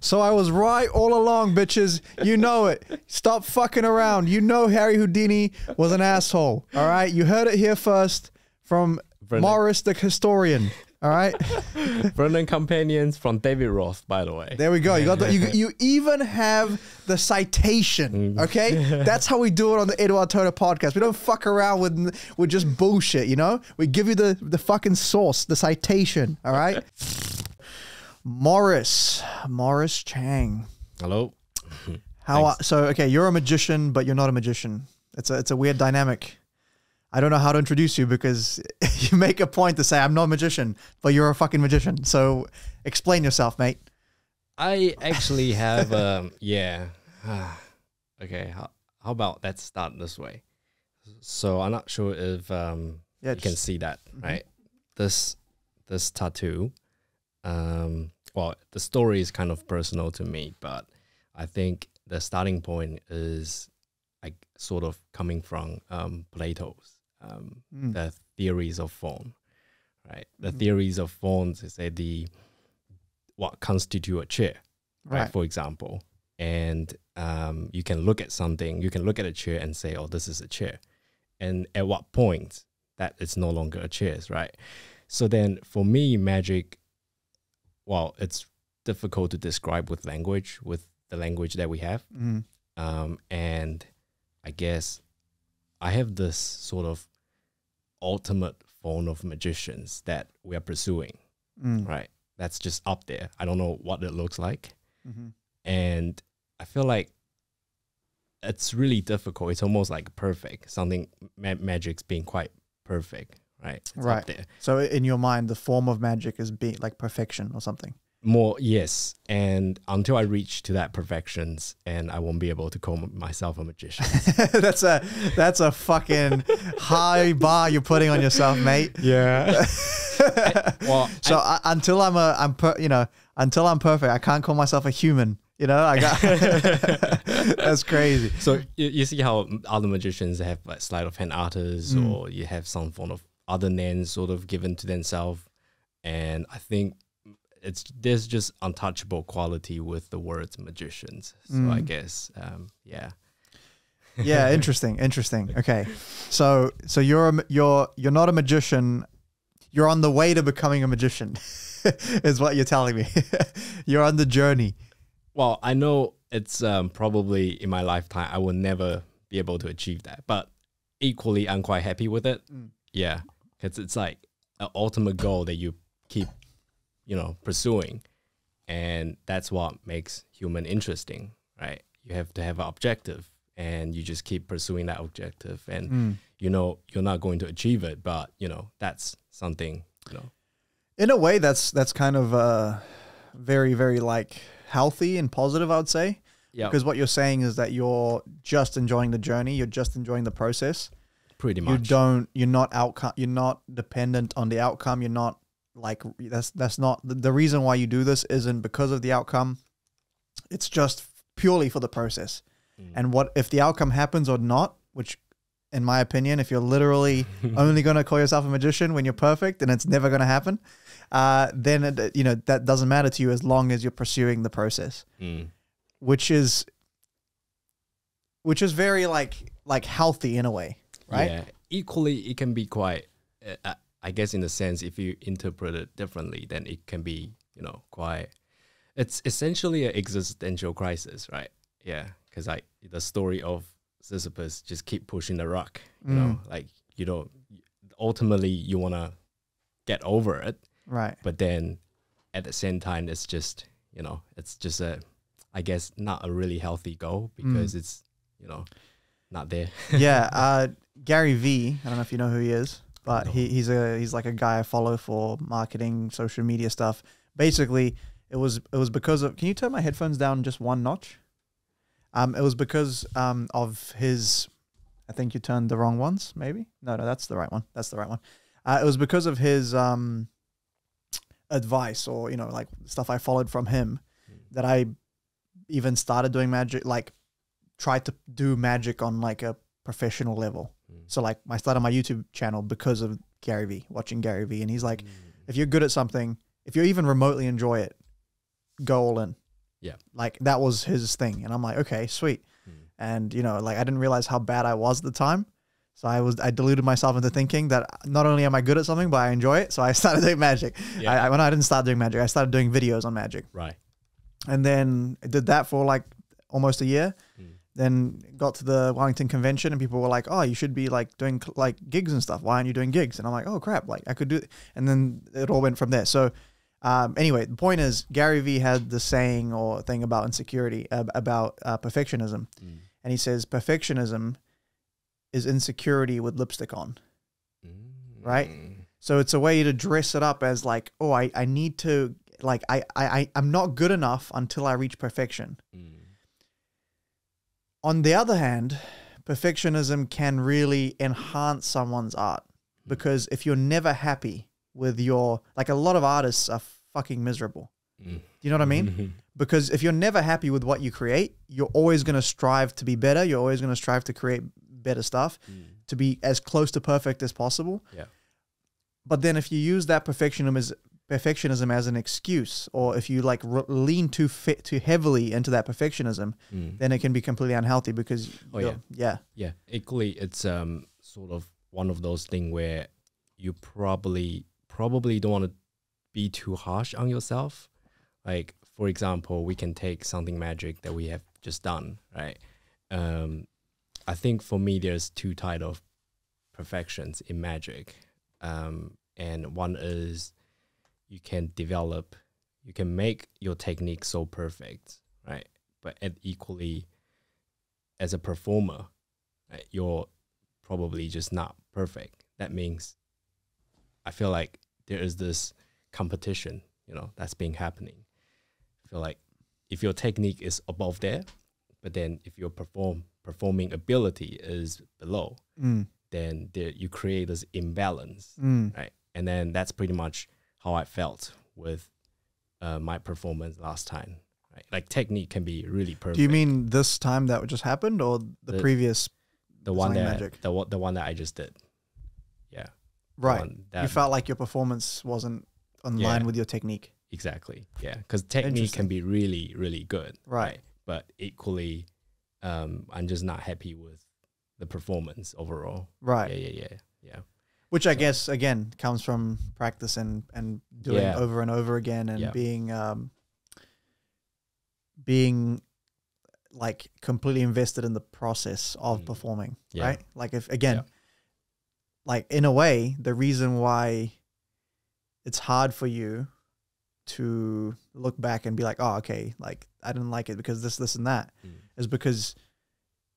So I was right all along, bitches. You know it. Stop fucking around. You know Harry Houdini was an asshole. All right? You heard it here first from Brennan Morris, the historian. All right? Brennan Companions from David Roth, by the way. There we go. You got the, you even have the citation, okay? That's how we do it on the Eduard Toda podcast. We don't fuck around with just bullshit, you know? We give you the fucking source, the citation, all right? Morris Chang. Hello. So okay, you're a magician, but you're not a magician. It's a weird dynamic. I don't know how to introduce you because you make a point to say I'm not a magician, but you're a fucking magician. So explain yourself, mate. I actually have yeah. Okay, how about let's start this way. So I'm not sure if you can see that, right? This tattoo. Well, the story is kind of personal to me, but I think the starting point is like sort of coming from Plato's the theories of form, right? The theories of forms is that what constitute a chair, right? For example, and you can look at something, you can look at a chair and say, oh, this is a chair, and at what point that it's no longer a chair, right? So then for me, magic. Well, it's difficult to describe with language, with the language that we have. And I guess I have this sort of ultimate form of magicians that we are pursuing, right? That's just up there. I don't know what it looks like. And I feel like it's really difficult. It's almost like perfect. Something magic's being quite perfect. Right. It's up there. So in your mind, the form of magic is being like perfection or something. More. Yes. And until I reach to that perfections, and I won't be able to call myself a magician. that's a fucking high bar you're putting on yourself, mate. Yeah. until I'm perfect, I can't call myself a human. You know, I got that's crazy. So you see how other magicians have like sleight of hand artists, or you have some form of other names sort of given to themselves, and I think there's just untouchable quality with the words magicians. So I guess yeah, interesting. Okay, so you're not a magician. You're on the way to becoming a magician, is what you're telling me. You're on the journey. Well, I know it's probably in my lifetime I will never be able to achieve that, but equally I'm quite happy with it. Yeah. It's like an ultimate goal that you keep, you know, pursuing. And that's what makes human interesting, right? You have to have an objective, and you just keep pursuing that objective, and you know you're not going to achieve it, but you know that's something, you know. In a way that's kind of very, very like healthy and positive, I would say. Yeah. Because what you're saying is that you're just enjoying the journey, you're just enjoying the process. Pretty much. You're not dependent on the outcome. You're not like that's not the reason why you do this isn't because of the outcome. It's just purely for the process. And what if the outcome happens or not, which in my opinion, if you're literally only going to call yourself a magician when you're perfect and it's never going to happen, then it, you know, that doesn't matter to you as long as you're pursuing the process. Which is very like healthy in a way. Right. Yeah. Equally, it can be quite, I guess in a sense, if you interpret it differently, then it can be, you know, quite, it's essentially an existential crisis, right? Yeah. Because like the story of Sisyphus, just keep pushing the rock, you know, like, you know, ultimately you want to get over it. Right. But then at the same time, it's just, you know, it's just a, I guess, not a really healthy goal because it's, you know, not there. Yeah. Gary Vee, I don't know if you know who he is, but he's like a guy I follow for marketing, social media stuff. Basically, it was because of. Can you turn my headphones down just one notch? It was because of his. I think you turned the wrong ones. Maybe no, that's the right one. That's the right one. It was because of his advice, or you know, like stuff I followed from him, that I even started doing magic. Like tried to do magic on like a professional level. So like I started my YouTube channel because of Gary Vee, watching Gary Vee. And he's like, if you're good at something, if you even remotely enjoy it, go all in. Yeah. Like that was his thing. And I'm like, okay, sweet. And, you know, like I didn't realize how bad I was at the time. So I deluded myself into thinking that not only am I good at something, but I enjoy it. So I started doing magic. Yeah. I didn't start doing magic. I started doing videos on magic. Right. And then I did that for like almost a year. Then got to the Wellington convention and people were like, oh, you should be like doing like gigs and stuff. Why aren't you doing gigs? And I'm like, oh crap, like I could do it. And then it all went from there. So anyway, the point is Gary Vee had the saying or thing about insecurity, about perfectionism. And he says, perfectionism is insecurity with lipstick on, right? So it's a way to dress it up as like, oh, I need to, like, I'm not good enough until I reach perfection. On the other hand, perfectionism can really enhance someone's art, because if you're never happy with your, like a lot of artists are fucking miserable. Do you know what I mean? Because if you're never happy with what you create, you're always going to strive to be better. You're always going to strive to create better stuff, to be as close to perfect as possible. Yeah. But then if you use that perfectionism as an excuse, or if you like lean too heavily into that perfectionism, then it can be completely unhealthy, because equally it's sort of one of those things where you probably don't want to be too harsh on yourself. Like for example, we can take Something Magic that we have just done, right? I think for me there's two types of perfections in magic, and one is you can develop, you can make your technique so perfect, right? But equally, as a performer, right, you're probably just not perfect. That means I feel like there is this competition, you know, that's been happening. I feel like if your technique is above there, but then if your performing ability is below, then you create this imbalance, right? And then that's pretty much how I felt with my performance last time. Right? Like technique can be really perfect. Do you mean this time that just happened, or the previous, the one that I just did? Yeah. Right. You felt like your performance wasn't in line with your technique. Exactly. Yeah. Because technique can be really, really good. Right. But equally, I'm just not happy with the performance overall. Right. Yeah. Which I guess, again, comes from practice and doing over and over again, and being like completely invested in the process of performing, right? Like if, again, like in a way, the reason why it's hard for you to look back and be like, oh, okay, like I didn't like it because this, this and that, is because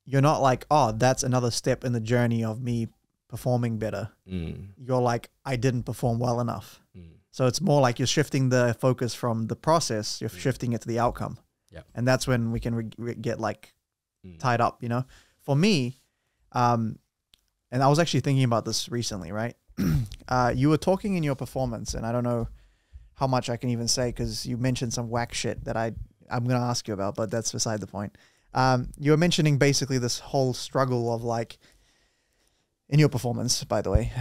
you're not like, oh, that's another step in the journey of me performing better. You're like, I didn't perform well enough. So it's more like you're shifting the focus from the process, you're shifting it to the outcome. And that's when we can get like tied up, you know. For me, and I was actually thinking about this recently, right? You were talking in your performance, and I don't know how much I can even say, because you mentioned some whack shit that I'm gonna ask you about, but that's beside the point. You were mentioning basically this whole struggle of like, in your performance, by the way,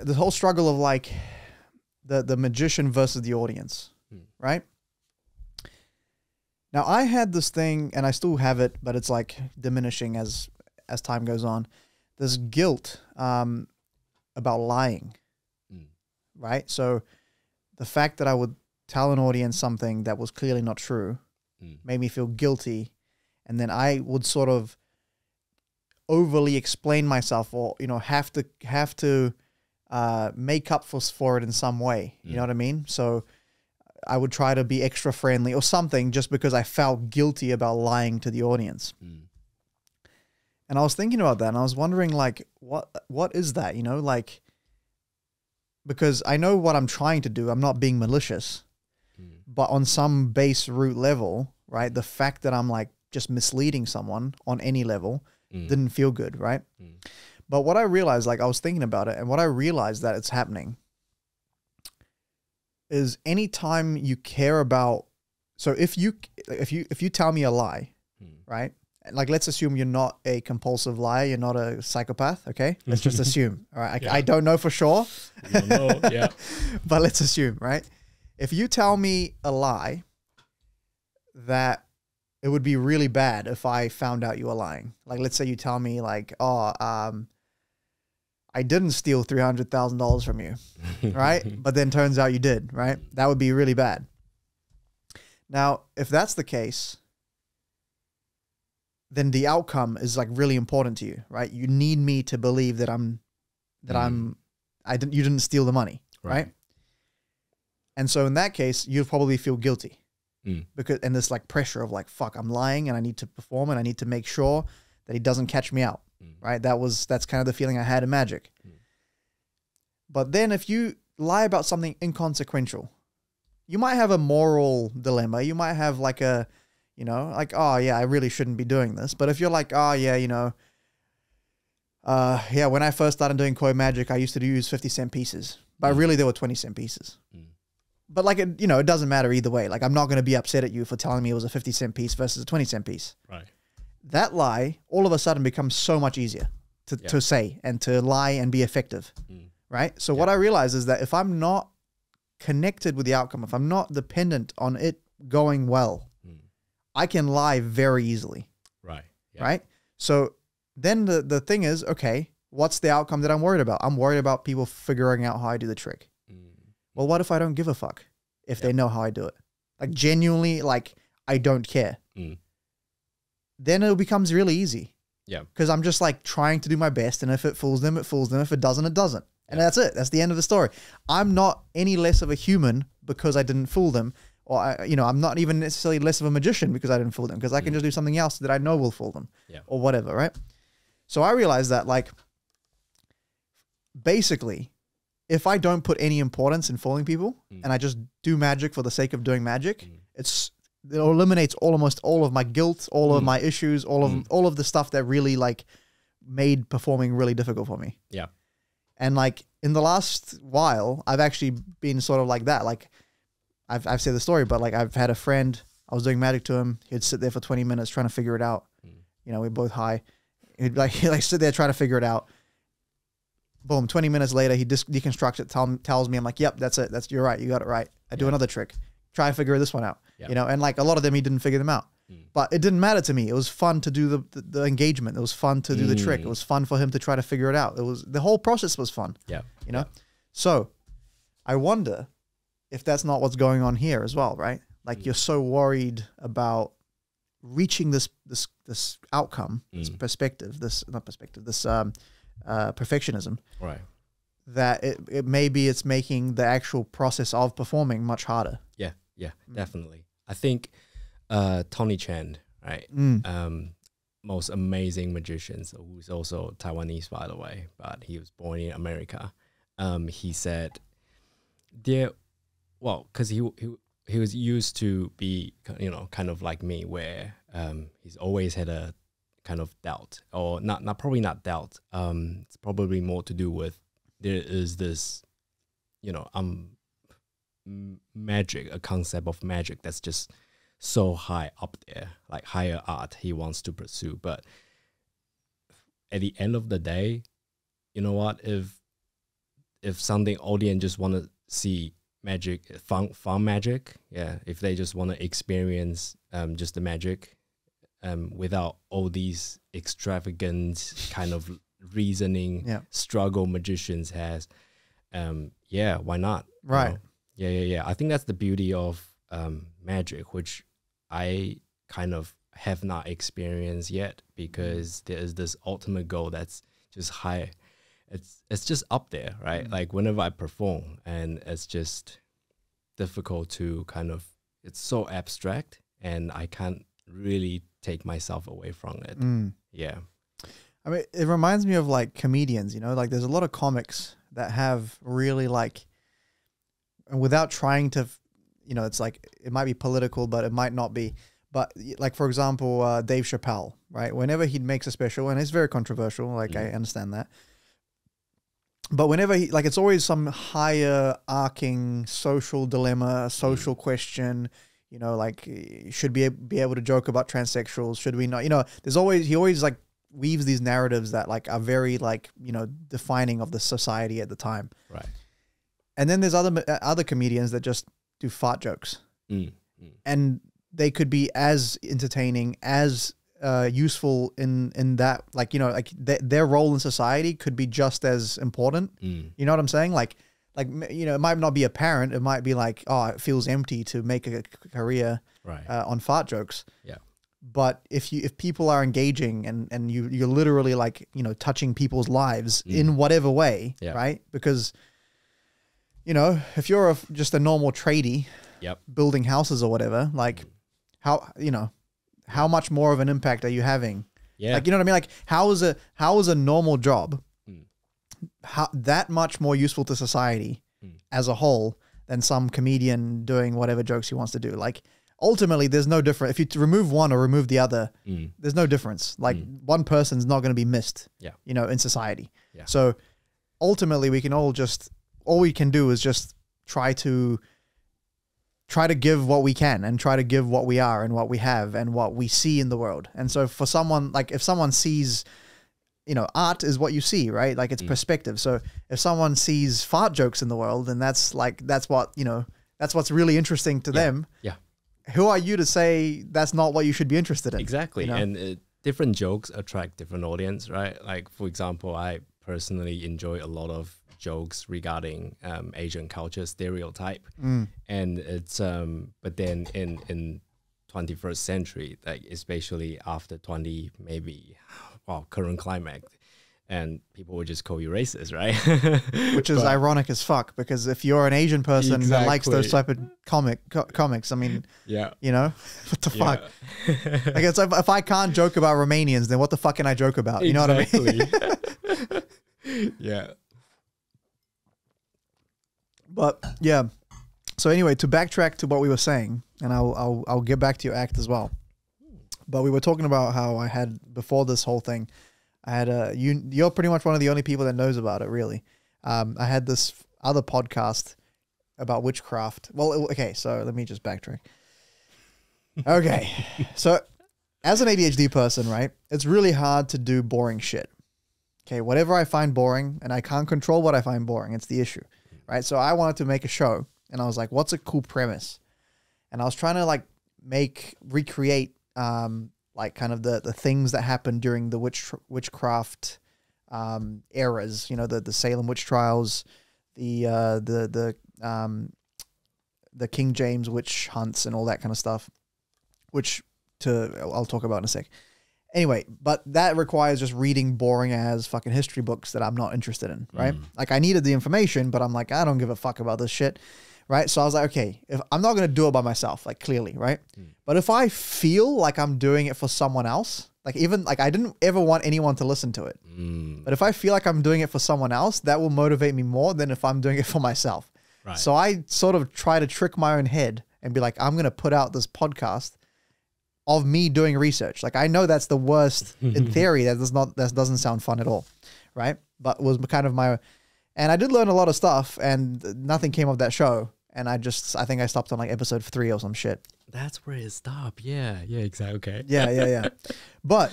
the whole struggle of like the magician versus the audience, right? Now I had this thing, and I still have it, but it's like diminishing as time goes on. This guilt about lying, right? So the fact that I would tell an audience something that was clearly not true made me feel guilty, and then I would sort of overly explain myself, or, you know, have to make up for it in some way. You know what I mean? So I would try to be extra friendly or something, just because I felt guilty about lying to the audience. And I was thinking about that, and I was wondering like, what is that, you know, like, because I know what I'm trying to do. I'm not being malicious, but on some base root level, right? The fact that I'm like just misleading someone on any level didn't feel good, right? But what I realized, like I was thinking about it, and what I realized that it's happening is anytime you care about, so if you tell me a lie, right? Like let's assume you're not a compulsive liar, you're not a psychopath, okay? Let's just assume, all right? I don't know for sure, but let's assume, right? If you tell me a lie, that it would be really bad if I found out you were lying. Like, let's say you tell me like, oh, I didn't steal $300,000 from you, right? But then turns out you did, right? That would be really bad. Now, if that's the case, then the outcome is like really important to you, right? You need me to believe that you didn't steal the money, right? And so in that case, you'd probably feel guilty, because, and this like pressure of like, fuck, I'm lying and I need to perform and I need to make sure that he doesn't catch me out. Right? That's kind of the feeling I had in magic. But then if you lie about something inconsequential, you might have a moral dilemma. You might have like a, you know, like, oh yeah, I really shouldn't be doing this. But if you're like, oh yeah, you know, yeah, when I first started doing koi magic, I used to use 50-cent pieces, but really they were 20-cent pieces. But like, it, you know, it doesn't matter either way. Like, I'm not going to be upset at you for telling me it was a 50-cent piece versus a 20-cent piece. Right. That lie all of a sudden becomes so much easier to say and to lie and be effective, right? So what I realize is that if I'm not connected with the outcome, if I'm not dependent on it going well, I can lie very easily, right? Yeah. Right? So then the thing is, okay, what's the outcome that I'm worried about? I'm worried about people figuring out how I do the trick. Well, what if I don't give a fuck if they know how I do it? Like genuinely, like I don't care. Then it becomes really easy. Yeah. Because I'm just like trying to do my best. And if it fools them, it fools them. If it doesn't, it doesn't. And that's it. That's the end of the story. I'm not any less of a human because I didn't fool them. Or, you know, I'm not even necessarily less of a magician because I didn't fool them. Because I can just do something else that I know will fool them. Yeah. Or whatever, right? So I realized that like, basically, if I don't put any importance in fooling people and I just do magic for the sake of doing magic, it eliminates almost all of my guilt, all of my issues, all of the stuff that really like made performing really difficult for me. Yeah. And like in the last while, I've actually been sort of like that. Like I've said the story, but like I've had a friend, I was doing magic to him. He'd sit there for 20 minutes trying to figure it out. You know, we're both high. He'd like sit there trying to figure it out. Boom, 20 minutes later, he just deconstructs it, tells me, I'm like, yep, that's it. That's, you're right. You got it right. I do another trick. Try and figure this one out. You know, and like a lot of them, he didn't figure them out, but it didn't matter to me. It was fun to do the engagement. It was fun to do the trick. It was fun for him to try to figure it out. It was, the whole process was fun. Yeah. You know? Yeah. So I wonder if that's not what's going on here as well, right? Like you're so worried about reaching this outcome, this perspective, this perfectionism. Right. That it maybe it's making the actual process of performing much harder. Yeah. Yeah, definitely. I think Tony Chen, right? Most amazing magician, who's also Taiwanese, by the way, but he was born in America. He said, because he was used to be, you know, kind of like me, where he's always had a kind of doubt, or probably not doubt. It's probably more to do with there is this, you know, magic, a concept of magic that's just so high up there, like higher art he wants to pursue. But at the end of the day, you know what, if something audience just want to see magic, fun magic, if they just want to experience just the magic without all these extravagant kind of reasoning struggle magicians has, why not, right? You know? Yeah. I think that's the beauty of magic, which I kind of have not experienced yet, because there is this ultimate goal that's just high. It's just up there, right? Like whenever I perform, and it's just difficult to kind of, it's so abstract and I can't really take myself away from it. Yeah. I mean, it reminds me of like comedians, you know, like there's a lot of comics that have really like, and without trying to, you know, it's like, it might be political, but it might not be. But like, for example, Dave Chappelle, right? Whenever he makes a special, and it's very controversial, like I understand that. But whenever he, like, it's always some higher arcing social dilemma, social question, you know, like, should we be able to joke about transsexuals? Should we not? You know, there's always, he always like weaves these narratives that like are very like, you know, defining of the society at the time. Right. And then there's other comedians that just do fart jokes, and they could be as entertaining, as useful in that, like, you know, like their role in society could be just as important. Mm. You know what I'm saying? Like, you know, it might not be apparent. It might be like, oh, it feels empty to make a career right. On fart jokes. Yeah. But if people are engaging and you're literally, like, you know, touching people's lives mm. in whatever way, yeah. right? Because, you know, if you're just a normal tradie yep. building houses or whatever, like mm. how, you know, how much more of an impact are you having? Yeah. Like, you know what I mean? Like, how is a normal job mm. That much more useful to society mm. as a whole than some comedian doing whatever jokes he wants to do? Like, ultimately, there's no difference. If you remove one or remove the other, mm. there's no difference. Like mm. one person's not going to be missed, yeah. you know, in society. Yeah. So ultimately, we can all we can do is just try to give what we can and try to give what we are and what we have and what we see in the world. And so for someone, like if someone sees, you know, art is what you see, right? Like it's mm. perspective. So if someone sees fart jokes in the world, then that's like, that's what, you know, that's what's really interesting to yeah. them. Yeah. Who are you to say that's not what you should be interested in? Exactly. You know? And different jokes attract different audience, right? Like, for example, I personally enjoy a lot of jokes regarding Asian culture stereotype. Mm. And it's, but then in 21st century, like especially after 20, maybe, wow, current climate, and people would just call you racist, right? Which is ironic as fuck, because if you're an Asian person exactly. that likes those type of comics, I mean, yeah, you know, what the yeah. fuck? Like, it's like, if I can't joke about Romanians, then what the fuck can I joke about? You exactly. know what I mean? yeah. But yeah, so anyway, to backtrack to what we were saying, and I'll get back to your act as well. But we were talking about how I had, before this whole thing, I had you're pretty much one of the only people that knows about it, really. I had this other podcast about witchcraft. Well, okay, so let me just backtrack. Okay, so as an ADHD person, right, it's really hard to do boring shit. Okay, whatever I find boring, and I can't control what I find boring, it's the issue, right? So I wanted to make a show, and I was like, what's a cool premise? And I was trying to, like, recreate, like kind of the things that happened during the witchcraft eras, you know, the Salem witch trials, the King James witch hunts and all that kind of stuff, which I'll talk about in a sec. Anyway, but that requires just reading boring as fucking history books that I'm not interested in, right? Mm. Like, I needed the information, but I'm like, I don't give a fuck about this shit, right? So I was like, okay, if I'm not going to do it by myself, like, clearly, right? Mm. But if I feel like I'm doing it for someone else, like, even, like, I didn't ever want anyone to listen to it. Mm. But if I feel like I'm doing it for someone else, that will motivate me more than if I'm doing it for myself. Right. So I sort of try to trick my own head and be like, I'm going to put out this podcast of me doing research. Like, I know that's the worst in theory. That doesn't sound fun at all, right? But it was kind of my, and I did learn a lot of stuff, and nothing came of that show. And I think I stopped on like episode 3 or some shit. That's where it stopped. Yeah. Yeah. Exactly. Okay. Yeah. Yeah. Yeah. But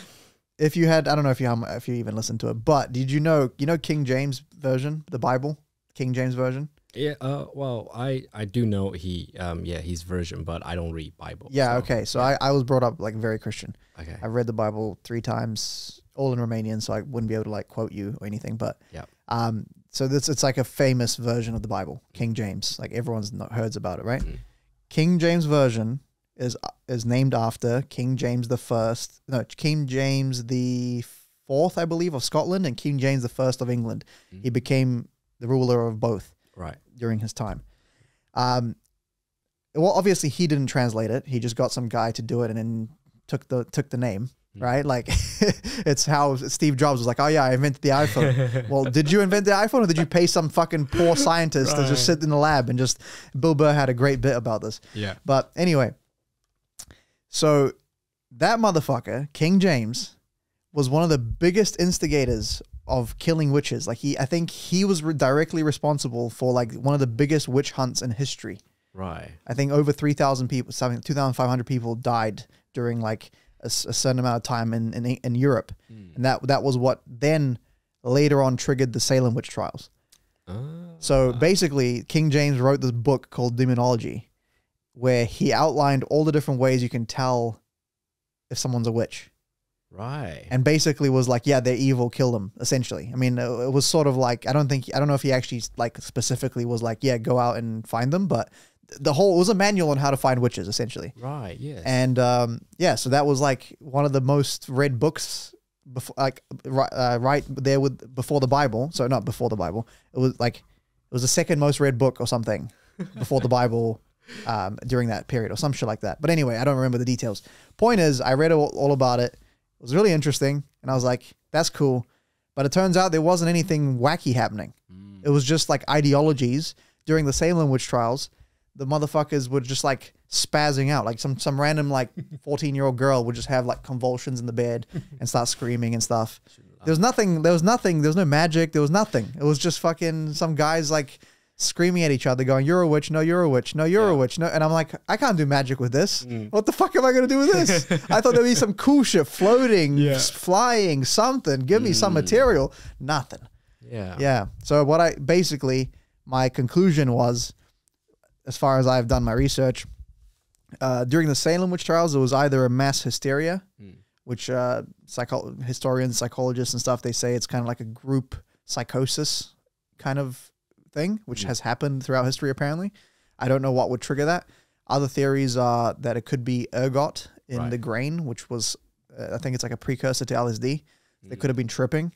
if you had, I don't know if you even listened to it, but did you know, King James version, the Bible, King James version? Yeah. Well, I do know his version, but I don't read Bible. Yeah. So, okay. So yeah. I was brought up like very Christian. Okay. I read the Bible 3 times, all in Romanian. So I wouldn't be able to like quote you or anything, but yeah. So it's like a famous version of the Bible, King James. Like, everyone's heard about it, right? Mm. King James version is named after King James the 4th, I believe, of Scotland, and King James the 1st of England. Mm. He became the ruler of both, right, during his time. Well, obviously he didn't translate it. He just got some guy to do it, and then took the name. Right? Like, it's how Steve Jobs was like, oh yeah, I invented the iPhone. Well, did you invent the iPhone, or did you pay some fucking poor scientist right. to just sit in the lab? And just, Bill Burr had a great bit about this. Yeah. But anyway, so that motherfucker, King James, was one of the biggest instigators of killing witches. Like, I think he was directly responsible for like one of the biggest witch hunts in history. Right. I think over 3,000 people, 2,500 people died during like a certain amount of time in Europe. Mm. And that was what then later on triggered the Salem witch trials. So basically King James wrote this book called Demonology, where he outlined all the different ways you can tell if someone's a witch. Right. And basically was like, yeah, they're evil, kill them, essentially. I mean, it was sort of like, I don't know if he actually like specifically was like, yeah, go out and find them, but the whole, it was a manual on how to find witches, essentially. Right, yeah. And yeah, so that was like one of the most read books before, like right there with before the Bible. So not before the Bible. It was like, it was the second most read book or something before the Bible during that period or some shit like that. But anyway, I don't remember the details. Point is, I read all about it. It was really interesting, and I was like, that's cool. But it turns out there wasn't anything wacky happening. It was just like ideologies. During the Salem witch trials, the motherfuckers were just like spazzing out. Like some random like 14-year-old girl would just have like convulsions in the bed and start screaming and stuff. There was no magic, there was nothing. It was just fucking some guys like screaming at each other going, you're a witch, no, you're a witch, no, you're a witch, no. And I'm like, I can't do magic with this. What the fuck am I going to do with this? I thought there'd be some cool shit, floating, flying, something. Give me some material. Nothing. Yeah. Yeah. So what I basically, my conclusion was, as far as I've done my research, during the Salem witch trials, it was either a mass hysteria, which historians, psychologists and stuff, they say it's kind of like a group psychosis kind of thing, which has happened throughout history, apparently. I don't know what would trigger that. Other theories are that it could be ergot in the grain, which was, I think it's like a precursor to LSD. They could have been tripping,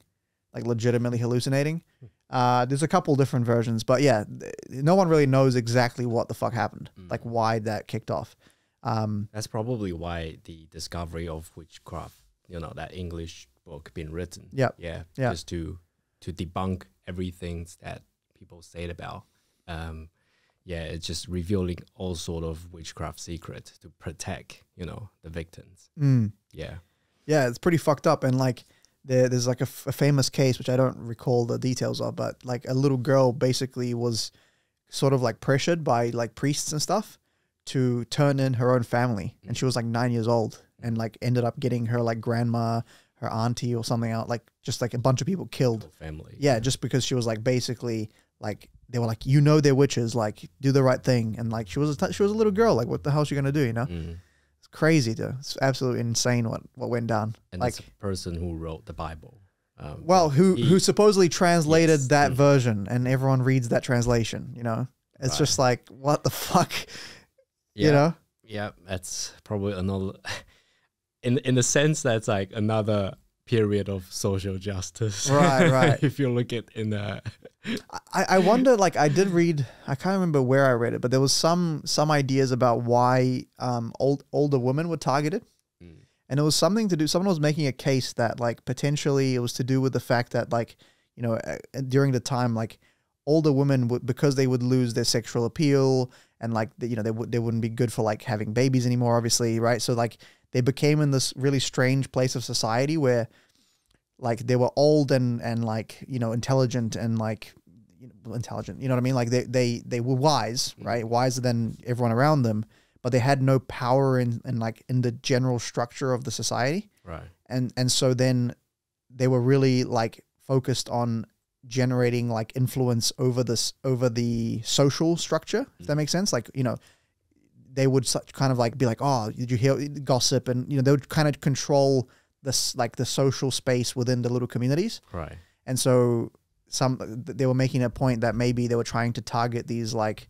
like legitimately hallucinating. There's a couple different versions, but yeah, no one really knows exactly what the fuck happened, like why that kicked off. That's probably why the discovery of witchcraft, you know, that English book been written. Yeah. Just to debunk everything that people said about, yeah, it's just revealing all sort of witchcraft secrets to protect, you know, the victims. Yeah. Yeah, it's pretty fucked up. And like there's like a famous case, which I don't recall the details of, but like a little girl basically was sort of like pressured by like priests and stuff to turn in her own family. And she was like 9 years old and like ended up getting her like grandma, her auntie or something out, like just like a bunch of people killed. Whole family. Yeah, just because she was like basically like, they were like, you know, they're witches, like do the right thing. And like, she was a little girl. Like what the hell is she going to do? You know, it's crazy though. It's absolutely insane what went down. And like the person who wrote the Bible. Well, who supposedly translated that version, and everyone reads that translation, you know, it's just like, what the fuck, you know? Yeah. That's probably another, in the sense that's like another period of social justice, right if you look at in the I wonder, like I did read, I can't remember where I read it, but there was some ideas about why older women were targeted, and it was something to do, someone was making a case that like potentially it was to do with the fact that like, you know, during the time, like older women would, because they would lose their sexual appeal and like you know they wouldn't be good for like having babies anymore, obviously, right? So like they became in this really strange place of society where like they were old and like, you know, intelligent and like, you know, you know what I mean? Like they were wise, right? Wiser than everyone around them, but they had no power in the general structure of the society. Right. And so then they were really like focused on generating like influence over this, over the social structure, if that makes sense. Like, you know, they would kind of like be like, oh, did you hear gossip? And, you know, they would kind of control this, like the social space within the little communities. Right. And so they were making a point that maybe they were trying to target these like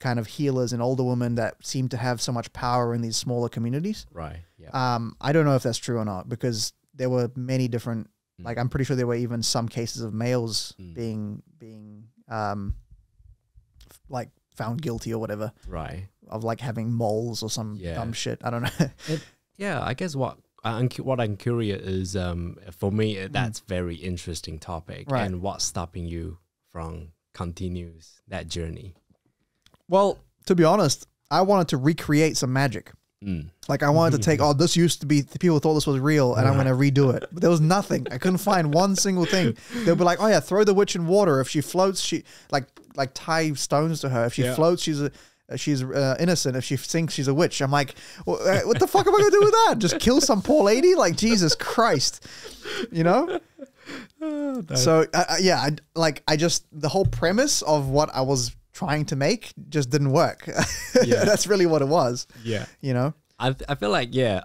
kind of healers and older women that seemed to have so much power in these smaller communities. Right. Yeah. I don't know if that's true or not, because there were many different, like, I'm pretty sure there were even some cases of males being like found guilty or whatever. Right. Of like having moles or some dumb shit. I don't know. Yeah, I guess what I'm curious is, for me, that's very interesting topic. Right. And what's stopping you from continuing that journey? Well, to be honest, I wanted to recreate some magic. Like I wanted to take, oh, this used to be, people thought this was real and I'm going to redo it. But there was nothing. I couldn't find one single thing. They'd be like, oh yeah, throw the witch in water. If she floats, she like tie stones to her. If she floats, she's innocent. If she thinks she's a witch. I'm like, what the fuck am I gonna do with that? Just kill some poor lady? Like, Jesus Christ, you know? Oh, so yeah, the whole premise of what I was trying to make just didn't work. Yeah. That's really what it was. Yeah. You know? I feel like, yeah,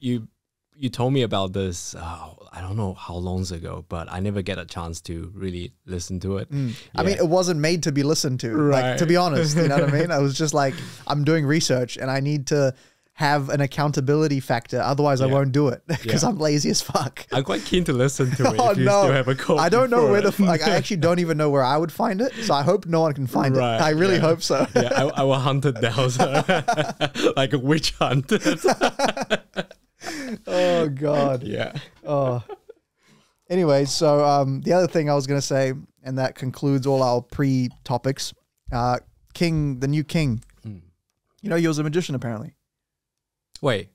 you told me about this, I don't know how long ago, but I never get a chance to really listen to it. Mm. Yeah. I mean, it wasn't made to be listened to, right. Like, to be honest, you know what I mean? I was just like, I'm doing research and I need to have an accountability factor. Otherwise, yeah. I won't do it because I'm lazy as fuck. I'm quite keen to listen to it. Still have a copy. I don't know where the like. I actually don't even know where I would find it. So I hope no one can find it. I really hope so. Yeah, I will hunt it down, so. Like a witch hunt. Oh God. Yeah. Oh. Anyway, so the other thing I was gonna say, and that concludes all our pre-topics. King, the new king. Mm. You know, he was a magician apparently. Wait,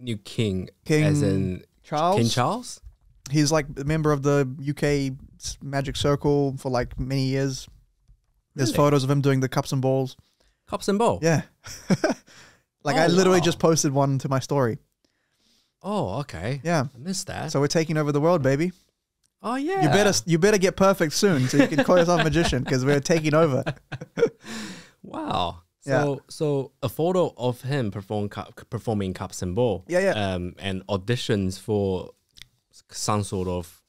new king, as in Charles? King Charles? He's like a member of the UK magic circle for like many years. There's photos of him doing the cups and balls. Cups and ball? Yeah. Like I literally just posted one to my story. Oh, okay. Yeah. I missed that. So we're taking over the world, baby. Oh, yeah. You better get perfect soon so you can call yourself a magician because we're taking over. Wow. So, so a photo of him performing cups and ball, and auditions for some sort of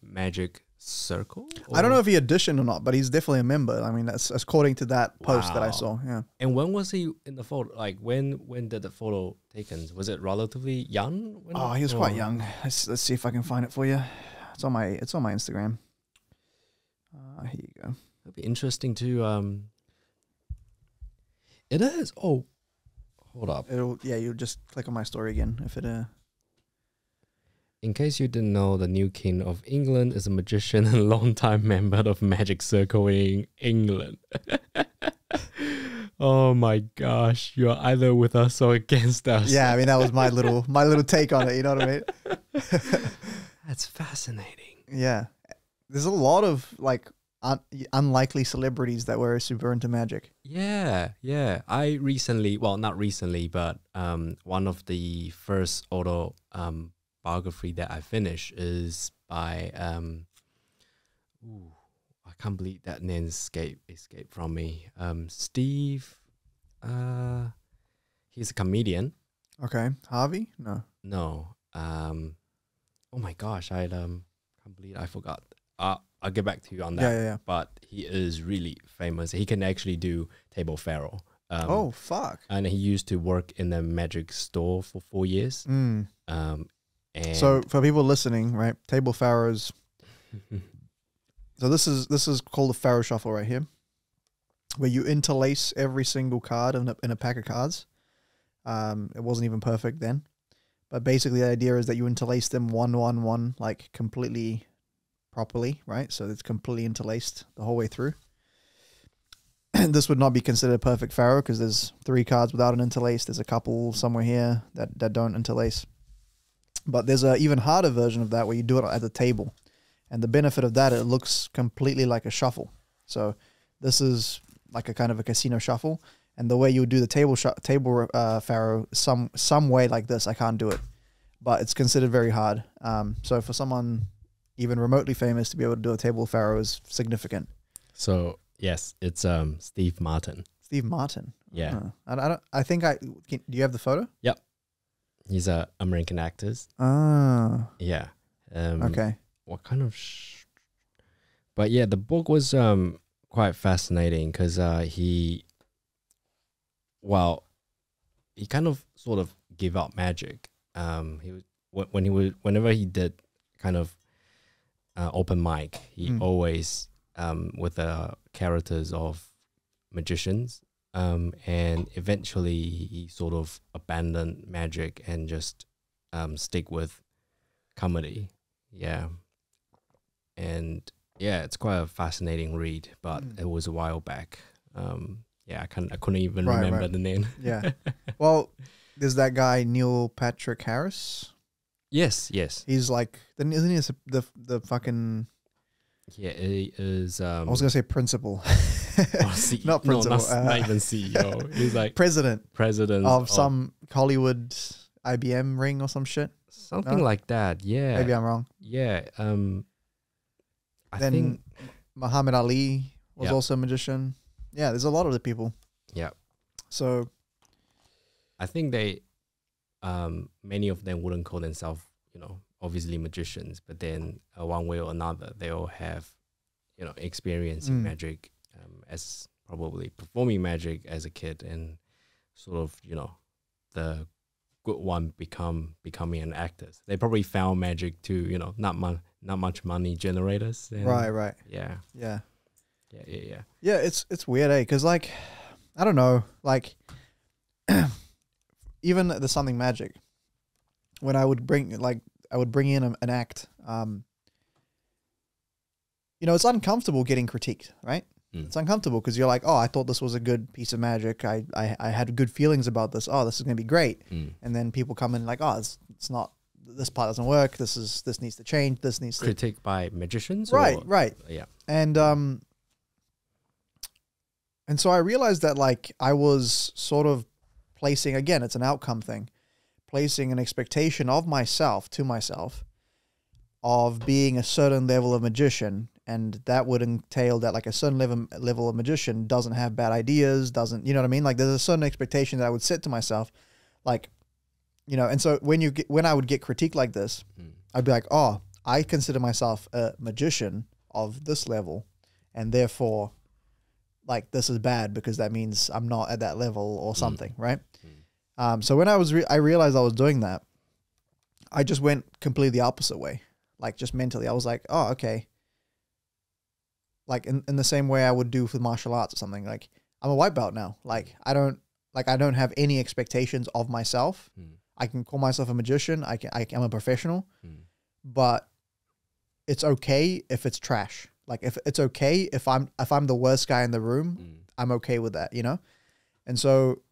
magic circle. Or? I don't know if he auditioned or not, but he's definitely a member. I mean, that's according to that post that I saw. Yeah. And when was he in the photo? Like when did the photo taken? Was it relatively young? Oh, he was quite young. Let's see if I can find it for you. It's on my Instagram. Here you go. It'd be interesting to It is. Oh, hold up. Yeah, you just click on my story again. In case you didn't know, the new king of England is a magician and longtime member of Magic Circle in England. Oh my gosh, you're either with us or against us. Yeah, I mean that was my little take on it. You know what I mean? That's fascinating. Yeah, there's a lot of like. Unlikely celebrities that were super into magic. Yeah, yeah. I recently, well, not recently, but one of the first auto biography that I finished is by I can't believe that name escaped from me. Steve, he's a comedian. Okay, Harvey? No, no. Oh my gosh, can't believe I forgot. I'll get back to you on that. Yeah, yeah, yeah. But he is really famous. He can actually do table pharaoh. Oh, fuck. And he used to work in a magic store for 4 years. Mm. And so for people listening, right, table pharaohs. So this is called a pharaoh shuffle right here, where you interlace every single card in a pack of cards. It wasn't even perfect then. But basically the idea is that you interlace them one, like completely... properly, right? So it's completely interlaced the whole way through. And this would not be considered a perfect pharaoh because there's 3 cards without an interlace. There's a couple somewhere here that don't interlace. But there's an even harder version of that where you do it at the table. And the benefit of that, it looks completely like a shuffle. So this is like a kind of a casino shuffle. And the way you would do the table pharaoh some way like this. I can't do it. But it's considered very hard. So for someone... even remotely famous to be able to do a table pharaoh is significant. So yes, it's Steve Martin. Steve Martin. Yeah. Do you have the photo? Yep. He's a American actor. Ah. Yeah. Okay. What kind of? But yeah, the book was quite fascinating because he kind of sort of gave up magic. Whenever he did kind of. Open mic. He always with the characters of magicians, and eventually he sort of abandoned magic and just stick with comedy. Yeah, and yeah, it's quite a fascinating read, but it was a while back. Yeah, I couldn't even remember the name. Yeah, well, there's that guy Neil Patrick Harris. Yes, yes. He's like, then isn't he the fucking? Yeah, he is. I was gonna say principal, not principal. No, not even CEO. He's like president of some Hollywood IBM ring or some shit, something like that. Yeah, maybe I'm wrong. Yeah. I think Muhammad Ali was also a magician. Yeah, there's a lot of the people. Yeah. So I think they, many of them wouldn't call themselves, you know, obviously magicians, but then one way or another, they all have, you know, experience in magic, as probably performing magic as a kid, and sort of, you know, the good one becoming an actor. They probably found magic to, you know, not much money generators. And right. Yeah, it's weird, eh? Because, like, I don't know, like, even the Something Magic, when I would bring, like, I would bring in an act, you know, it's uncomfortable getting critiqued, right? It's uncomfortable because you're like, oh, I thought this was a good piece of magic. I had good feelings about this. Oh, this is going to be great. And then people come in like, oh, it's not, this part doesn't work. This needs to change. This needs to. Critique by magicians? Right, or? Right. Yeah. And so I realized that, like, I was sort of placing, again, it's an outcome thing, placing an expectation of myself to myself of being a certain level of magician. And that would entail that, like, a certain level of magician doesn't have bad ideas, doesn't, you know what I mean? Like, there's a certain expectation that I would set to myself, like, you know. And so when I would get critiqued like this, I'd be like, oh, I consider myself a magician of this level, and therefore, like, this is bad because that means I'm not at that level or something, right? So when I realized I was doing that, I just went completely the opposite way, like, just mentally. I was like, oh, okay. Like, in the same way I would do with martial arts or something. Like, I'm a white belt now. Like, I don't have any expectations of myself. I can call myself a magician. I'm a professional, but it's okay if it's trash. Like, if it's okay if I'm the worst guy in the room, I'm okay with that, you know. And so,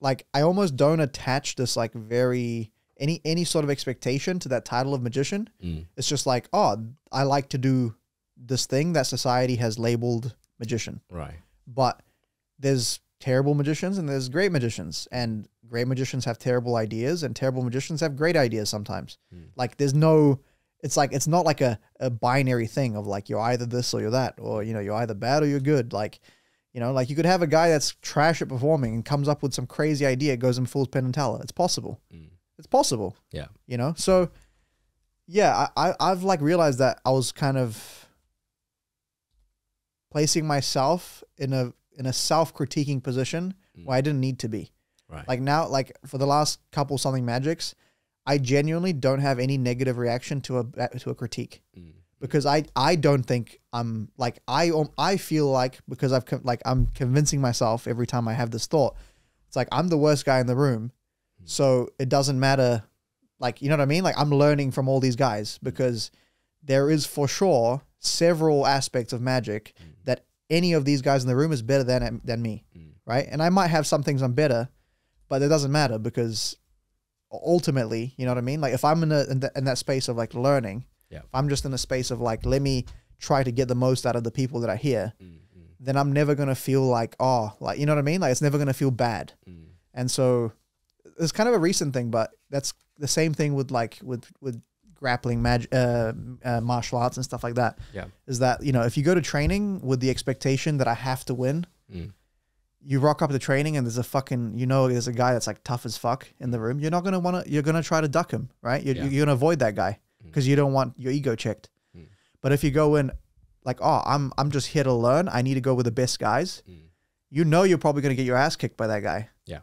like, I almost don't attach this, like, very any sort of expectation to that title of magician. It's just like, oh, I like to do this thing that society has labeled magician. Right. But there's terrible magicians and there's great magicians, and great magicians have terrible ideas and terrible magicians have great ideas sometimes. Like, there's no, it's like, it's not like a binary thing of, like, you're either this or you're that, or, you know, you're either bad or you're good. Like, you know, like, you could have a guy that's trash at performing and comes up with some crazy idea, goes and fools Penn and Teller. It's possible. It's possible. Yeah. You know? So yeah, I've like realized that I was kind of placing myself in a self-critiquing position where I didn't need to be. Right. Like, now, like, for the last couple Something Magics, I genuinely don't have any negative reaction to a critique, because I don't think I'm, like, I feel like, because I'm convincing myself every time I have this thought, it's like, I'm the worst guy in the room, so it doesn't matter. Like, you know what I mean? Like, I'm learning from all these guys, because there is for sure several aspects of magic that any of these guys in the room is better than me, right? And I might have some things I'm better, but it doesn't matter, because ultimately, you know what I mean? Like, if I'm in that space of, like, learning, if I'm just in a space of, like, let me try to get the most out of the people that are here, then I'm never going to feel like, oh, like, you know what I mean? Like, it's never going to feel bad. And so it's kind of a recent thing, but that's the same thing with, like, with grappling, martial arts and stuff like that. Yeah. Is that, you know, if you go to training with the expectation that I have to win, you rock up to training and there's a fucking, you know, there's a guy that's, like, tough as fuck in the room. You're not going to want to, you're going to try to duck him, right? You're going to avoid that guy because you don't want your ego checked. But if you go in like, oh, I'm just here to learn, I need to go with the best guys. You know, you're probably going to get your ass kicked by that guy. Yeah.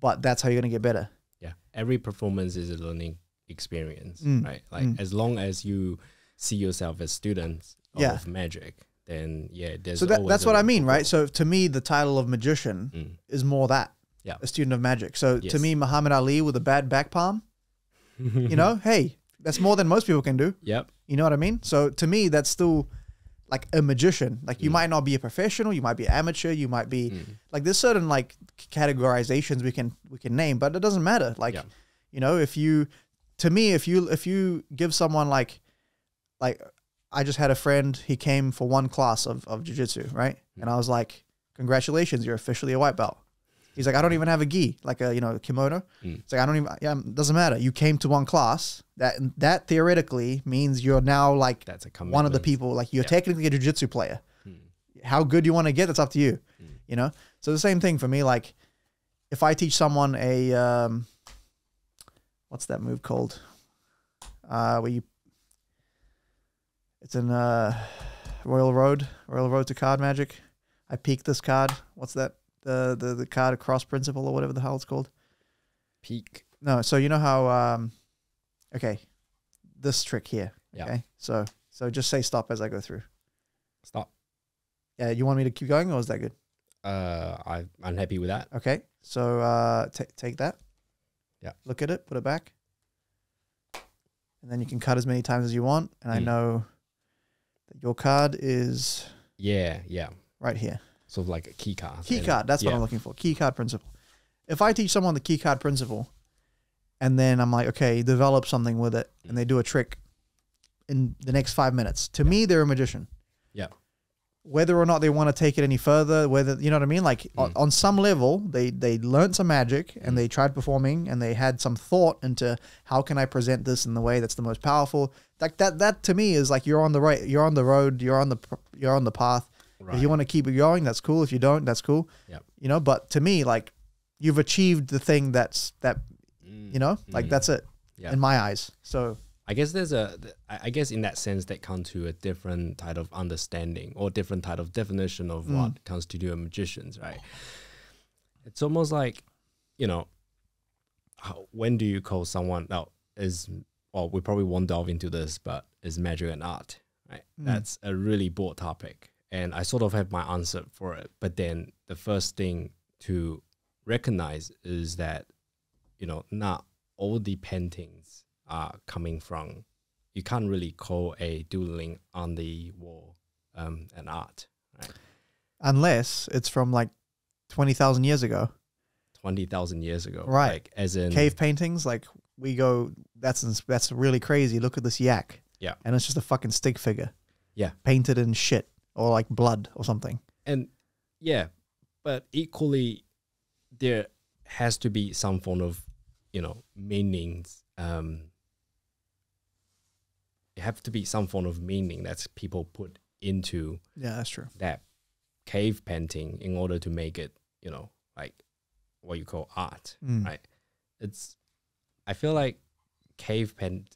But that's how you're going to get better. Yeah. Every performance is a learning experience, right? Like, as long as you see yourself as students of magic, then there's so that's what I mean, right? So to me, the title of magician is more that, a student of magic. So to me, Muhammad Ali with a bad back palm, you know, hey, that's more than most people can do. Yep. You know what I mean? So to me, that's still like a magician. Like, you might not be a professional, you might be amateur, you might be like, there's certain, like, categorizations we can name, but it doesn't matter. Like, you know, if you, to me, if you give someone like I just had a friend, he came for one class of jiu-jitsu, right? And I was like, congratulations, you're officially a white belt. He's like, I don't even have a gi, like a, you know, a kimono. It's like, I don't even, doesn't matter. You came to one class. That theoretically means you're now, like, that's one of the people, like, you're technically a jiu-jitsu player. how good you want to get, that's up to you, you know? So the same thing for me, like if I teach someone a, what's that move called? Where you, it's in Royal Road to Card Magic. I peek this card. What's that? The card across principle or whatever the hell it's called. Peek. No. So you know how, okay, this trick here. Yeah. Okay. So just say stop as I go through. Stop. Yeah. You want me to keep going or is that good? I'm happy with that. Okay. So, take that. Yeah. Look at it, put it back. And then you can cut as many times as you want. And I know that your card is. Yeah. Yeah. Right here. Sort of like a key card. Key card. That's what I'm looking for. Key card principle. If I teach someone the key card principle and then I'm like, okay, develop something with it and they do a trick in the next 5 minutes, to me, they're a magician. Yeah. Whether or not they want to take it any further, whether, you know what I mean? Like on some level, they learned some magic and they tried performing and they had some thought into how can I present this in the way that's the most powerful. Like that to me is like, you're on the right, you're on the road, you're on the path. Right. If you want to keep it going, that's cool. If you don't, that's cool. Yep. You know, but to me, like you've achieved the thing that's that, you know, like that's it in my eyes. So I guess there's a, I guess in that sense that comes to a different type of understanding or different type of definition of what constitutes a magician, right? It's almost like, you know, how, when do you call someone now is, well, we probably won't delve into this, but is magic an art, right? That's a really broad topic. And I sort of have my answer for it. But then the first thing to recognize is that, you know, not all the paintings are coming from, you can't really call a doodling on the wall an art. Right? Unless it's from like 20,000 years ago. 20,000 years ago. Right. Like, as in cave paintings, like we go, that's really crazy. Look at this yak. Yeah. And it's just a fucking stick figure. Yeah. Painted in shit. Or like blood or something. And yeah, but equally there has to be some form of, you know, meanings. It have to be some form of meaning that people put into that's true. That cave painting in order to make it, you know, like what you call art, right? It's, I feel like cave painting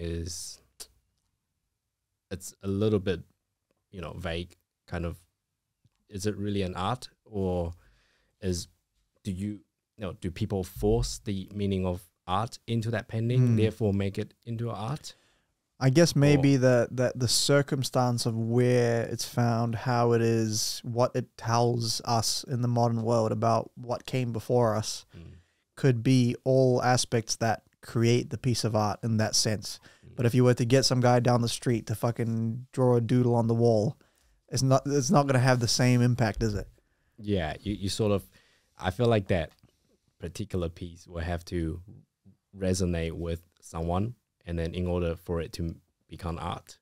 is, it's a little bit, you know, vague kind of, is it really an art or is, do people force the meaning of art into that painting, therefore make it into art? I guess maybe the circumstance of where it's found, how it is, what it tells us in the modern world about what came before us could be all aspects that create the piece of art in that sense. But if you were to get some guy down the street to fucking draw a doodle on the wall, it's not going to have the same impact, is it? Yeah, you sort of, I feel like that particular piece will have to resonate with someone, and then in order for it to become art,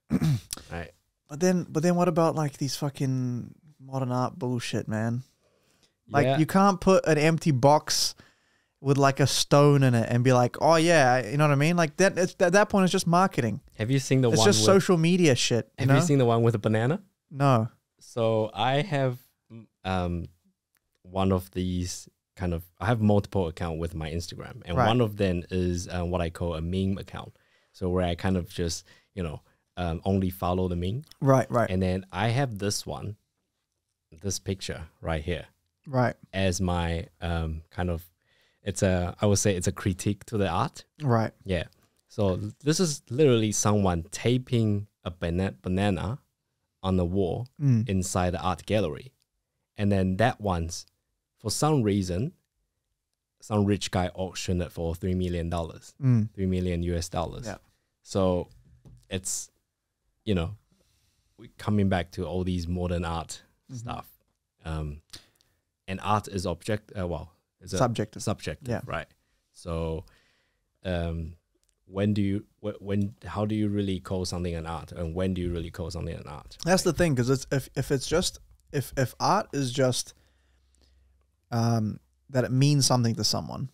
right? But then what about like these fucking modern art bullshit, man? Like you can't put an empty box with like a stone in it and be like, oh yeah, you know what I mean? Like that, it's, at that point, it's just marketing. Have you seen the one? It's just social media shit. Have you seen the one with a banana? No. So I have one of these kind of, I have multiple accounts with my Instagram, and one of them is what I call a meme account. So where I kind of just, you know, only follow the meme. Right, right. And then I have this one, this picture right here. Right. As my kind of, it's a, I would say it's a critique to the art. Right. Yeah. So this is literally someone taping a banana on the wall inside the art gallery. And then that one's, for some reason, some rich guy auctioned it for $3 million, $3 million US. Yeah. So it's, you know, we're coming back to all these modern art stuff. And art is subjective, yeah, right? So, how do you really call something an art, and when do you really call something an art? That's the thing, because it's if it's just if art is just that it means something to someone,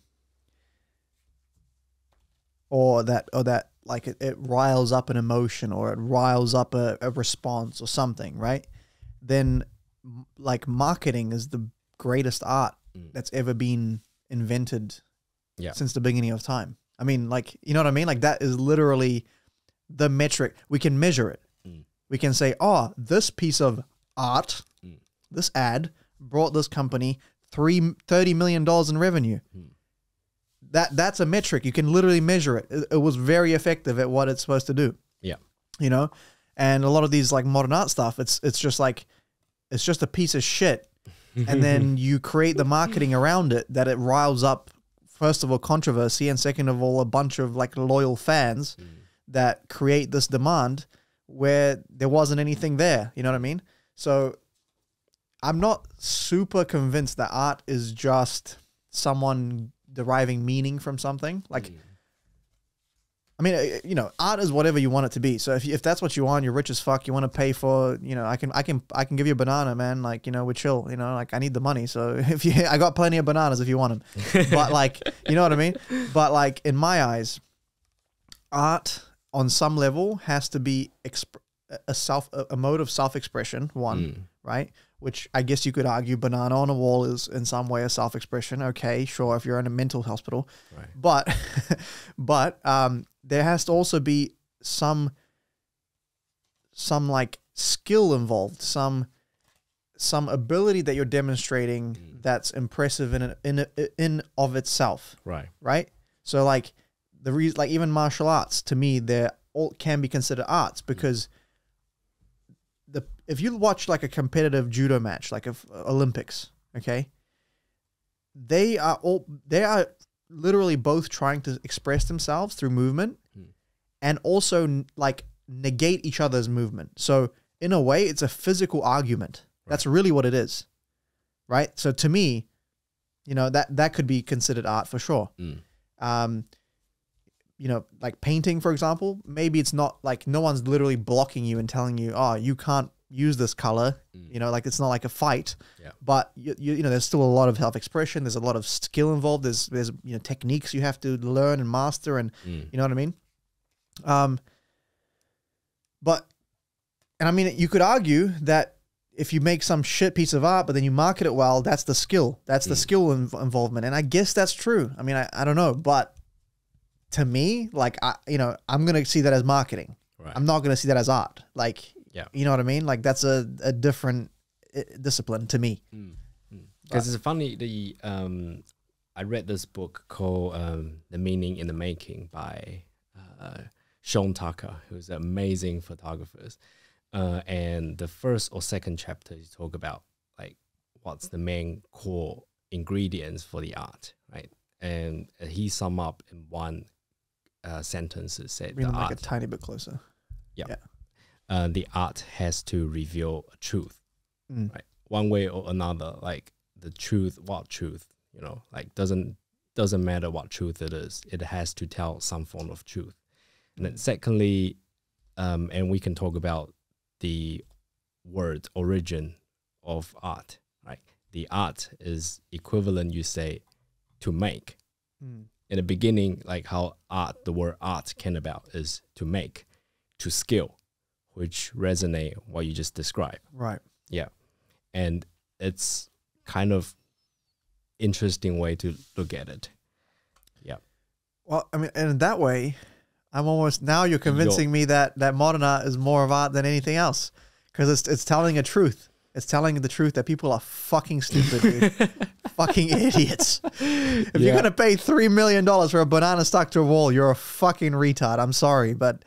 or that like it riles up an emotion, or it riles up a response or something, right? then like marketing is the greatest art that's ever been invented since the beginning of time. I mean, like, you know what I mean? Like, that is literally the metric. We can measure it. We can say, oh, this piece of art, this ad brought this company $30 million in revenue. That's a metric. You can literally measure it. It was very effective at what it's supposed to do. Yeah. You know? And a lot of these like modern art stuff, it's just like, it's just a piece of shit. And then you create the marketing around it that it riles up, first of all, controversy, and second of all, a bunch of like loyal fans that create this demand where there wasn't anything there. You know what I mean? So I'm not super convinced that art is just someone deriving meaning from something. Like, I mean, you know, art is whatever you want it to be. So if that's what you want, you're rich as fuck, you want to pay for, you know, I can give you a banana, man. Like, you know, we're chill, you know, like I need the money. So if you, I got plenty of bananas if you want them, but like, you know what I mean? But like in my eyes, art on some level has to be a mode of self-expression, one, right? Which I guess you could argue banana on a wall is in some way a self-expression. Okay, sure, if you're in a mental hospital. Right. But there has to also be some like skill involved, some ability that you're demonstrating that's impressive in of itself. Right. Right? So like the reason, like even martial arts to me, they're all can be considered arts because if you watch like a competitive judo match, like Olympics, okay, they are literally both trying to express themselves through movement and also like negate each other's movement. So in a way, it's a physical argument. Right. That's really what it is, right? So to me, you know, that could be considered art for sure. You know, like painting, for example, maybe it's not like no one's literally blocking you and telling you, oh, you can't use this color, you know, like it's not like a fight, but you know, there's still a lot of self-expression. There's a lot of skill involved. There's, you know, techniques you have to learn and master and you know what I mean? And I mean, you could argue that if you make some shit piece of art, but then you market it well, that's the skill. That's the skill involvement. And I guess that's true. I mean, I don't know, but to me, like, you know, I'm going to see that as marketing. Right. I'm not going to see that as art. Like, you know what I mean? Like, that's a different discipline to me. Because it's funny, I read this book called The Meaning in the Making by Sean Tucker, who's an amazing photographer. And the first or second chapter, you talk about, like, what's the main core ingredients for the art, right? And he summed up in one sentence that said, the art, like a tiny bit closer. The art has to reveal a truth, right? One way or another, like the truth, what truth, you know, like doesn't matter what truth it is. It has to tell some form of truth. And then secondly, and we can talk about the word origin of art, right? The art is equivalent, you say, to make. In the beginning, like how art, the word art came about is to make, to skill, which resonate what you just described. Right. Yeah. And it's kind of interesting way to look at it. Yeah. Well, I mean, and in that way, I'm almost, now you're convincing me that modern art is more of art than anything else. Because it's telling a truth. It's telling the truth that people are fucking stupid, dude. Fucking idiots. If you're going to pay $3 million for a banana stuck to a wall, you're a fucking retard. I'm sorry, but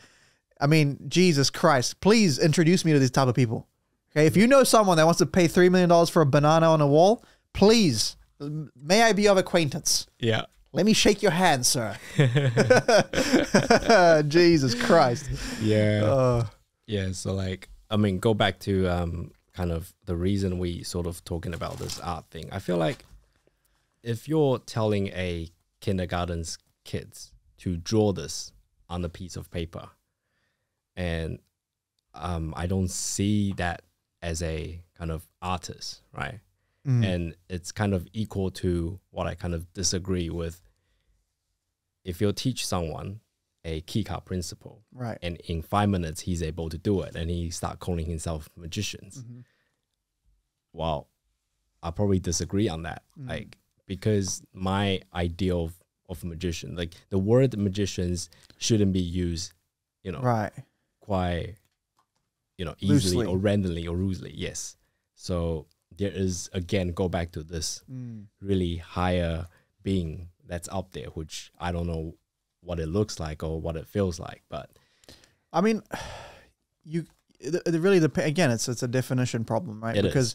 I mean, Jesus Christ, please introduce me to these type of people. Okay, if you know someone that wants to pay $3 million for a banana on a wall, please, may I be of acquaintance? Yeah. Let me shake your hand, sir. Jesus Christ. Yeah. Yeah, so like, I mean, go back to... kind of the reason we sort of talking about this art thing. I feel like if you're telling a kindergarten's kids to draw this on a piece of paper, and I don't see that as a kind of artist, right? And it's kind of equal to what I kind of disagree with. If you'll teach someone a key card principle, right, and in 5 minutes he's able to do it and he start calling himself magicians, well, I probably disagree on that. Mm. Like, because my ideal of magician, like the word magicians shouldn't be used, you know, right, quite, you know, easily loosely, or randomly or loosely. Yes. So there is, again, go back to this really higher being that's up there, which I don't know what it looks like or what it feels like. But I mean, you really, again, it's a definition problem, right? Because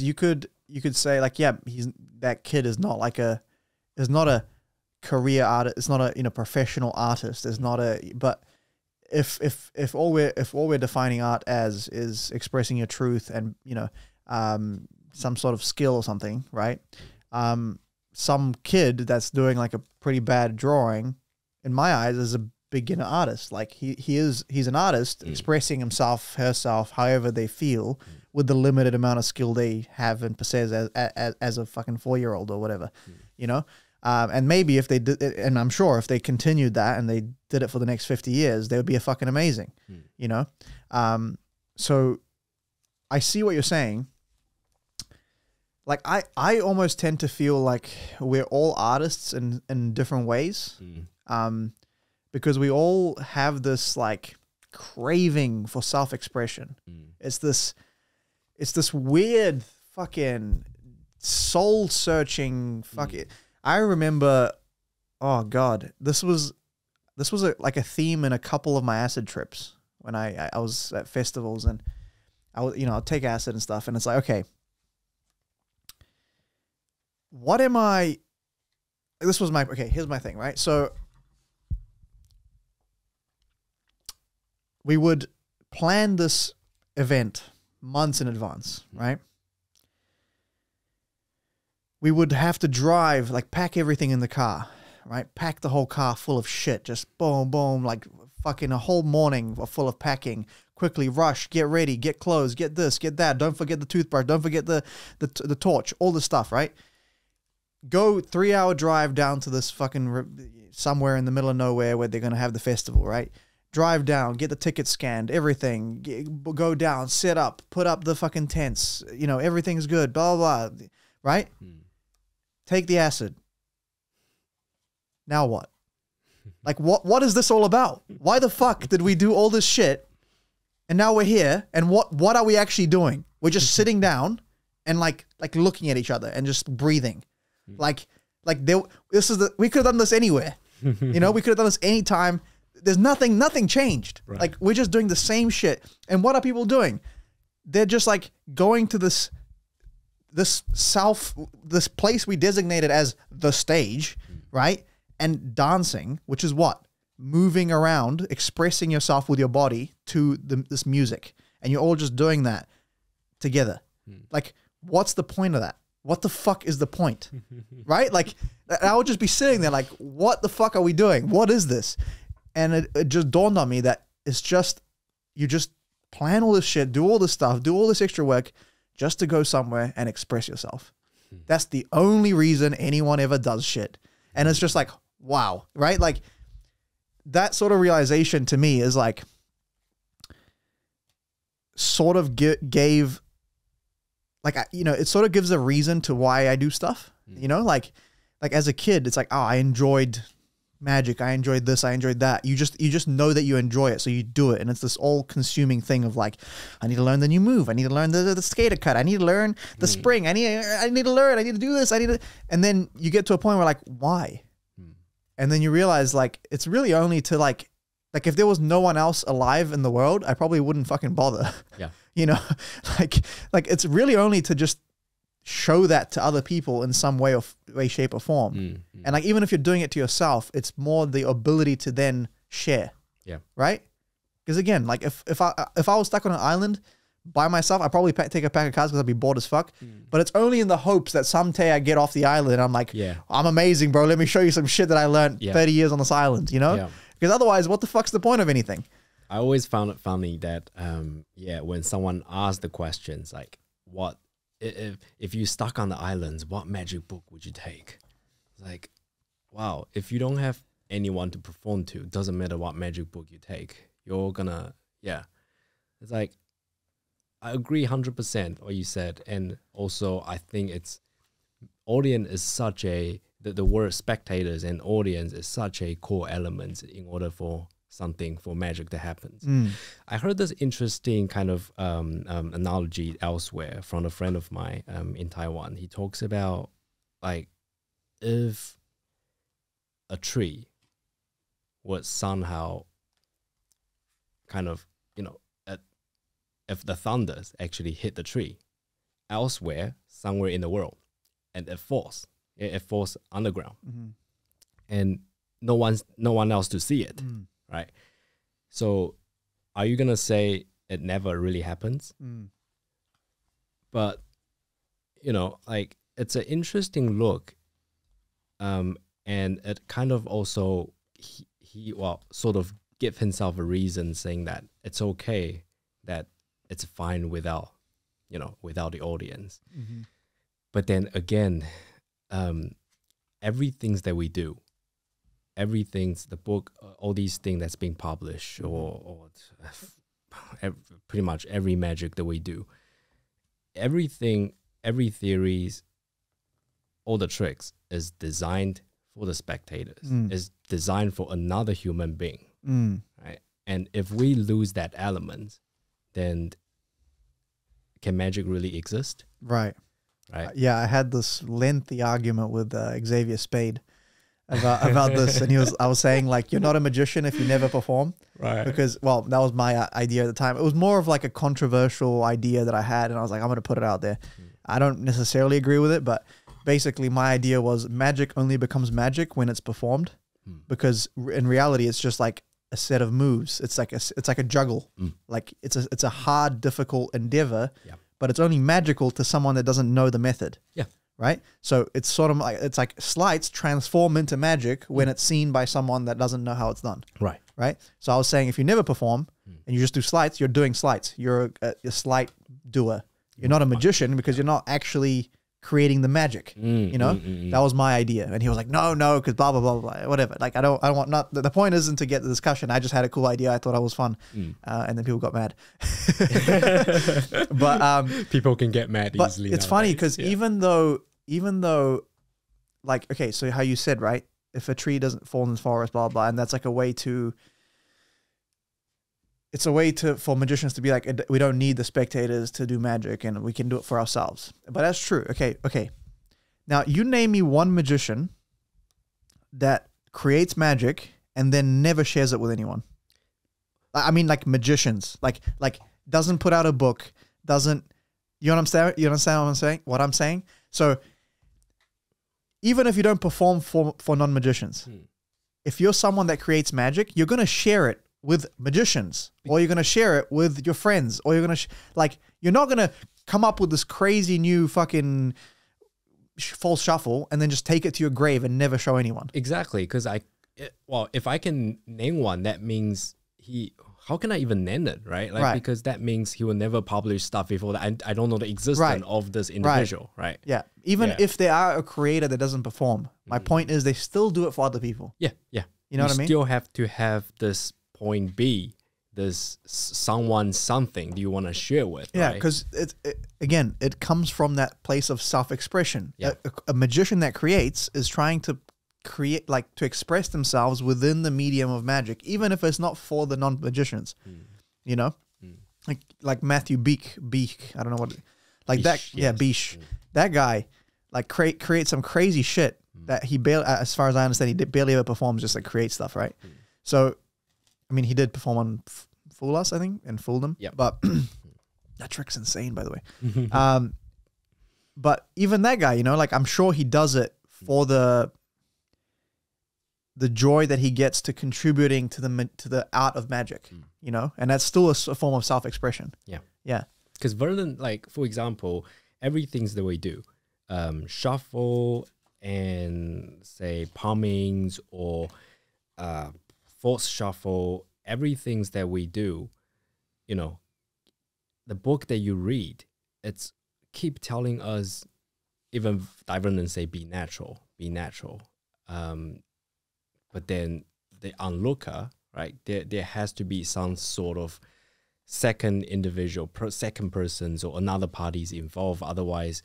you could say like, yeah, that kid is not like a, is not a career artist, it's not a, you know, professional artist, it's not a, but if all we're defining art as is expressing your truth and, you know, some sort of skill or something, right? Some kid that's doing like a pretty bad drawing, in my eyes, is a beginner artist. Like he's an artist expressing himself, herself, however they feel, with the limited amount of skill they have and possess as a fucking 4-year-old or whatever, you know. And maybe if they did, and I'm sure if they continued that and they did it for the next 50 years, they would be a fucking amazing, you know. So I see what you're saying. Like I almost tend to feel like we're all artists in different ways, because we all have this like craving for self-expression. It's this weird fucking soul-searching fucking. I remember, oh God, this was like a theme in a couple of my acid trips when I was at festivals and I'll take acid and stuff, and it's like, okay, what am I? This was my, okay, here's my thing, right? So we would plan this event months in advance, right? We would have to drive, like pack everything in the car, right? Pack the whole car full of shit, just boom, boom, like fucking a whole morning full of packing. Quickly rush, get ready, get clothes, get this, get that. Don't forget the toothbrush. Don't forget the torch, all the stuff, right? Go 3-hour drive down to this fucking somewhere in the middle of nowhere where they're going to have the festival, right? Drive down, get the tickets scanned, everything. Go down, set up, put up the fucking tents. You know, everything's good, blah, blah, blah, right? Take the acid. Now what? Like, what is this all about? Why the fuck did we do all this shit? And now we're here. And what are we actually doing? We're just sitting down and like looking at each other and just breathing. We could have done this anywhere. You know, we could have done this anytime. There's nothing changed. Right. Like we're just doing the same shit. And what are people doing? They're just like going to this place we designated as the stage, right? And dancing, which is what? Moving around, expressing yourself with your body to this music. And you're all just doing that together. Like, what's the point of that? What the fuck is the point? Right? Like, I would just be sitting there like, what the fuck are we doing? What is this? And it just dawned on me that it's just, you just plan all this shit, do all this stuff, do all this extra work, just to go somewhere and express yourself. That's the only reason anyone ever does shit. And it's just like, wow, right? Like that sort of realization to me is like sort of gave like, you know, it sort of gives a reason to why I do stuff, you know, like as a kid, it's like, oh, I enjoyed magic. I enjoyed this. I enjoyed that. You just know that you enjoy it. So you do it. And it's this all consuming thing of like, I need to learn the new move. I need to learn the skater cut. I need to learn the spring. I need to learn. I need to do this. I need to. And then you get to a point where like, why? And then you realize like, it's really only to like if there was no one else alive in the world, I probably wouldn't fucking bother. Yeah. You know, like it's really only to just show that to other people in some way, shape or form. And like, even if you're doing it to yourself, it's more the ability to then share. Yeah. Right. Because again, like if I was stuck on an island by myself, I'd probably take a pack of cards because I'd be bored as fuck. But it's only in the hopes that someday I get off the island and I'm like, yeah, I'm amazing, bro. Let me show you some shit that I learned 30 years on this island, you know? Yeah. Because otherwise, what the fuck's the point of anything? I always found it funny that, yeah, when someone asked the questions, like, what, if you stuck on the islands, what magic book would you take? Like, wow, if you don't have anyone to perform to, it doesn't matter what magic book you take. You're gonna, yeah. It's like, I agree 100% what you said, and also I think it's audience is such a the word spectators and audience is such a core element in order for something for magic to happen. Mm. I heard this interesting kind of analogy elsewhere from a friend of mine in Taiwan. He talks about like if a tree was somehow kind of, you know, if the thunders actually hit the tree elsewhere, somewhere in the world, and it falls underground, mm-hmm. and no one else to see it, mm. right? So are you gonna say it never really happens? Mm. But you know, like it's an interesting look, and it kind of also he sort of give himself a reason saying that it's okay that it's fine without, you know, without the audience. Mm-hmm. But then again, everything that we do, everything's the book, all these things that's being published, or pretty much every magic that we do, everything, every theories, all the tricks is designed for the spectators, mm. is designed for another human being, mm. right? And if we lose that element, then can magic really exist? Right. Right. Yeah, I had this lengthy argument with Xavier Spade about this, and I was saying like, you're not a magician if you never perform, right? Because, well, that was my idea at the time. It was more of like a controversial idea that I had, and I was like, I'm going to put it out there. Mm. I don't necessarily agree with it, but basically my idea was magic only becomes magic when it's performed, mm. because in reality it's just like a set of moves. It's like a juggle, mm. like it's a hard, difficult endeavor. Yep. But it's only magical to someone that doesn't know the method. Yeah. Right? So it's sort of like, it's like slides transform into magic when mm. it's seen by someone that doesn't know how it's done. Right. Right? So I was saying, if you never perform mm. and you just do slides, you're doing slides. You're a sleight doer. You're not a magician because you're not actually creating the magic. Mm, you know? Mm, mm, mm. That was my idea. And he was like, no, because blah, blah, blah, blah, whatever. Like, I don't want, not, the point isn't to get the discussion. I just had a cool idea. I thought I was fun. Mm. And then people got mad. But people can get mad easily. It's funny because yeah. even though, like, okay, so how you said, right? If a tree doesn't fall in the forest, blah, blah, and that's like a way to, it's a way to, for magicians to be like, we don't need the spectators to do magic and we can do it for ourselves. But that's true. Okay. Now, you name me one magician that creates magic and then never shares it with anyone. I mean, like magicians, like doesn't put out a book, doesn't, you know what I'm saying? You understand what I'm saying? So even if you don't perform for non-magicians, hmm. if you're someone that creates magic, you're going to share it with magicians, or you're going to share it with your friends, or you're going to like, you're not going to come up with this crazy new fucking false shuffle and then just take it to your grave and never show anyone. Exactly. Cause if I can name one, that means how can I even name it? Right. Like, right. Because that means he will never publish stuff before that. I don't know the existence right. of this individual. Right. Right. Yeah. Even yeah. if they are a creator that doesn't perform, my mm. point is they still do it for other people. Yeah. Yeah. You know what I mean? You still have to have this point B, there's something do you want to share with? Yeah, because right? It comes from that place of self-expression. Yeah. A magician that creates is trying to create, like, to express themselves within the medium of magic, even if it's not for the non-magicians. Mm. You know, mm. like Matthew Beek. I don't know what, like Beesh, that. Yes. Yeah, Beesh. Mm. That guy, like, create some crazy shit mm. that he barely, as far as I understand, he barely ever performs. Just like create stuff, right? Mm. So. I mean, he did perform on Fool Us, I think, and Fool Them. Yeah. But that trick's insane, by the way. But even that guy, you know, like, I'm sure he does it for the joy that he gets to contributing to the art of magic, mm. you know, and that's still a form of self-expression. Yeah. Yeah. Because Vernon, like, for example, everything's the way we do, shuffle and say palmings or, force shuffle, everything that we do, you know, the book that you read, it's keep telling us, even Darwin and say, be natural. But then the onlooker, right, there has to be some sort of second individual, second persons or another parties involved. Otherwise,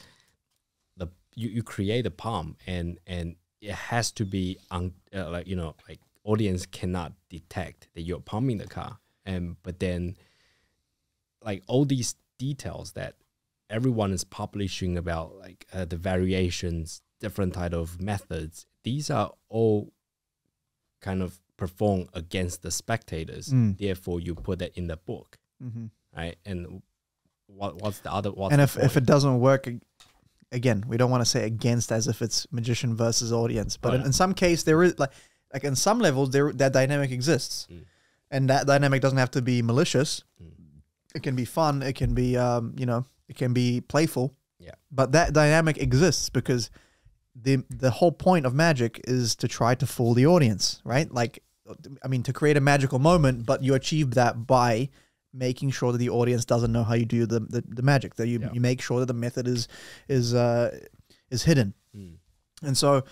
you create a palm, and it has to be on like, you know, like audience cannot detect that you're palming the car. And but then, like, all these details that everyone is publishing about, like the variations, different type of methods, these are all kind of performed against the spectators. Therefore, you put that in the book, right? And what's the other? What's and if it doesn't work, again, we don't want to say against as if it's magician versus audience, but in some case there is like in some levels there that dynamic exists, and that dynamic doesn't have to be malicious. It can be fun. It can be you know, it can be playful. Yeah. But that dynamic exists because the whole point of magic is to try to fool the audience, right? Like, I mean, to create a magical moment, but you achieve that by making sure that the audience doesn't know how you do the magic. That you, you make sure that the method is hidden. And so,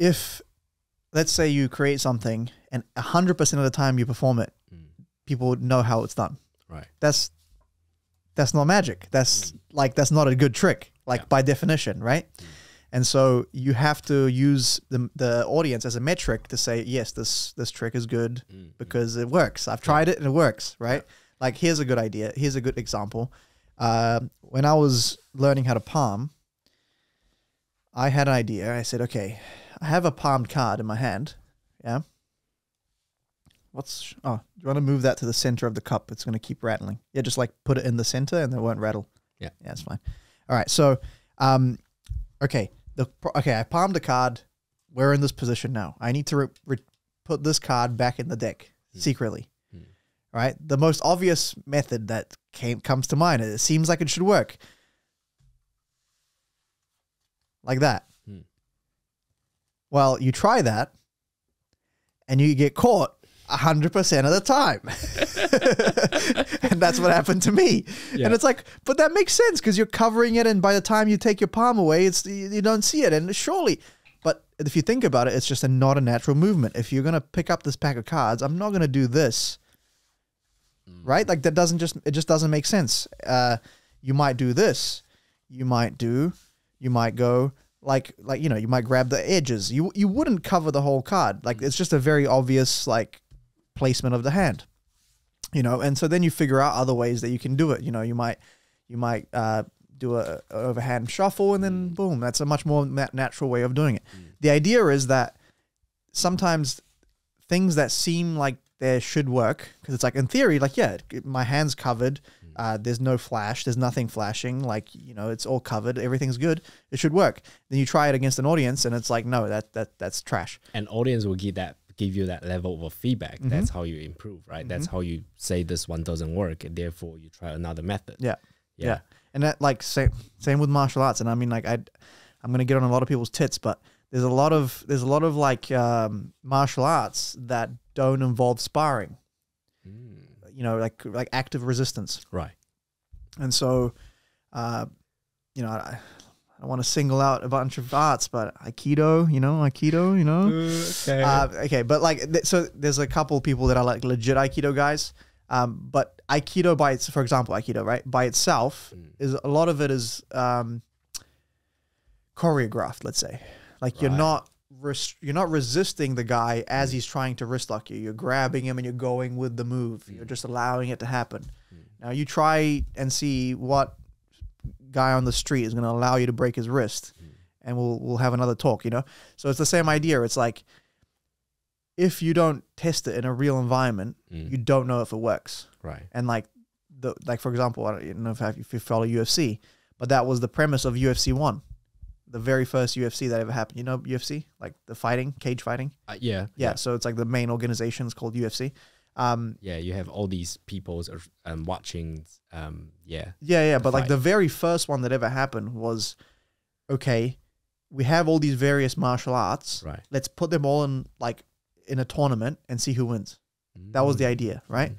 if let's say you create something and 100% of the time you perform it, people would know how it's done. Right. That's not magic. That's like, that's not a good trick. Like by definition, right? And so you have to use the audience as a metric to say, yes, this trick is good because it works. I've tried it and it works, right? Like, here's a good idea. Here's a good example. When I was learning how to palm, I had an idea. I said, okay, I have a palmed card in my hand. Yeah. What's, oh, you want to move that to the center of the cup? It's going to keep rattling. Yeah, just like put it in the center and it won't rattle. Yeah. Yeah, that's fine. All right, so, okay, I palmed the card. We're in this position now. I need to put this card back in the deck secretly, right? The most obvious method that comes to mind. It seems like it should work, like that. Well, you try that, and you get caught 100% of the time. And that's what happened to me. Yeah. And it's like, but that makes sense because you're covering it. And by the time you take your palm away, it's, you don't see it. And surely, but if you think about it, it's just not a natural movement. If you're going to pick up this pack of cards, I'm not going to do this, right? Like, that doesn't it just doesn't make sense. You might do this. You might go like, you know, you might grab the edges. You wouldn't cover the whole card. Like, it's just a very obvious, like, placement of the hand, you know. And so then you figure out other ways that you can do it. You know, you might do a overhand shuffle, and then boom, that's a much more natural way of doing it. The idea is that sometimes things that seem like they should work, because it's like, in theory, like, yeah, my hand's covered, there's no flash, there's nothing flashing, like, you know, it's all covered, everything's good, it should work. Then you try it against an audience, and it's like, no, that's trash. An audience will give that. Give you that level of feedback. That's how you improve, right? That's how you say this one doesn't work, and therefore you try another method. Yeah. And that, like, same with martial arts. And I mean, like, I'm gonna get on a lot of people's tits, but there's a lot of like martial arts that don't involve sparring. You know, like active resistance, right? And so, you know, I don't want to single out a bunch of arts, but Aikido, you know, okay. But like, so there's a couple of people that are like legit Aikido guys. But Aikido by its, for example, Aikido, right, by itself is a lot of it is choreographed, let's say. Like, right. you're not resisting the guy as he's trying to wrist lock you. You're grabbing him and you're going with the move. You're just allowing it to happen. Now you try and see what guy on the street is going to allow you to break his wrist, and we'll have another talk, you know. So it's the same idea. It's like, if you don't test it in a real environment, you don't know if it works, right? And like for example, I don't know if you follow UFC, but that was the premise of UFC 1, the very first UFC that ever happened. You know UFC, like the fighting, cage fighting. Yeah. So it's like the main organization is called UFC. Yeah, you have all these people watching. But like the very first one that ever happened was, okay, we have all these various martial arts. Right. Let's put them all in like in a tournament and see who wins. That was the idea, right?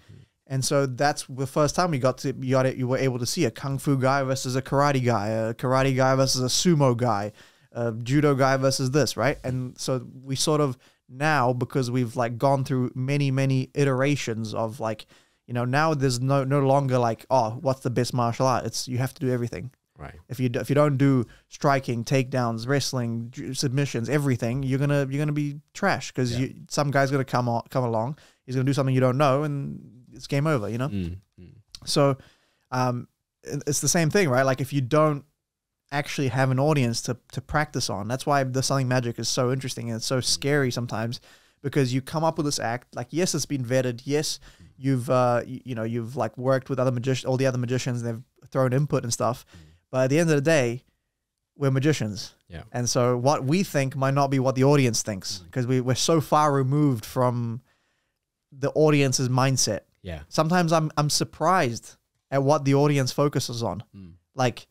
And so that's the first time you were able to see a kung fu guy versus a karate guy versus a sumo guy, a judo guy versus this, right? And so we sort of. Now, because we've like gone through many iterations of like, You know, now there's no longer like, oh, what's the best martial art? It's you have to do everything. Right. If you don't do striking, takedowns, wrestling, submissions, everything, you're gonna be trash because some guy's gonna come along. He's gonna do something you don't know, and it's game over. You know. So, it's the same thing, right? Like if you don't actually have an audience to practice on, that's why the Something Magic is so interesting and it's so scary sometimes, because you come up with this act. Like yes, it's been vetted. Yes, you've you know, you've like worked with other all the other magicians. And they've thrown input and stuff. But at the end of the day, we're magicians. Yeah. And so what we think might not be what the audience thinks, because we're so far removed from the audience's mindset. Yeah. Sometimes I'm surprised at what the audience focuses on. Like,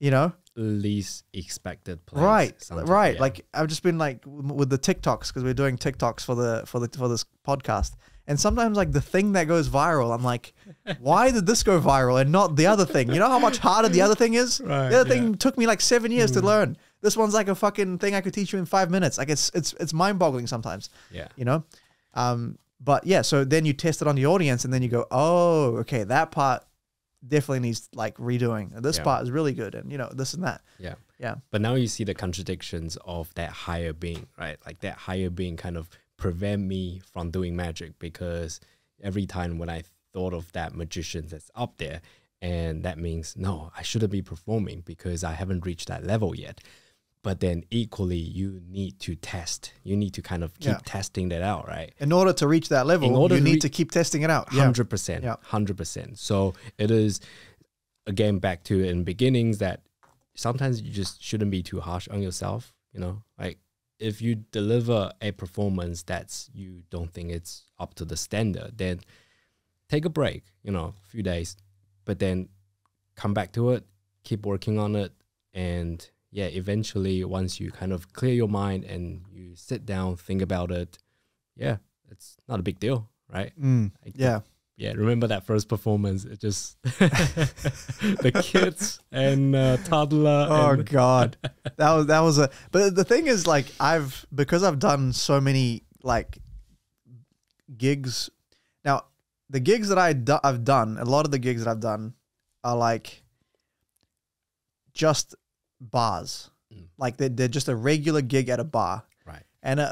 you know, least expected place. Right. Yeah. Like I've just been like with the TikToks, because we're doing TikToks for this podcast. And sometimes like the thing that goes viral, I'm like, why did this go viral and not the other thing? You know how much harder the other thing is? Right, the other thing took me like 7 years to learn. This one's like a fucking thing I could teach you in 5 minutes. Like it's mind boggling sometimes. Yeah. You know? But yeah, so then you test it on the audience and then you go, oh, okay, that part definitely needs like redoing. And this part is really good. And you know, this and that. Yeah. Yeah. But now you see the contradictions of that higher being, right? Like that higher being kind of prevent me from doing magic, because every time when I thought of that magician that's up there, and that means no, I shouldn't be performing because I haven't reached that level yet. But then equally, you need to test. You need to kind of keep testing that out, right? In order to reach that level, you need to keep testing it out. 100%, 100%. So it is, again, back to in beginnings that sometimes you just shouldn't be too harsh on yourself, you know, like, if you deliver a performance that's you don't think it's up to the standard, then take a break, you know, a few days, but then come back to it, keep working on it. And yeah, eventually once you kind of clear your mind and you sit down, think about it, yeah, it's not a big deal, right? Yeah. Yeah, remember that first performance? It just the kids and toddler. Oh and God, that was a. But the thing is, like, because I've done so many like gigs. Now, the gigs that I've done, a lot of the gigs that I've done are like just bars, like they're just a regular gig at a bar, right? And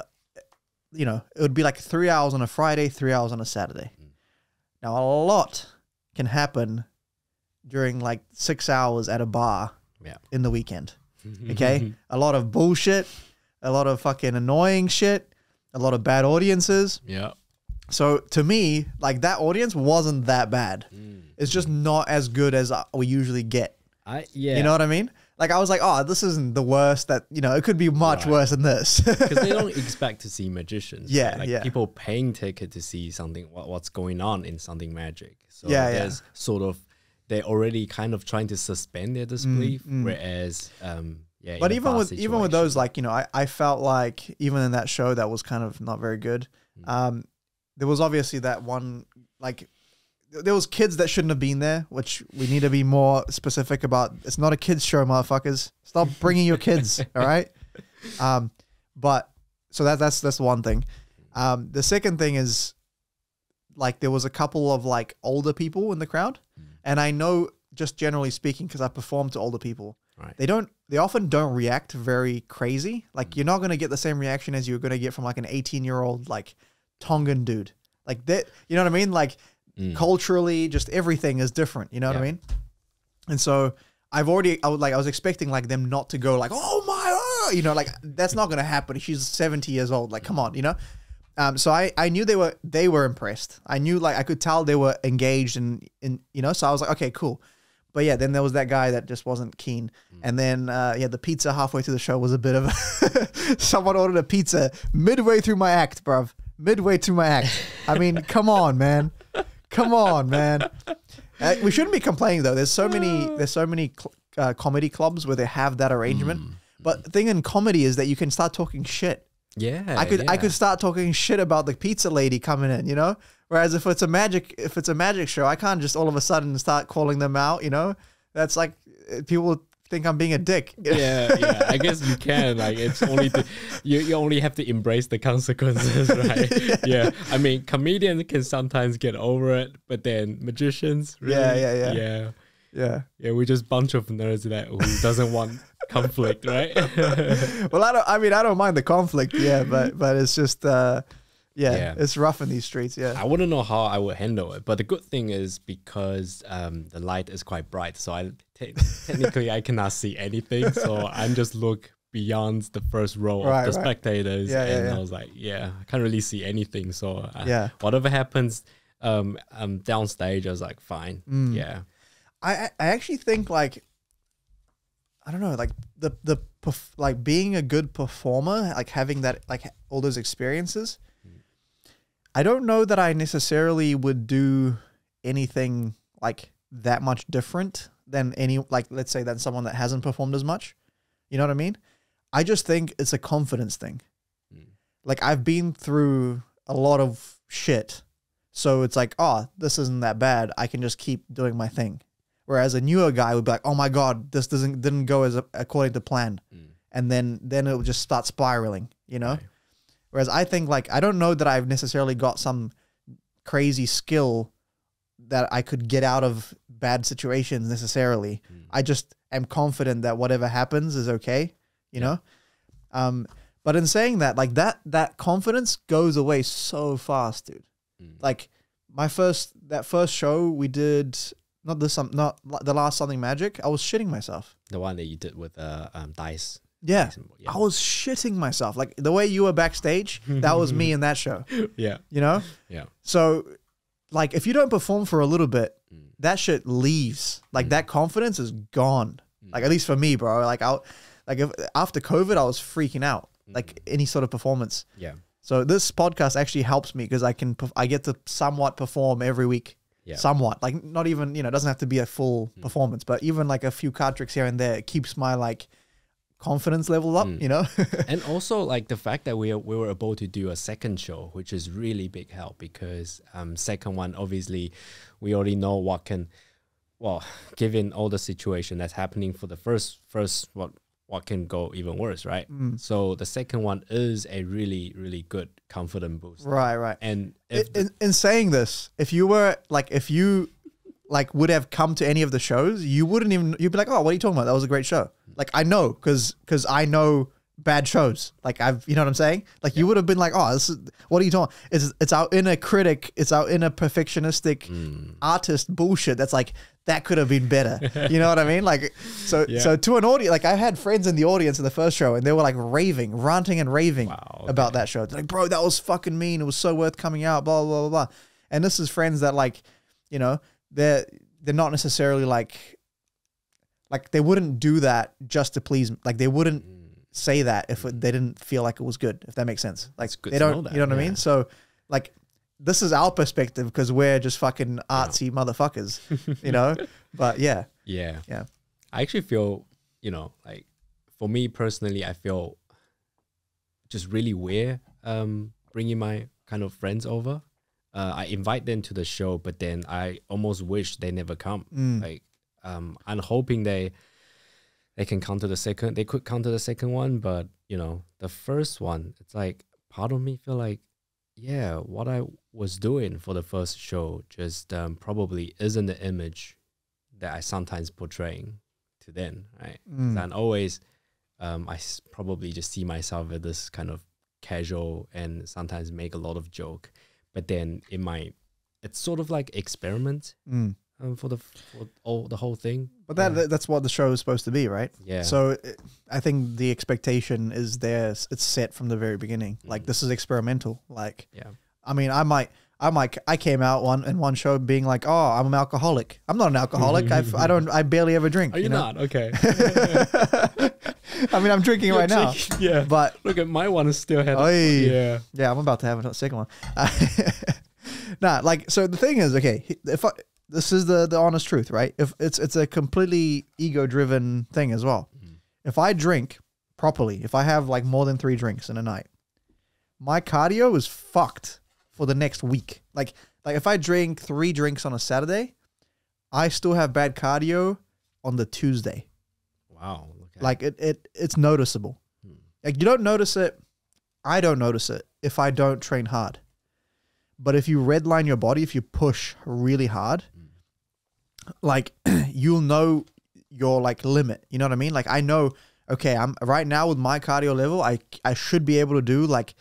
you know, it would be like 3 hours on a Friday, 3 hours on a Saturday. Now, a lot can happen during like 6 hours at a bar in the weekend, okay? A lot of bullshit, a lot of fucking annoying shit, a lot of bad audiences. Yeah. So to me, like that audience wasn't that bad. It's just not as good as we usually get. Yeah. You know what I mean? Like I was like, oh, this isn't the worst that, you know, it could be much worse than this. Because they don't expect to see magicians. Yeah, right? Like people paying ticket to see something, what's going on in Something Magic. So there's sort of, they're already kind of trying to suspend their disbelief. Whereas, yeah. But even with those, like, you know, I felt like even in that show that was kind of not very good, there was obviously that one, like, there was kids that shouldn't have been there, which we need to be more specific about. It's not a kids show, motherfuckers. Stop bringing your kids, all right? But so that's one thing. The second thing is, like, there was a couple of like older people in the crowd, and I know just generally speaking, because I perform to older people, right. They often don't react very crazy. Like you're not gonna get the same reaction as you're gonna get from like an 18-year-old like Tongan dude, like that. You know what I mean? Like. Culturally, just everything is different. You know what I mean? And so I was expecting like them not to go like, oh my, you know, like that's not going to happen. She's 70 years old. Like, come on, you know? So I knew they were impressed. I knew, like, I could tell they were engaged and you know, so I was like, okay, cool. But yeah, then there was that guy that just wasn't keen. And then, yeah, the pizza halfway through the show was a bit of a someone ordered a pizza midway through my act, bruv. Midway through my act. I mean, come on, man. Come on, man. We shouldn't be complaining though. There's so many comedy clubs where they have that arrangement. But the thing in comedy is that you can start talking shit. Yeah. I could start talking shit about the pizza lady coming in, you know? Whereas if it's a magic show, I can't just all of a sudden start calling them out, you know? That's like people think I'm being a dick. Yeah, yeah. I guess you can. Like, it's only you only have to embrace the consequences, right? Yeah. I mean, comedians can sometimes get over it, but then magicians, really, yeah, we're just a bunch of nerds that who doesn't want conflict, right? Well, I mean I don't mind the conflict, yeah, but it's just it's rough in these streets. Yeah, I wouldn't know how I would handle it, but the good thing is because the light is quite bright, so technically I cannot see anything, so I'm just look beyond the first row of the spectators, and I was like, I can't really see anything, so whatever happens downstage, I was like, fine. I actually think, like, I don't know, like like being a good performer, like having that, like all those experiences, I don't know that I necessarily would do anything like that much different than let's say than someone that hasn't performed as much. You know what I mean? I just think it's a confidence thing. Like, I've been through a lot of shit. So it's like, oh, this isn't that bad. I can just keep doing my thing. Whereas a newer guy would be like, "Oh my god, this didn't go as according to plan," and then it would just start spiraling, you know. Right. Whereas I think, like, I don't know that I've necessarily got some crazy skill that I could get out of bad situations necessarily. I just am confident that whatever happens is okay, you know. But in saying that, like that confidence goes away so fast, dude. Like that first show we did. Not the last Something Magic. I was shitting myself. The one that you did with dice. Yeah. I was shitting myself. Like, the way you were backstage, that was me in that show. Yeah. You know? Yeah. So, like, if you don't perform for a little bit, that shit leaves. Like, that confidence is gone. Like, at least for me, bro. Like, after COVID, I was freaking out. Like, any sort of performance. Yeah. So this podcast actually helps me because I get to somewhat perform every week. Yeah. Somewhat, like, not even, you know, it doesn't have to be a full performance, but even like a few card tricks here and there, it keeps my, like, confidence level up, you know. And also, like, the fact that we were able to do a second show, which is really big help, because second one, obviously we already know what can, well, given all the situation that's happening for the first what can go even worse, right? So the second one is a really, really good confidence boost. Right, right. And in saying this, if you were like, would have come to any of the shows, you wouldn't even, you'd be like, oh, what are you talking about? That was a great show. Like, I know, because I know bad shows. Like, you know what I'm saying? Like, you would have been like, oh, this is, what are you talking? It's our inner critic. It's our inner perfectionistic artist bullshit. That's like, that could have been better. You know what I mean? Like, so to an audience, like, I had friends in the audience in the first show, and they were like ranting and raving about that show. They're like, bro, that was fucking mean. It was so worth coming out, blah, blah, blah, blah. And this is friends that, like, you know, they're not necessarily like they wouldn't do that just to please me. Like, they wouldn't say that if they didn't feel like it was good, if that makes sense. Like, they don't, you know what I mean? So, like, this is our perspective because we're just fucking artsy motherfuckers, you know? But yeah. Yeah. Yeah. I actually feel, you know, like, for me personally, I feel just really weird bringing my kind of friends over. I invite them to the show, but then I almost wish they never come. Like, I'm hoping they can come to the second, they could come to the second one, but, you know, the first one, it's like, part of me feel like, yeah, what I was doing for the first show just probably isn't the image that I sometimes portraying to them, right? And always, I probably just see myself as this kind of casual and sometimes make a lot of joke, but then in my, it's sort of like experiment for the whole thing. But that's what the show is supposed to be, right? Yeah. So I think the expectation is there. It's set from the very beginning. Like, this is experimental. Like, I mean, I came out in one show being like, oh, I'm an alcoholic. I'm not an alcoholic. I barely ever drink. Are you not? Okay. I mean, I'm drinking right now. Yeah. But look at my one is still had. Yeah. Yeah. I'm about to have a second one. Nah, like, so the thing is, okay, this is the honest truth, right? If it's a completely ego-driven thing as well. If I drink properly, if I have like more than 3 drinks in a night, my cardio is fucked for the next week. Like if I drink 3 drinks on a Saturday, I still have bad cardio on the Tuesday. Wow. Wow. Like it's noticeable. Hmm. Like you don't notice it. I don't notice it if I don't train hard. But if you redline your body, if you push really hard, like you'll know your like limit. You know what I mean? Like I know, okay, I'm right now with my cardio level, I should be able to do like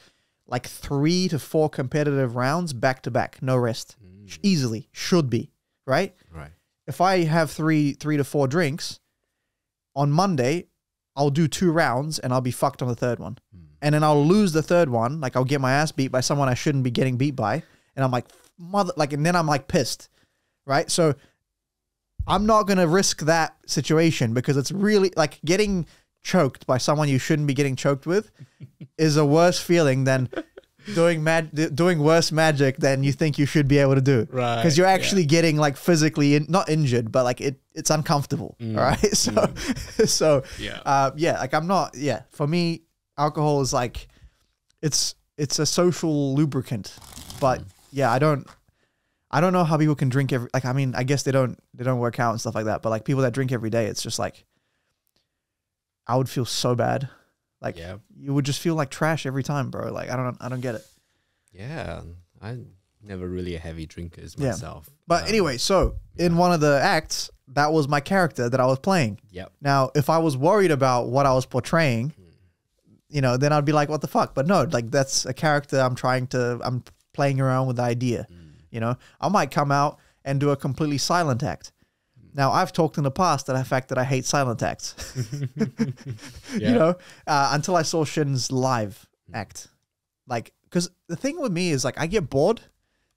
3 to 4 competitive rounds back to back, no rest, easily. Should be right. Right. If I have three to four drinks on Monday, I'll do 2 rounds and I'll be fucked on the 3rd one. And then I'll lose the 3rd one. Like I'll get my ass beat by someone I shouldn't be getting beat by. And I'm like, mother, like, and then I'm like pissed. Right. So I'm not going to risk that situation because it's really like getting choked by someone you shouldn't be getting choked with is a worse feeling than doing worse magic than you think you should be able to do. Right. Because you're actually getting like physically, not injured, but like it's uncomfortable. All right. So, like I'm not, for me, alcohol is like, it's a social lubricant, but yeah, I don't know how people can drink every, like, I mean, I guess they don't work out and stuff like that, but like people that drink every day, it's just like, I would feel so bad. Like you would just feel like trash every time, bro. Like, I don't get it. Yeah. I'm never really a heavy drinker as myself. But anyway, so in one of the acts, that was my character that I was playing. Yep. Now, if I was worried about what I was portraying, you know, then I'd be like, what the fuck? But no, like that's a character I'm playing around with the idea. You know, I might come out and do a completely silent act. Now I've talked in the past that the fact that I hate silent acts, you know, until I saw Shin's live act. Like, cause the thing with me is like, I get bored.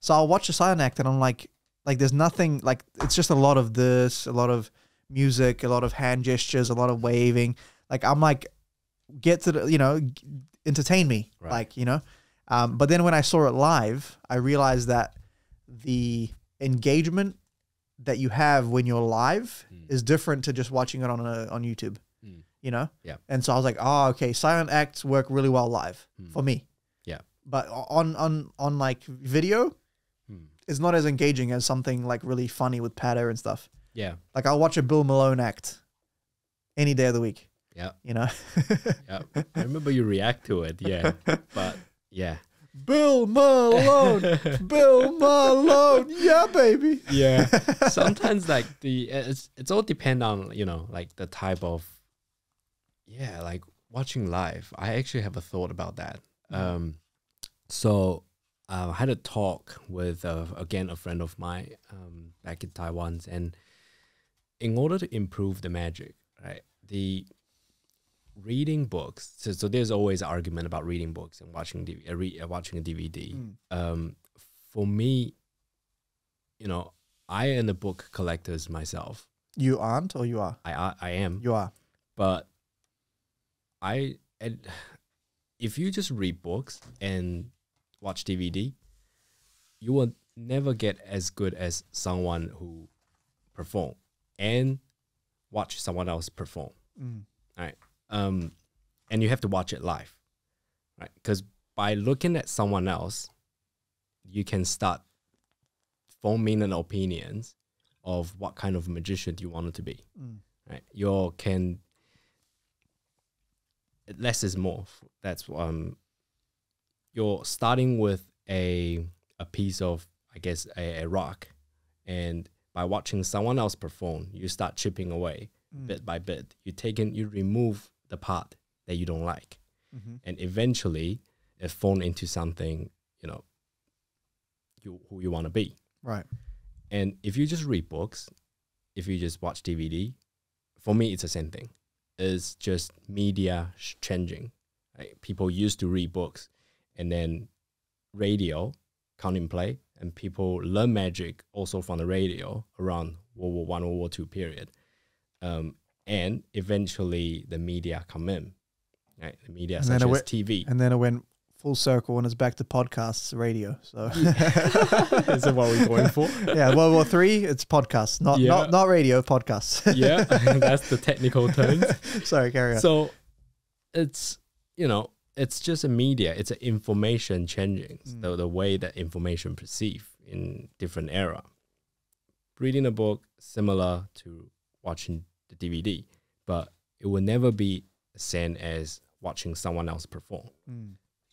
So I'll watch a silent act and I'm like there's nothing, like, it's just a lot of this, a lot of music, a lot of hand gestures, a lot of waving. Like I'm like, get to the, you know, entertain me, like, you know, but then when I saw it live, I realized that the engagement that you have when you're live is different to just watching it on YouTube, you know? Yeah. And so I was like, oh, okay. Silent acts work really well live for me. Yeah. But on like video, it's not as engaging as something like really funny with patter and stuff. Yeah. Like I'll watch a Bill Malone act any day of the week. Yeah. You know? I remember you react to it. Yeah. But yeah. Bill Malone, Bill Malone. Yeah, baby. Yeah. Sometimes like it's all depend on, you know, like the type of, like watching live. I actually have a thought about that. So I had a talk with, again, a friend of mine back in Taiwan, and in order to improve the magic, right, the reading books, so there's always an argument about reading books and watching a DVD. For me, you know, I am a book collector myself. You aren't, or you are? I am. You are. But if you just read books and watch DVD, you will never get as good as someone who perform and watch someone else perform. All right. And you have to watch it live, right? Because by looking at someone else, you can start forming an opinions of what kind of magician you want it to be, right? You can, less is more. That's you're starting with a piece of, I guess, a rock, and by watching someone else perform, you start chipping away bit by bit. You remove the part that you don't like, and eventually it forms into something, you know, who you want to be, right? And if you just read books, if you just watch DVD, for me it's the same thing. It's just media changing, right? People used to read books, and then radio come in play, and people learn magic also from the radio around World War I, World War II period. And eventually the media come in, right? The media such as TV. And then it went full circle and it's back to podcasts, radio. So is that what we're going for? Yeah, World War III, it's podcasts, not radio, podcasts. Yeah, that's the technical term. Sorry, carry on. So it's, you know, it's just a media, it's an information changing, the way that information perceived in different era. Reading a book, similar to watching the DVD, but it will never be the same as watching someone else perform.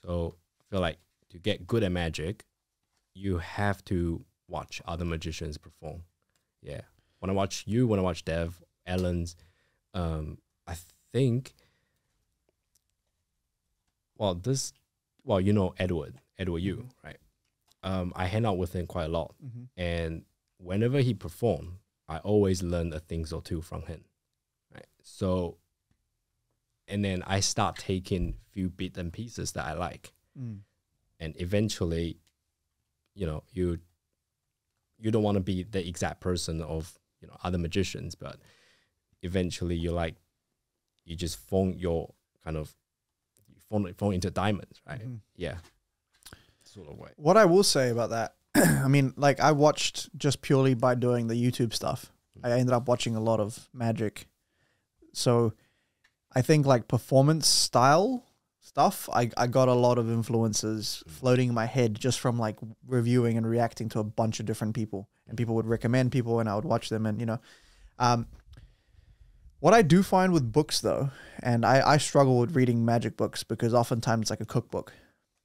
So I feel like to get good at magic, you have to watch other magicians perform. Yeah. When I watch you, when I watch Dev, Ellen's, I think, well, you know Edward, you, right? I hang out with him quite a lot. And whenever he performed, I always learned a thing or two from him, right? So, and then I start taking few bits and pieces that I like. And eventually, you know, you don't want to be the exact person of, you know, other magicians, but eventually you like, you just form your kind of, form into diamonds, right? Yeah. Sort of way. What I will say about that, I mean, like I watched just purely by doing the YouTube stuff. I ended up watching a lot of magic. So I think like performance style stuff, I got a lot of influences floating in my head just from like reviewing and reacting to a bunch of different people, and people would recommend people and I would watch them. And, you know, what I do find with books though, and I struggle with reading magic books because oftentimes it's like a cookbook.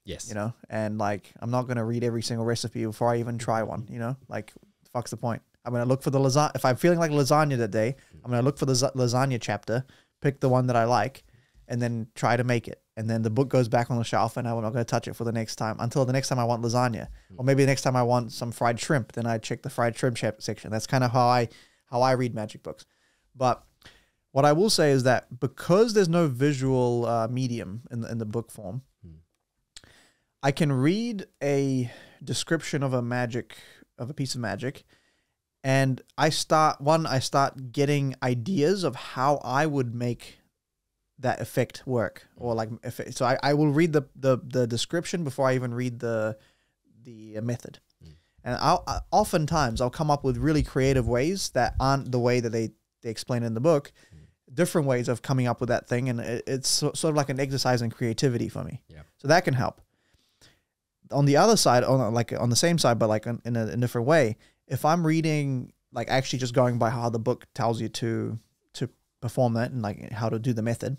Yes. You know, and like, I'm not going to read every single recipe before I even try one, you know, like fuck's the point. I'm going to look for the lasagna. If I'm feeling like lasagna that day, I'm going to look for the lasagna chapter, pick the one that I like, and then try to make it. And then the book goes back on the shelf and I'm not going to touch it for the next time until the next time I want lasagna, or maybe the next time I want some fried shrimp. Then I check the fried shrimp section. That's kind of how I read magic books. But what I will say is that because there's no visual medium in the book form, I can read a description of a piece of magic, and I start getting ideas of how I would make that effect work, or like so I will read the description before I even read the method, and oftentimes I'll come up with really creative ways that aren't the way that they explain it in the book, different ways of coming up with that thing, and it's sort of like an exercise in creativity for me. Yeah. So that can help. On the other side, on the same side, but like in a different way, if I'm reading, like actually just going by how the book tells you to perform that and like how to do the method,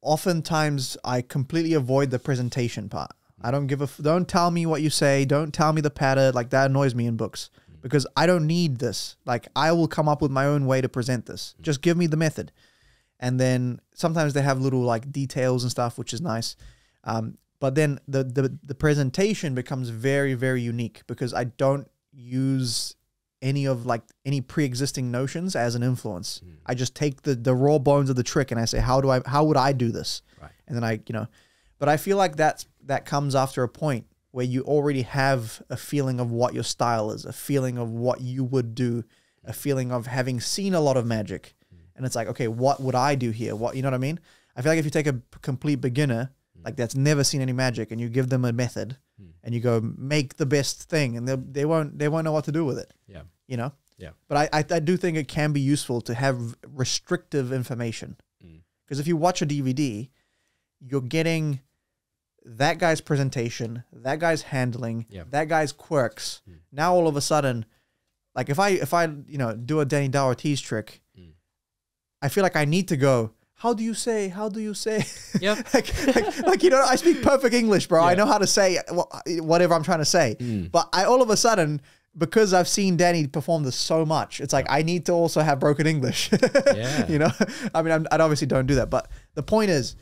oftentimes I completely avoid the presentation part. I don't give a, don't tell me what you say. Don't tell me the pattern. Like that annoys me in books because I don't need this. Like I will come up with my own way to present this. Just give me the method. And then sometimes they have little like details and stuff, which is nice. But then the presentation becomes very, very unique because I don't use any of like any pre-existing notions as an influence. I just take the raw bones of the trick and I say, how would I do this? Right. And then I, you know, but I feel like that comes after a point where you already have a feeling of what your style is, a feeling of what you would do, a feeling of having seen a lot of magic. And it's like, okay, what would I do here? What, you know what I mean? I feel like if you take a complete beginner, like that's never seen any magic, and you give them a method and you go make the best thing, and they won't know what to do with it. Yeah. You know? Yeah. But I do think it can be useful to have restrictive information. Because if you watch a DVD, you're getting that guy's presentation, that guy's handling, that guy's quirks. Now all of a sudden, like if I, you know, do a Danny Ortiz trick, I feel like I need to go, how do you say? Yep. like, you know, I speak perfect English, bro. Yeah. I know how to say whatever I'm trying to say. But I, all of a sudden, because I've seen Danny perform this so much, it's like, I need to also have broken English. Yeah. You know, I mean, I obviously don't do that, but the point is,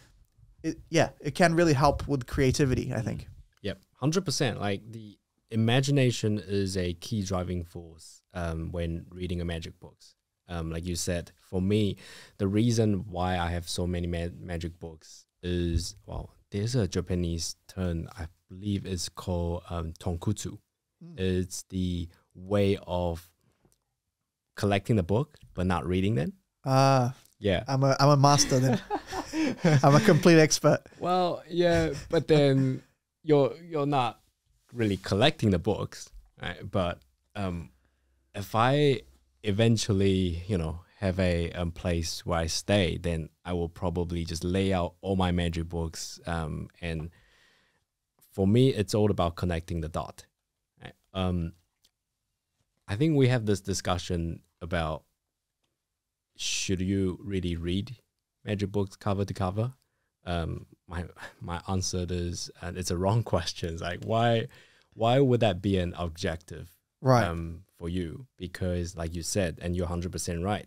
it can really help with creativity, I think. Yep. 100%. Like the imagination is a key driving force when reading a magic books. Like you said, for me, the reason why I have so many magic books is, well, there's a Japanese term, I believe it's called tonkutsu. It's the way of collecting the book, but not reading them. Yeah. I'm a master then. I'm a complete expert. Well, yeah, but then you're not really collecting the books, right? But if I eventually, you know, have a place where I stay, then I will probably just lay out all my magic books. And for me, it's all about connecting the dot. Right? I think we have this discussion about should you really read magic books cover to cover? My answer is, and it's a wrong question. It's like, why would that be an objective, right? For you? Because like you said, and you're 100% right,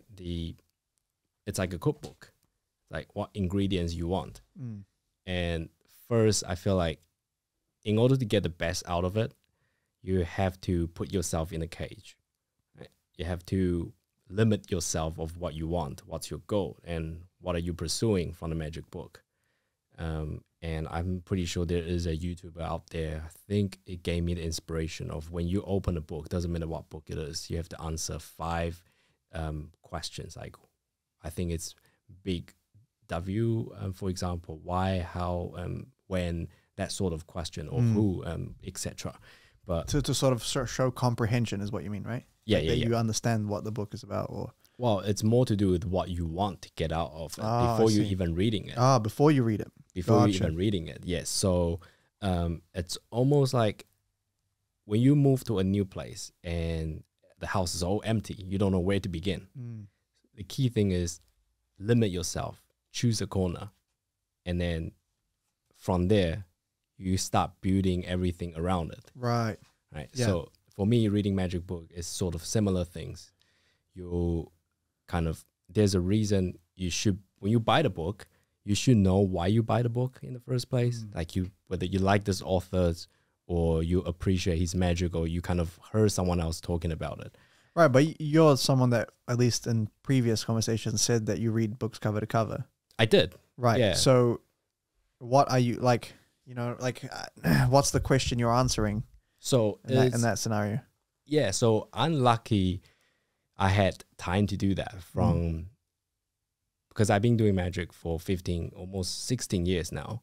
it's like a cookbook. It's like what ingredients you want. Mm. And first, I feel like in order to get the best out of it, you have to put yourself in a cage. Right? You have to limit yourself of what you want, what's your goal, and what are you pursuing from the magic book. And I'm pretty sure there is a YouTuber out there. I think it gave me the inspiration of when you open a book, doesn't matter what book it is, you have to answer 5 questions. Like, I think it's Big W, for example, why, how, when, that sort of question, or who, etc. But to sort of show comprehension is what you mean, right? Yeah, like you understand what the book is about, or well, it's more to do with what you want to get out of it before you even reading it. Ah, before you read it. Before you even reading it, yes. So it's almost like when you move to a new place and the house is all empty, you don't know where to begin. Mm. The key thing is limit yourself, choose a corner, and then from there you start building everything around it. Right. Right. Yeah. So for me, reading magic book is sort of similar things. You kind of, there's a reason you should, when you buy the book, you should know why you buy the book in the first place. Mm. Like whether you like this author or you appreciate his magic or you kind of heard someone else talking about it. Right, but you're someone that, at least in previous conversations, said that you read books cover to cover. I did. Right. Yeah. So what are you, like, you know, like, what's the question you're answering? So in that scenario. Yeah. So unlucky, I had time to do that from, because I've been doing magic for 15, almost 16 years now.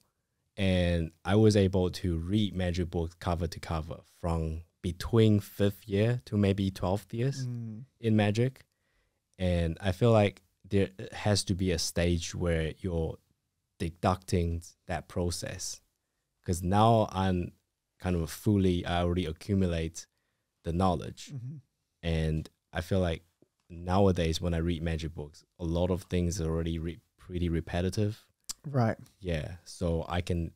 And I was able to read magic books cover to cover from between 5th year to maybe 12th years in magic. And I feel like there has to be a stage where you're deducting that process. Because now I'm kind of fully, I already accumulate the knowledge. Mm-hmm. And I feel like nowadays when I read magic books, a lot of things are already pretty repetitive. Right. Yeah. So I can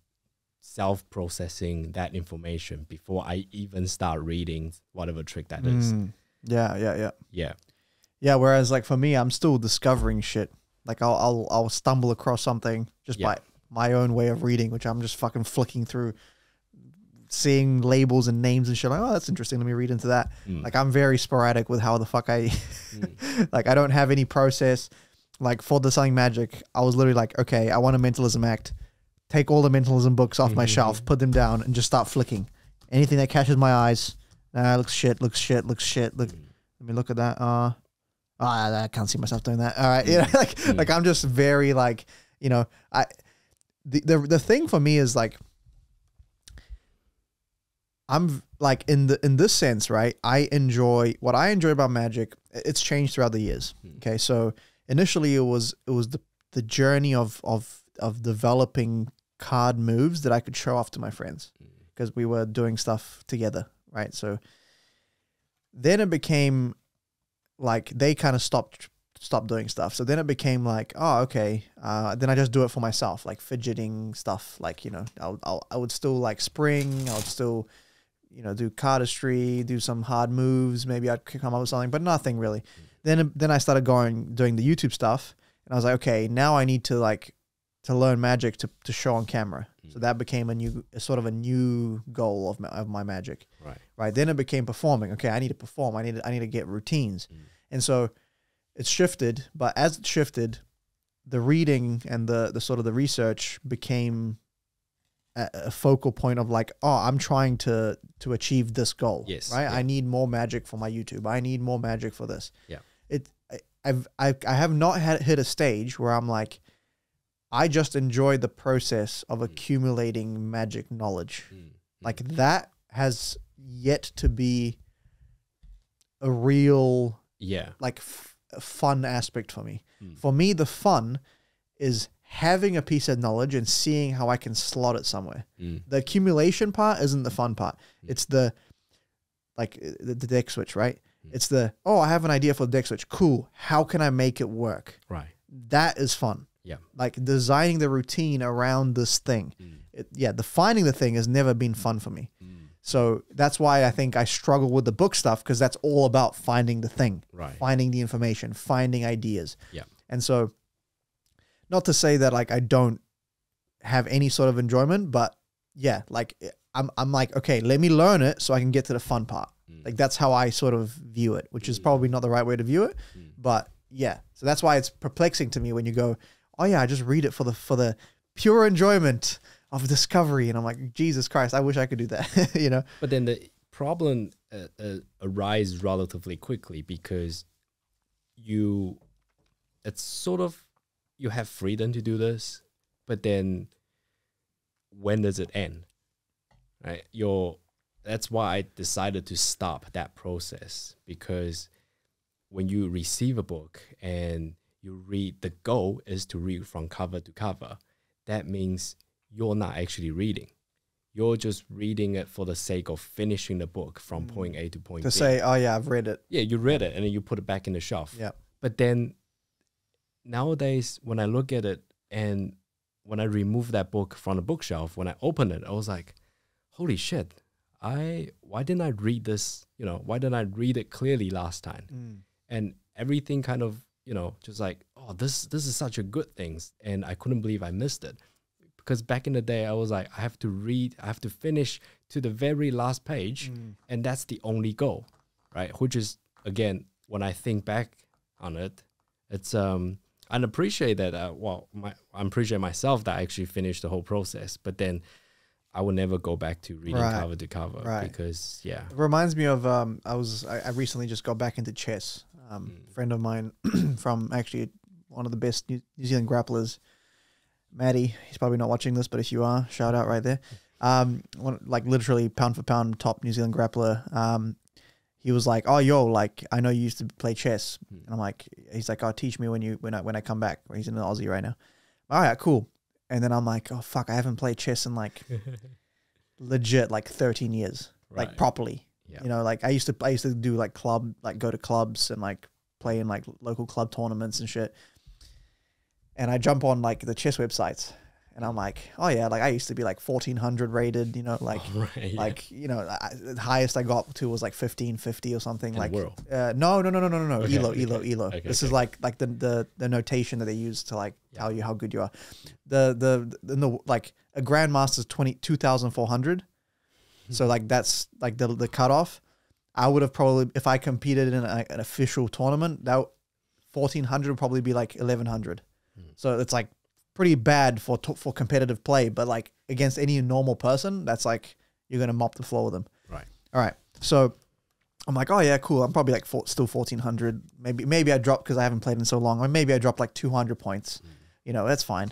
self-processing that information before I even start reading whatever trick that is. Yeah. Yeah. Yeah. Yeah. Yeah. Whereas like for me, I'm still discovering shit. Like I'll stumble across something just by my own way of reading, which I'm just fucking flicking through, seeing labels and names and shit. Like, oh, that's interesting. Let me read into that. Like, I'm very sporadic with how the fuck I, like, I don't have any process. Like, for the Something Magic, I was literally like, okay, I want a mentalism act. Take all the mentalism books off my shelf, put them down, and just start flicking. Anything that catches my eyes. Looks shit, looks shit, looks shit. Look, let me look at that. I can't see myself doing that. All right. You know, like, like, I'm just very, like, you know, the thing for me is like, I'm like in this sense, right? I enjoy what I enjoy about magic. It's changed throughout the years. Okay, so initially it was the journey of developing card moves that I could show off to my friends because we were doing stuff together, right? So then it became like they kind of stopped doing stuff. So then it became like, oh, okay. Then I just do it for myself, like fidgeting stuff. Like, you know, I would still like spring. I would still, you know, do cardistry, do some hard moves. Maybe I'd come up with something, but nothing really. Then I started doing the YouTube stuff, and I was like, okay, now I need to like learn magic to show on camera. So that became a sort of a new goal of my magic. Right. Right. Then it became performing. Okay, I need to perform. I need to get routines, and so it's shifted. But as it shifted, the reading and the sort of the research became a focal point of like, oh, I'm trying to achieve this goal. Yes, right. Yeah. I need more magic for my YouTube. I need more magic for this. Yeah. I have not hit a stage where I'm like, I just enjoy the process of accumulating magic knowledge. Like that has yet to be a real like fun aspect for me. For me, the fun is having a piece of knowledge and seeing how I can slot it somewhere. The accumulation part isn't the fun part. It's the deck switch, right? It's the, oh, I have an idea for the deck switch. Cool. How can I make it work? Right. That is fun. Yeah. Like designing the routine around this thing. Mm. Defining the thing has never been fun for me. Mm. So that's why I think I struggle with the book stuff, because that's all about finding the thing, right, finding the information, finding ideas. Yeah. And so not to say that like I don't have any sort of enjoyment, but yeah, like I'm like, okay, let me learn it so I can get to the fun part. Mm. Like that's how I sort of view it, which is probably not the right way to view it, but yeah. So that's why it's perplexing to me when you go, oh yeah, I just read it for the pure enjoyment of discovery. And I'm like, Jesus Christ, I wish I could do that, you know? But then the problem arises relatively quickly, because you have freedom to do this, but then when does it end? Right? That's why I decided to stop that process, because when you receive a book and you read, the goal is to read from cover to cover. That means you're not actually reading. You're just reading it for the sake of finishing the book from point A to point B. To say, oh yeah, I've read it. Yeah, you read it and then you put it back in the shelf. Yeah. But then nowadays, when I look at it and when I remove that book from the bookshelf, when I open it, I was like, holy shit, why didn't I read this? You know, why didn't I read it clearly last time? Mm. And everything kind of, you know, just like, oh, this is such a good thing. And I couldn't believe I missed it. Because back in the day, I was like, I have to read, I have to finish to the very last page. Mm. And that's the only goal, right? Which is, again, when I think back on it, it's, I appreciate that, I appreciate myself that I actually finished the whole process. But then I will never go back to reading cover to cover, because, yeah. It reminds me of, I recently just got back into chess. A friend of mine from actually one of the best New Zealand grapplers, Maddie, he's probably not watching this, but if you are, shout out right there. Like literally pound for pound top New Zealand grappler. He was like, oh, yo, like, I know you used to play chess. And I'm like, he's like, oh, teach me when I come back. He's in the Aussie right now. All right, cool. And then I'm like, oh, fuck, I haven't played chess in like legit, like 13 years, like properly. You know, like I used to do like go to clubs and like play in like local club tournaments and shit. And I jump on like the chess websites and I'm like, oh yeah, like I used to be like 1400 rated, you know, like, you know, the highest I got to was like 1550 or something. In like, no, okay, ELO. Okay, this is like the notation that they use to like tell you how good you are. Like a grandmaster's 2,400. So like that's like the cutoff. I would have probably, if I competed in an official tournament, that 1400 would probably be like 1100. So it's like pretty bad for competitive play, but like against any normal person, that's like you're gonna mop the floor with them. Right. All right. So I'm like, oh yeah, cool. I'm probably like still 1400. Maybe I dropped because I haven't played in so long, or maybe I dropped like 200 points. You know, that's fine.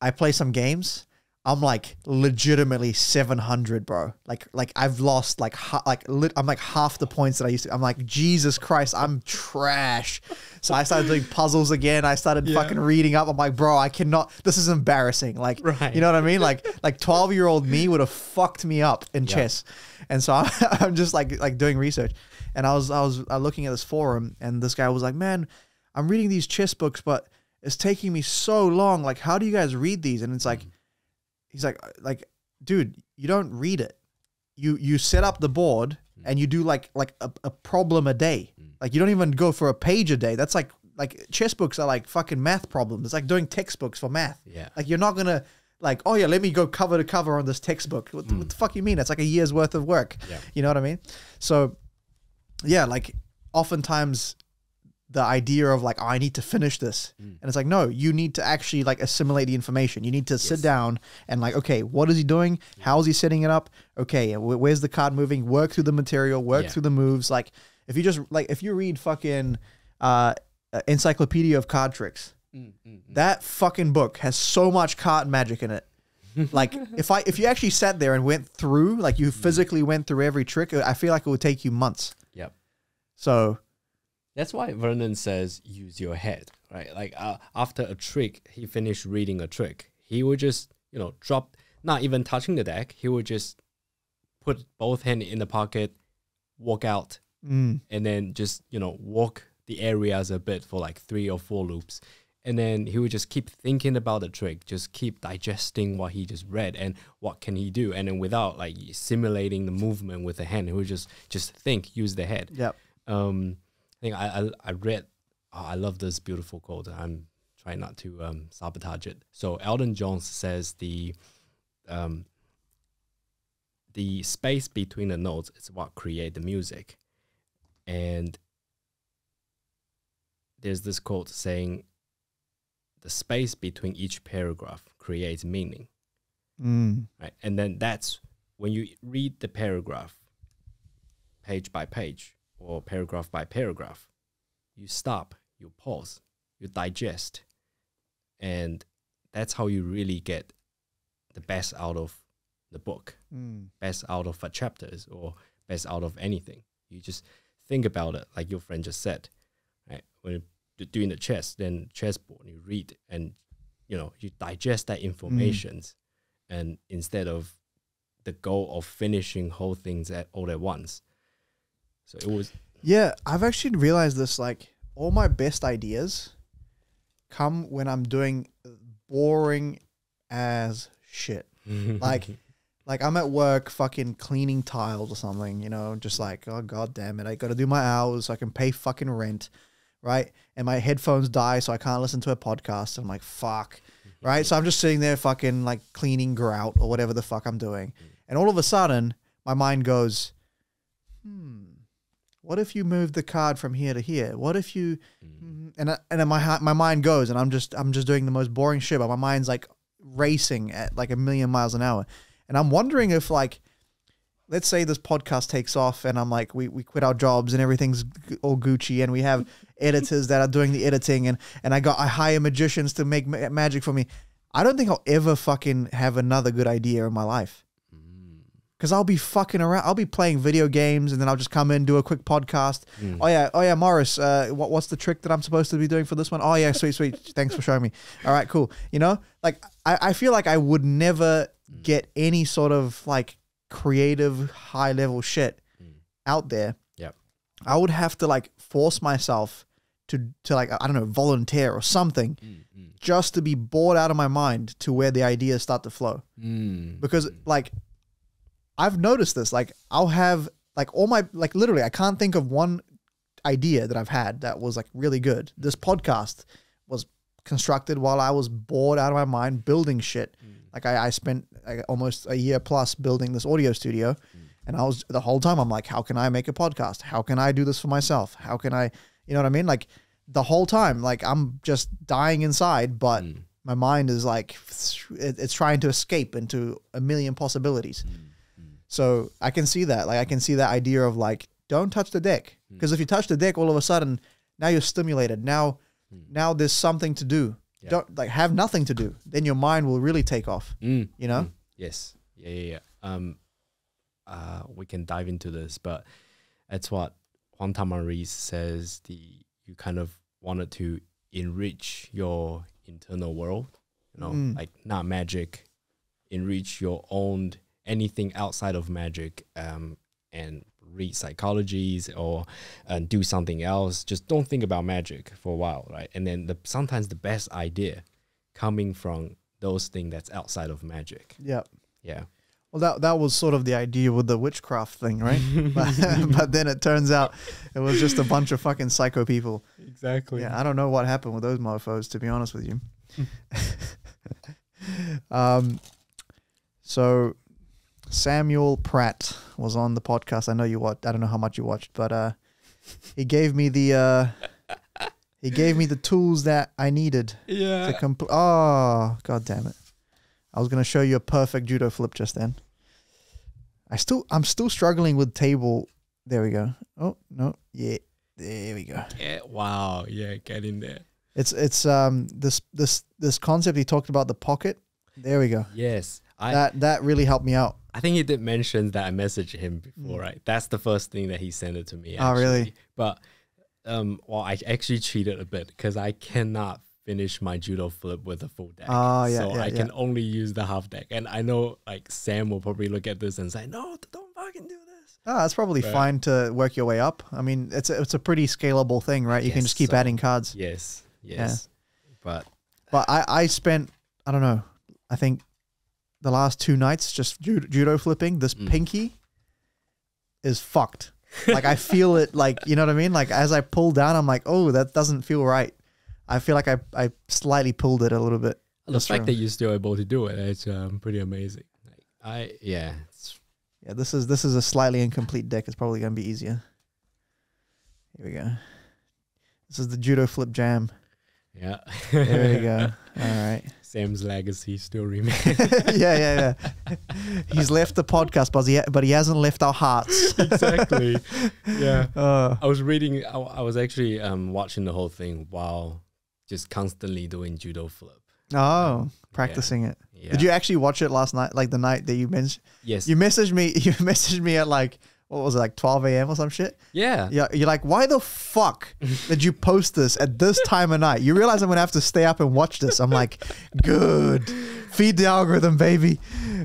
I play some games. I'm like legitimately 700, bro. Like I've lost I'm like half the points that I used to. I'm like, Jesus Christ, I'm trash. So I started doing puzzles again. I started fucking reading up. I'm like, bro, I cannot, this is embarrassing. Like, you know what I mean? Like 12-year-old me would have fucked me up in chess. And so I'm just like doing research. And I was looking at this forum, and this guy was like, man, I'm reading these chess books, but it's taking me so long. Like, how do you guys read these? And it's like, he's like, dude, you don't read it. You set up the board and you do like a problem a day. Like you don't even go for a page a day. That's like chess books are like fucking math problems. It's like doing textbooks for math. Yeah. Like you're not gonna like, oh yeah, let me go cover to cover on this textbook. What the fuck you mean? It's like a year's worth of work. Yeah. You know what I mean? So yeah, like oftentimes the idea of like, oh, I need to finish this. And it's like, no, you need to actually like assimilate the information. You need to sit down and like, okay, what is he doing? How is he setting it up? Okay, where's the card moving? Work through the material, work through the moves. Like if you just like, if you read fucking Encyclopedia of Card Tricks, that fucking book has so much card magic in it. Like if you actually sat there and went through, like you physically went through every trick, I feel like it would take you months. Yep. So that's why Vernon says, use your head, right? Like after a trick, he finished reading a trick. He would just, you know, drop, not even touching the deck. He would just put both hands in the pocket, walk out, and then just, you know, walk the areas a bit for like 3 or 4 loops. And then he would just keep thinking about the trick, just keep digesting what he just read and what can he do. And then without like simulating the movement with the hand, he would just think, use the head. Yep. I think I read, oh, I love this beautiful quote. I'm trying not to sabotage it. So Elton John says the space between the notes is what create the music. And there's this quote saying, the space between each paragraph creates meaning. Right? And then that's when you read the paragraph, page by page or paragraph by paragraph, you stop, you pause, you digest. And that's how you really get the best out of the book, best out of chapters or best out of anything. You just think about it, like your friend just said, right? When you doing the chess, then chessboard, you read and, you know, you digest that information. And instead of the goal of finishing whole things all at once. So it was. Yeah. I've actually realized this, like all my best ideas come when I'm doing boring as shit. like I'm at work fucking cleaning tiles or something, you know, just like, oh, God damn it. I got to do my hours so I can pay fucking rent. Right? And my headphones die, so I can't listen to a podcast. I'm like, fuck. Right? So I'm just sitting there fucking like cleaning grout or whatever the fuck I'm doing. And all of a sudden, my mind goes, what if you move the card from here to here? What if you, and then my mind goes, and I'm just doing the most boring shit, but my mind's like racing at like 1,000,000 miles an hour. And I'm wondering if like, let's say this podcast takes off and I'm like, we quit our jobs and everything's all Gucci and we have editors that are doing the editing and I hire magicians to make magic for me. I don't think I'll ever fucking have another good idea in my life. Cause I'll be fucking around. I'll be playing video games and then I'll just come in, do a quick podcast. Oh yeah. Morris, what's the trick that I'm supposed to be doing for this one? Oh yeah. Sweet. Thanks for showing me. All right, cool. You know, like I feel like I would never get any sort of like creative high level shit out there. Yeah, I would have to like force myself to like, I don't know, volunteer or something just to be bored out of my mind to where the ideas start to flow. Because like I've noticed this, like I'll have like all my, like literally I can't think of one idea that I've had that was like really good. This podcast was constructed while I was bored out of my mind building shit. Like I spent like almost a year plus building this audio studio and I was the whole time I'm like, how can I make a podcast? How can I do this for myself? How can I, you know what I mean? Like the whole time, like I'm just dying inside, but my mind is like, it's trying to escape into 1,000,000 possibilities. So I can see that. Like I can see that idea of like, don't touch the deck. Because if you touch the deck, all of a sudden now you're stimulated. Now there's something to do. Yeah. Don't like have nothing to do. Then your mind will really take off. You know? Yes. Yeah. We can dive into this, but that's what Juan Tamariz says. You kind of wanted to enrich your internal world, you know, like not magic, enrich your own anything outside of magic, and read psychologies or do something else. Just don't think about magic for a while, right? And then sometimes the best idea coming from those things that's outside of magic. Yeah. Yeah. Well, that was sort of the idea with the witchcraft thing, right? but then it turns out it was just a bunch of fucking psycho people. Exactly. Yeah, I don't know what happened with those mofos, to be honest with you. So Samuel Pratt was on the podcast. I know you watched. I don't know how much you watched, but he gave me the tools that I needed. Yeah. To complete. Oh, God damn it! I was gonna show you a perfect judo flip just then. I'm still struggling with table. There we go. Oh no! Yeah, there we go. Yeah. Wow. Yeah. Get in there. It's this concept he talked about, the pocket. There we go. Yes. That really helped me out. I think he did mention that I messaged him before, right? That's the first thing that he sent it to me. Actually. Oh, really? But, well, I actually cheated a bit because I cannot finish my judo flip with a full deck. Oh, yeah. So I can only use the half deck. And I know, like, Sam will probably look at this and say, no, don't fucking do this. Ah, it's probably fine to work your way up. I mean, it's a pretty scalable thing, right? You can just keep adding cards. Yes, yes. Yeah. But I spent, I don't know, I think the last two nights just judo flipping. This pinky is fucked. Like, I feel it, like, you know what I mean? Like, as I pull down, I'm like, oh, that doesn't feel right. I feel like I slightly pulled it a little bit. The fact that you're still able to do it, it's pretty amazing. Like, yeah, this is a slightly incomplete deck. It's probably going to be easier. Here we go. This is the judo flip jam. Yeah. There we go. All right. Sam's legacy still remains. Yeah. He's left the podcast, but he hasn't left our hearts. Exactly. Yeah. I was reading. I was actually watching the whole thing while just constantly doing judo flip. Oh, practicing it. Yeah. Did you actually watch it last night? Like the night that you mentioned? Yes. You messaged me at like, what was it, like 12 a.m. or some shit? Yeah. Yeah. You're like, why the fuck did you post this at this time of night? You realize I'm going to have to stay up and watch this. I'm like, good. Feed the algorithm, baby.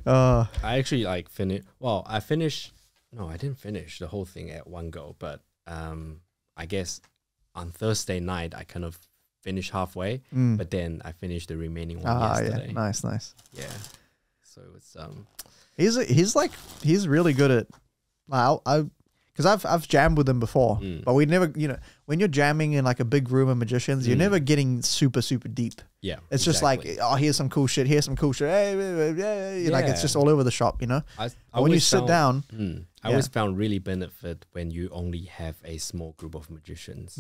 I actually like finished. Well, I finished. No, I didn't finish the whole thing at one go. But I guess on Thursday night, I kind of finished halfway, but then I finished the remaining one yesterday. Yeah. Nice. Yeah. So it's he's really good at, like, I've jammed with him before, but we never, you know, when you're jamming in like a big room of magicians, you're never getting super deep. Yeah. It's just like, oh, here's some cool shit. Here's some cool shit. Hey, like, it's just all over the shop, you know. I always found really benefit when you only have a small group of magicians,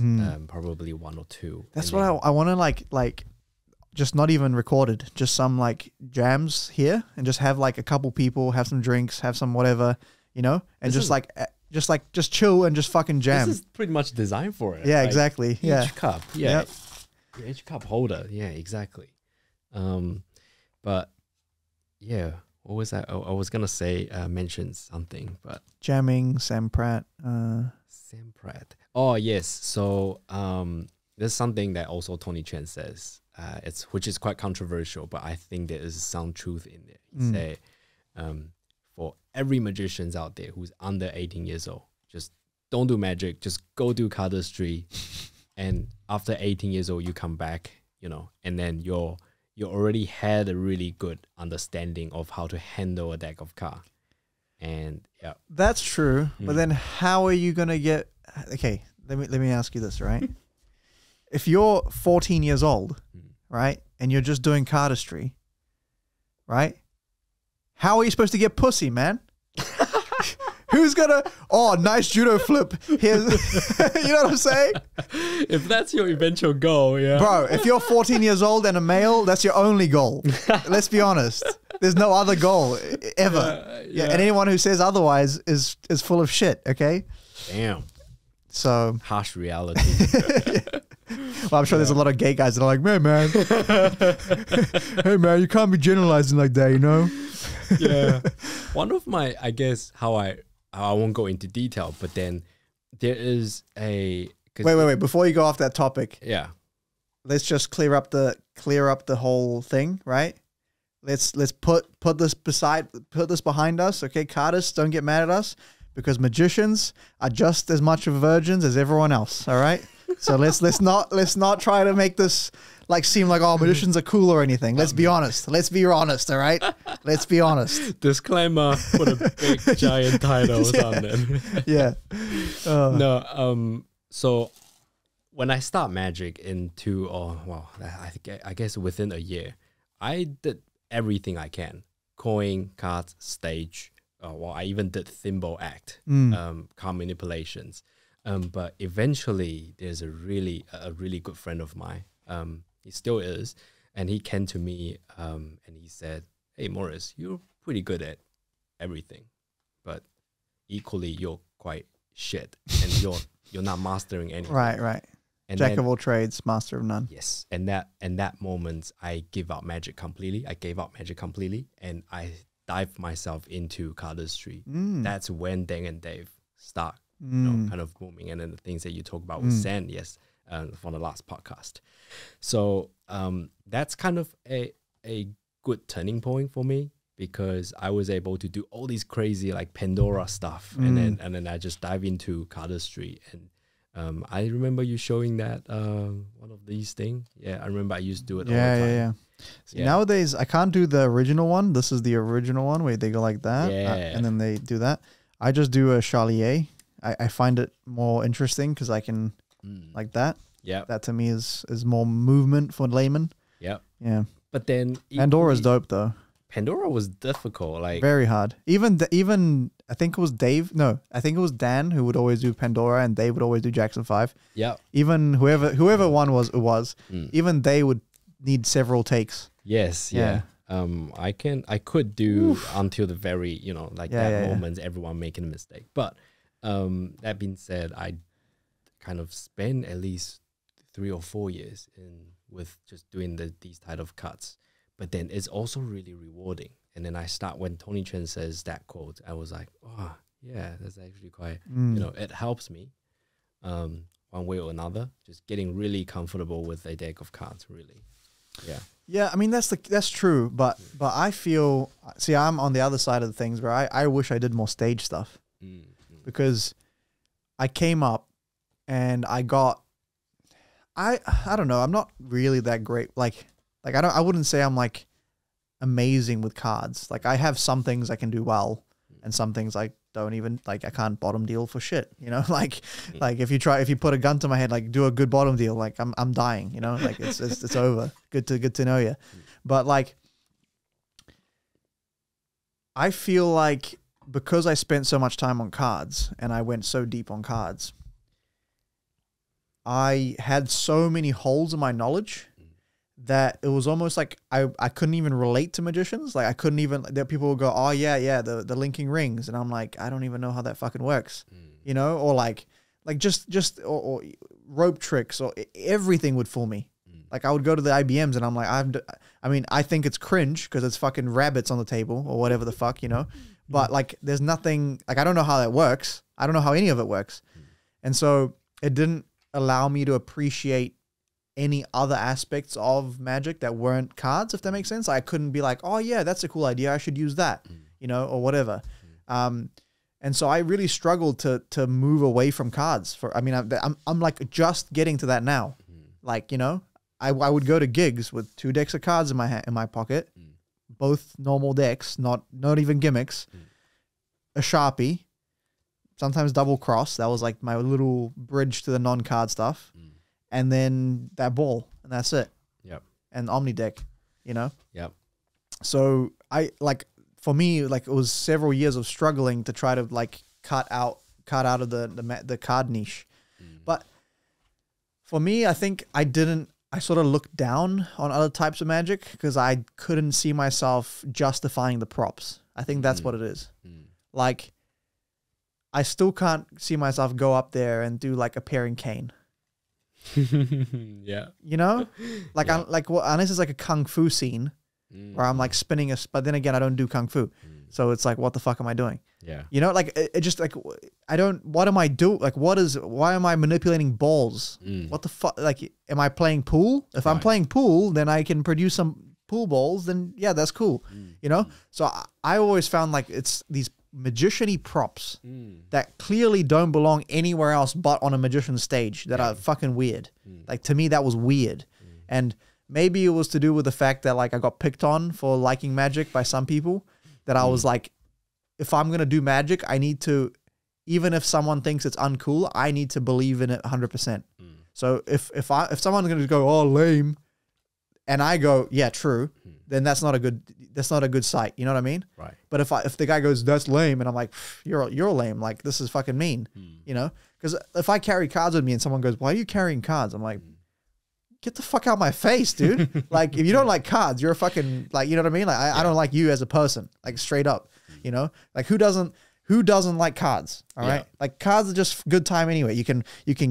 probably one or two. That's what I want to like just not even recorded, just some like jams here and just have like a couple people, have some drinks, have some whatever, you know, and just chill and just fucking jam. This is pretty much designed for it. Yeah, like, exactly. Each cup. Yeah. Yep. Each cup holder. Yeah, exactly. But yeah. What was that? I was going to say, mention something, but... Jamming, Sam Pratt. Sam Pratt. Oh, yes. So there's something that also Tony Chen says, which is quite controversial, but I think there is some truth in it. He say, for every magician out there who's under 18 years old, just don't do magic. Just go do cardistry. And after 18 years old, you come back, you know, and then you already had a really good understanding of how to handle a deck of cards. And yeah, that's true. But then how are you going to get, okay, let me ask you this, right? If you're 14 years old, right? And you're just doing cardistry, right? How are you supposed to get pussy, man? Who's gonna? Oh, nice judo flip. Here's, you know what I'm saying? If that's your eventual goal, yeah. Bro, if you're 14 years old and a male, that's your only goal. Let's be honest. There's no other goal ever. Yeah. And anyone who says otherwise is full of shit. Okay. Damn. So harsh reality. Well, I'm sure there's a lot of gay guys that are like, man, hey man, you can't be generalizing like that, you know. Yeah. One of my, I guess, I won't go into detail, but then there is a... Wait. Before you go off that topic. Yeah. Let's just clear up the whole thing, right? Let's put this behind us, okay? Cardists, don't get mad at us because magicians are just as much of virgins as everyone else, all right? So let's not try to make this like seem like, oh, magicians are cool or anything. Let's be honest. Let's be honest, all right? Let's be honest. Disclaimer, put a big giant titles on them. Yeah. No, so when I start magic I guess within a year, I did everything I can. Coin, cards, stage, well, I even did thimble act, card manipulations. But eventually there's a really good friend of mine. He still is. And he came to me and he said, hey, Morris, you're pretty good at everything, but equally you're quite shit and you're not mastering anything. Right. And Jack of all trades, master of none. Yes. And that moment I gave up magic completely. I gave up magic completely and I dived myself into cardistry. That's when Deng and Dave start. You know, kind of booming, and then the things that you talk about with San, from the last podcast. So that's kind of a good turning point for me. because I was able to do all these crazy like Pandora stuff. Mm. And then I just dive into cardistry. And I remember you showing that one of these things. Yeah, I remember I used to do it all the time. Yeah, yeah. So yeah. Nowadays, I can't do the original one. This is the original one where they go like that. Yeah. And then they do that. I just do a Charlier. I find it more interesting because I can like that. Yeah. That to me is more movement for laymen. Yeah. Yeah. But then Pandora's dope though. Pandora was difficult, like very hard. Even I think it was Dave. No, I think it was Dan who would always do Pandora, and Dave would always do Jackson 5. Yeah. Even whoever one was, it was. Mm. Even they would need several takes. Yes. Yeah. I could do Oof. Until the very moments, everyone making a mistake. But that being said, I kind of spent at least 3 or 4 years with just doing these type of cuts. But then it's also really rewarding. And then I start when Tony Chen says that quote, I was like, oh, yeah, that's actually quite, it helps me one way or another, just getting really comfortable with a deck of cards, really. Yeah. Yeah, I mean, that's true. But I feel, see, I'm on the other side of the things where I wish I did more stage stuff because I came up and I got, I don't know, I'm not really that great, like I wouldn't say I'm like amazing with cards. Like I have some things I can do well and some things I don't even like. I can't bottom deal for shit, you know? Like if you put a gun to my head, like do a good bottom deal, like I'm dying, you know? Like it's over. Good to know you. But like I feel like because I spent so much time on cards and I went so deep on cards, I had so many holes in my knowledge that it was almost like I couldn't even relate to magicians. Like I couldn't even, that people would go, oh yeah, the linking rings. And I'm like, I don't even know how that fucking works, you know? Or like just, or rope tricks or everything would fool me. Like I would go to the IBMs and I'm like, I think it's cringe because it's fucking rabbits on the table or whatever the fuck, you know? But like, there's nothing, like I don't know how that works. I don't know how any of it works. And so it didn't allow me to appreciate any other aspects of magic that weren't cards, if that makes sense. I couldn't be like, oh yeah, that's a cool idea, I should use that, you know, or whatever. And so I really struggled to move away from cards. I'm like just getting to that now. Like, you know, I would go to gigs with 2 decks of cards in my pocket, both normal decks, not even gimmicks, a Sharpie, sometimes double cross. That was like my little bridge to the non-card stuff. And then that ball, and that's it. Yep. And Omni deck, you know? Yep. So for me, like it was several years of struggling to try to like cut out of the card niche. But for me, I think I sort of looked down on other types of magic because I couldn't see myself justifying the props. I think that's what it is. Like I still can't see myself go up there and do like a Appearing Cane. Yeah, you know, like yeah. Unless it's like a kung fu scene where I'm like spinning a, but then again I don't do kung fu, so it's like what the fuck am I doing? Yeah, you know, like it just like I don't. What am I doing? Like why am I manipulating balls? What the fuck? Like am I playing pool? If I'm playing pool, then I can produce some pool balls. Then yeah, that's cool. You know, so I always found like it's these magician-y props that clearly don't belong anywhere else but on a magician's stage that are fucking weird. Like to me, that was weird. And maybe it was to do with the fact that like I got picked on for liking magic by some people that I was like, if I'm going to do magic, I need to, even if someone thinks it's uncool, I need to believe in it 100%. So if someone's going to go, oh, lame, and I go, yeah, true, then that's not a good sight. You know what I mean? Right. But if the guy goes, that's lame, and I'm like, you're lame. Like this is fucking mean. You know? Because if I carry cards with me and someone goes, why are you carrying cards? I'm like, get the fuck out of my face, dude. Like if you don't like cards, you're a fucking like, you know what I mean? Like I don't like you as a person. Like straight up. You know? Like who doesn't like cards? All right. Like cards are just good time anyway. You can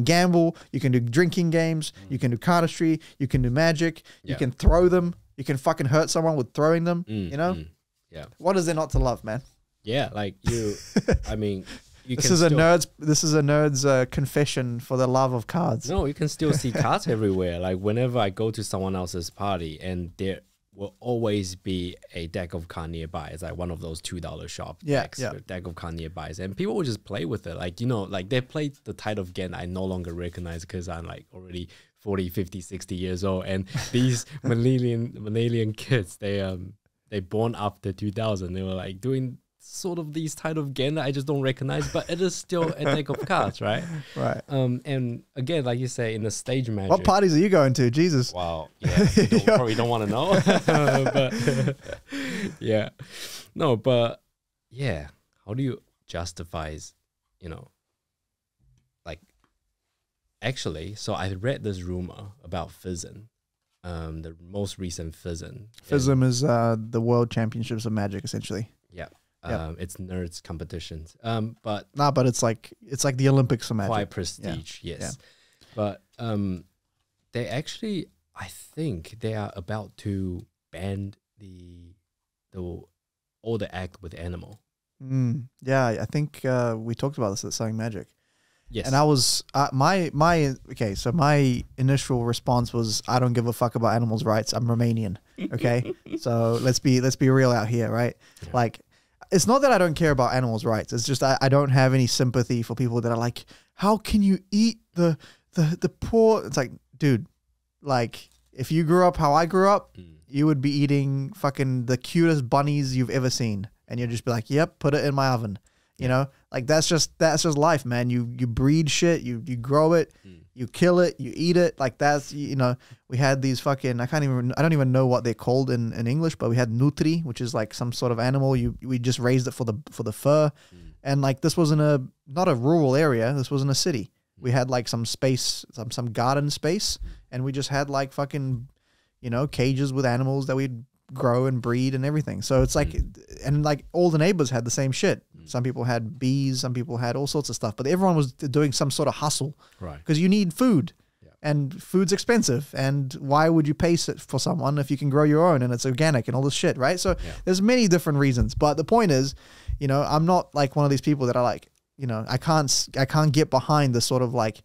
gamble, you can do drinking games, you can do cardistry, you can do magic, you can throw them. You can fucking hurt someone with throwing them, you know? Yeah. What is there not to love, man? Yeah, like you, I mean, you can still... This is a nerd's confession for the love of cards. No, you can still see cards everywhere. Like whenever I go to someone else's party and will always be a deck of cards nearby. It's like one of those $2 shop decks, a deck of cards nearby. And people will just play with it. Like, you know, like they played the title of Gen I no longer recognize because I'm like already 40, 50, 60 years old. And these millennial kids, they born after 2000. They were like doing sort of these type of game that I just don't recognize, but it is still a deck of cards, right? Right. And again, like you say, in the stage magic. What parties are you going to? Jesus. Wow. Yeah. You probably don't want to know. But yeah. No, but yeah. How do you justify, you know, like actually, so I read this rumor about FISM. The most recent FISM. FISM is the World Championships of Magic, essentially. Yeah. It's nerds competitions. But no, but it's like the Olympics of Magic. Quite prestige, yes. Yeah. But they actually, I think they are about to ban all the act with animal. Mm, yeah, I think we talked about this at Something Magic. Yes. And I was so my initial response was, I don't give a fuck about animals' rights. I'm Romanian. Okay, so let's be real out here, right? Yeah. Like. It's not that I don't care about animals' rights. It's just I don't have any sympathy for people that are like, how can you eat the poor? It's like, dude, like if you grew up how I grew up, you would be eating fucking the cutest bunnies you've ever seen, and you'd just be like, yep, put it in my oven. You know, like that's just life, man. You breed shit, you grow it, you kill it, you eat it. Like that's, you know, we had these fucking, I don't even know what they're called in English, but we had nutri, which is like some sort of animal. We just raised it for the fur, and like this wasn't not a rural area. This wasn't a city. We had like some space, some garden space, and we just had like fucking, you know, cages with animals that we'd grow and breed and everything. So it's like, and like all the neighbors had the same shit. Some people had bees, some people had all sorts of stuff, but everyone was doing some sort of hustle, right? Because you need food, and food's expensive, and why would you pay for someone if you can grow your own and it's organic and all this shit, right? So there's many different reasons, but the point is, you know, I'm not like one of these people that are like, you know, I can't get behind the sort of like,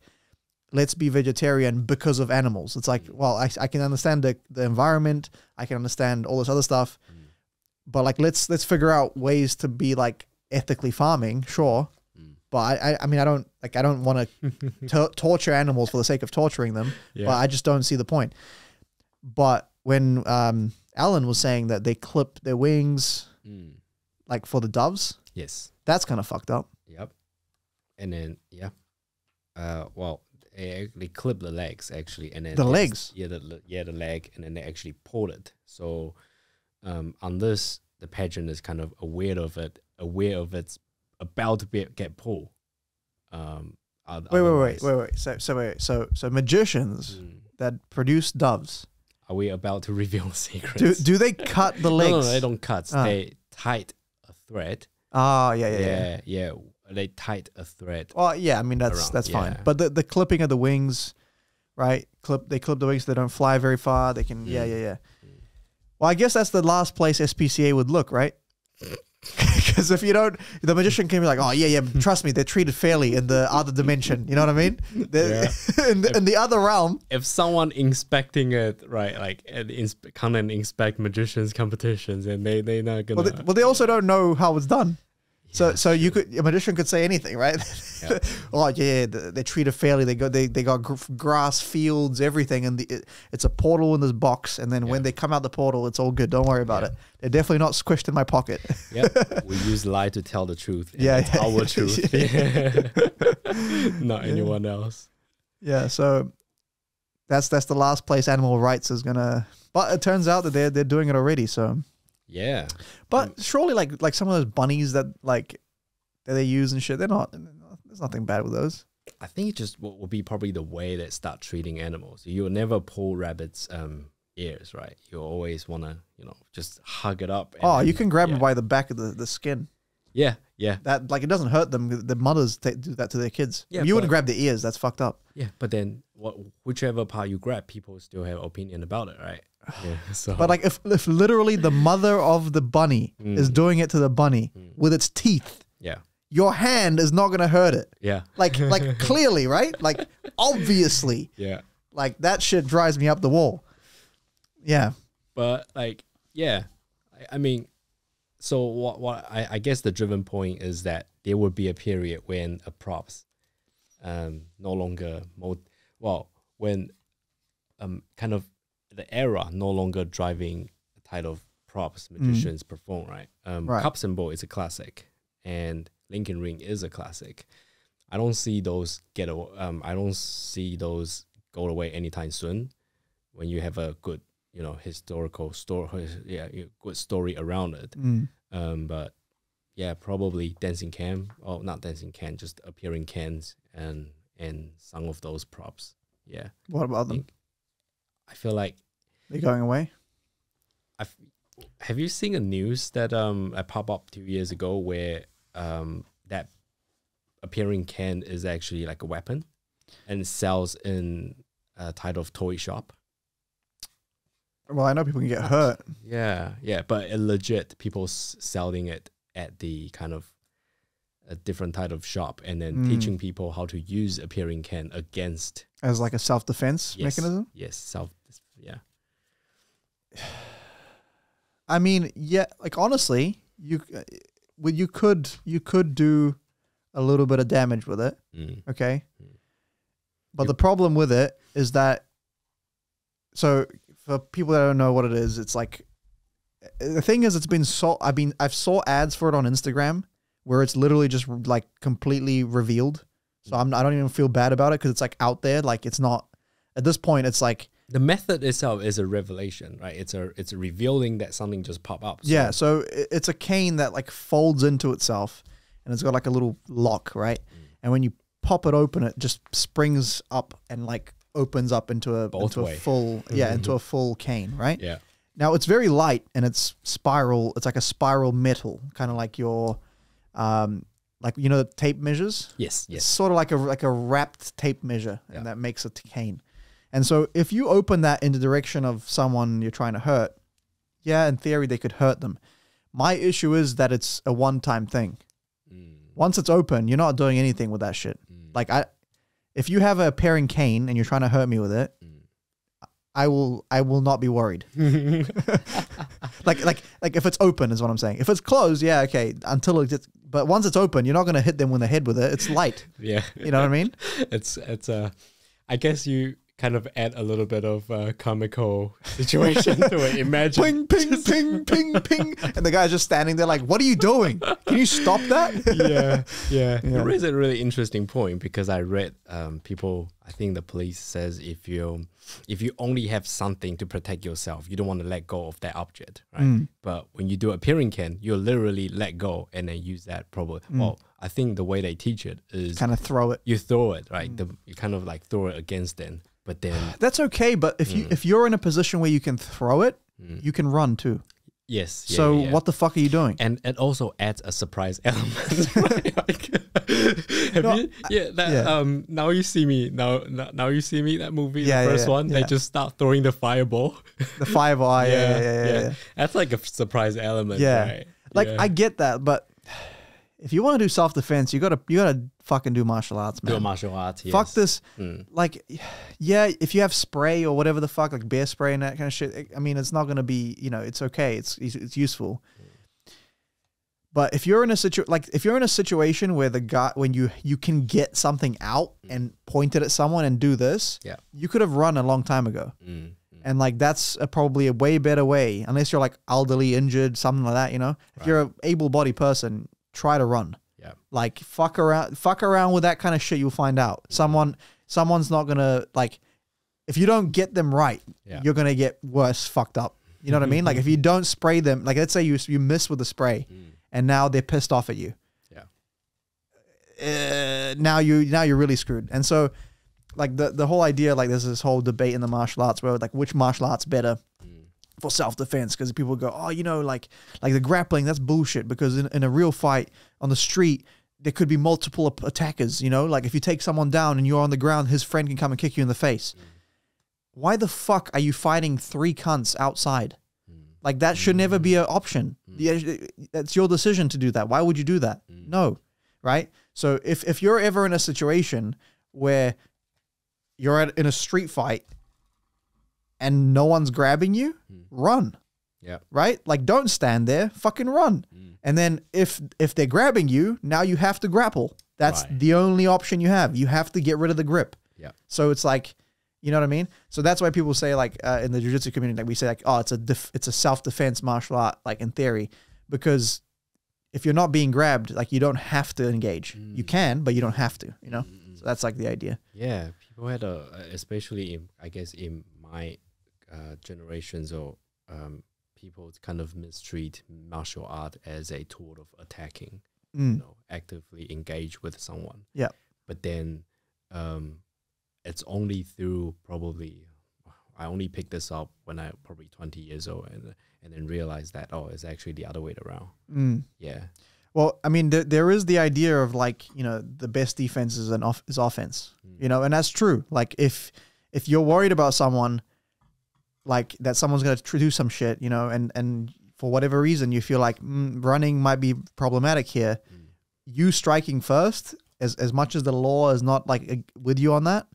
let's be vegetarian because of animals. It's like, well, I can understand the environment. I can understand all this other stuff, but like, let's figure out ways to be like ethically farming. Sure. But I mean, I don't want to torture animals for the sake of torturing them, but I just don't see the point. But when, Alan was saying that they clip their wings, like for the doves. Yes. That's kind of fucked up. Yep. And then, well, they clip the legs actually, and then the legs, the leg, and then they actually pull it. So, unless the pageant is kind of aware of it's about to get pulled. Wait. So magicians that produce doves. Are we about to reveal secrets? Do they cut the legs? No, they don't cut. They tie a thread. Yeah. They tied a thread. Oh yeah, I mean that's fine. But the clipping of the wings, right? They clip the wings so they don't fly very far. They can Well, I guess that's the last place SPCA would look, right? Because if you don't, the magician can be like, oh yeah, trust me, they're treated fairly in the other dimension. You know what I mean? In the other realm. If someone inspecting it, right, like come and inspect magicians' competitions, and they're not gonna. Well, they also don't know how it's done. So you could, a magician could say anything, right? Yep. Oh yeah, they're treated fairly. They got grass fields, everything, and it's a portal in this box. And then when they come out the portal, it's all good. Don't worry about it. They're definitely not squished in my pocket. Yep, we use lie to tell the truth. And it's our truth, not anyone else. Yeah, so that's the last place animal rights is gonna. But it turns out that they're doing it already. So. Yeah, but surely, like some of those bunnies that they use and shit, they're not. There's nothing bad with those. I think it just will be probably the way they start treating animals. You'll never pull rabbits' ears, right? You always want to, you know, just hug it up. And you can grab it by the back of the skin. Yeah. That like it doesn't hurt them. The mothers do that to their kids. Yeah, you wouldn't grab their ears. That's fucked up. Yeah, but then whichever part you grab, people still have opinion about it, right? Yeah, so. But like if literally the mother of the bunny is doing it to the bunny with its teeth, your hand is not gonna hurt it. Yeah, like clearly, right? Like obviously, like that shit drives me up the wall. Yeah, But like, yeah, I mean, so what I guess the driven point is that there would be a period when a props no longer kind of the era no longer driving the type of props magicians perform, right? Cup symbol is a classic, and Lincoln Ring is a classic. I don't see those get away, I don't see those go away anytime soon. When you have a good, you know, historical story, yeah, good story around it. But yeah, probably dancing can, or not dancing can, just appearing cans, and some of those props. Yeah. What about them? I feel like they're going away. Have you seen a news that I pop up 2 years ago where that appearing can is actually like a weapon and sells in a type of toy shop? Well, I know people can get hurt. Yeah, yeah, but legit people selling it at the kind of a different type of shop, and then teaching people how to use appearing can against, as like a self-defense mechanism. Yes, yeah. I mean, yeah, like honestly, you could do a little bit of damage with it, okay? But the problem with it is that, so for people that don't know what it is, it's like, the thing is, it's been so, I've saw ads for it on Instagram where it's literally just like completely revealed. So I don't even feel bad about it because it's like out there. Like it's not, at this point, it's like, the method itself is a revelation, right? It's revealing that something just popped up. So. Yeah, so it's a cane that like folds into itself, and it's got like a little lock, right? And when you pop it open, it just springs up and like opens up into a full into a full cane, right? Yeah. Now it's very light and it's spiral. It's like a spiral metal, kind of like your, like you know the tape measures. Yes, yes. It's sort of like a wrapped tape measure, and that makes a cane. And so if you open that in the direction of someone you're trying to hurt, yeah, in theory, they could hurt them. My issue is that it's a one-time thing. Once it's open, you're not doing anything with that shit. Like if you have a paring cane and you're trying to hurt me with it, I will not be worried. like if it's open is what I'm saying. If it's closed, yeah, okay, until it's, but once it's open, you're not going to hit them in the head with it. It's light. Yeah. You know what I mean? It's I guess you kind of add a little bit of comical situation to it. Imagine ping, ping, ping, ping, ping, and the guy's just standing there like, "What are you doing? Can you stop that?" Yeah. It raises a really interesting point because I read people. I think the police says if you only have something to protect yourself, you don't want to let go of that object, right? But when you do appearing can, you literally let go and then use that probably. Well, I think the way they teach it is kind of throw it. You throw it, right? You kind of like throw it against them. But then that's okay. But if you're in a position where you can throw it, you can run too. Yes. Yeah, so what the fuck are you doing? And it also adds a surprise element. Now you see me. Now you see me. That movie, the first one, they just start throwing the fireball. The fireball. Yeah. That's like a surprise element. Yeah. Right? Like I get that, but if you want to do self defense, you gotta fucking do martial arts, man. Do martial arts. Yes. Fuck this. Like, yeah, if you have spray or whatever the fuck, like bear spray and that kind of shit. I mean, it's not gonna be, you know, it's okay. It's useful. But if you're in a situation where the guy, when you can get something out and point it at someone and do this, you could have run a long time ago. And like that's probably a way better way, unless you're like elderly, injured, something like that. You know, if you're an able-bodied person, try to run. Yeah. Like fuck around with that kind of shit. You'll find out someone's not gonna like, if you don't get them right, you're gonna get worse fucked up. You know what I mean? Like if you don't spray them, like let's say you miss with the spray, and now they're pissed off at you. Yeah. Now you're really screwed. And so, like the whole idea, like there's this whole debate in the martial arts where like which martial arts better. For self-defense, because people go, oh, you know, like the grappling, that's bullshit, because in a real fight on the street there could be multiple attackers, you know, like if you take someone down and you're on the ground, his friend can come and kick you in the face. Why the fuck are you fighting three cunts outside? Like that should never be an option. That's your decision to do that. Why would you do that? No, right? So if you're ever in a situation where you're in a street fight and no one's grabbing you, run. Yeah. Right? Like, don't stand there, fucking run. And then if they're grabbing you, now you have to grapple. That's the only option you have. You have to get rid of the grip. Yeah. So it's like, you know what I mean? So that's why people say, like, in the jiu-jitsu community, like, we say, like, oh, it's a self-defense martial art, like, in theory, because if you're not being grabbed, like, you don't have to engage. You can, but you don't have to, you know? So that's, like, the idea. Yeah. People had a, especially in, I guess, in my generations or people kind of mistreat martial art as a tool of attacking, you know, actively engage with someone. Yeah. But then, it's only through probably, I only picked this up when I probably 20 years old and then realized that, oh, it's actually the other way around. Yeah. Well, I mean, there is the idea of, like, you know, the best defense is offense, you know, and that's true. Like, if you're worried about someone, like, that someone's going to do some shit, you know, and for whatever reason, you feel like running might be problematic here, you striking first, as much as the law is not, like, with you on that,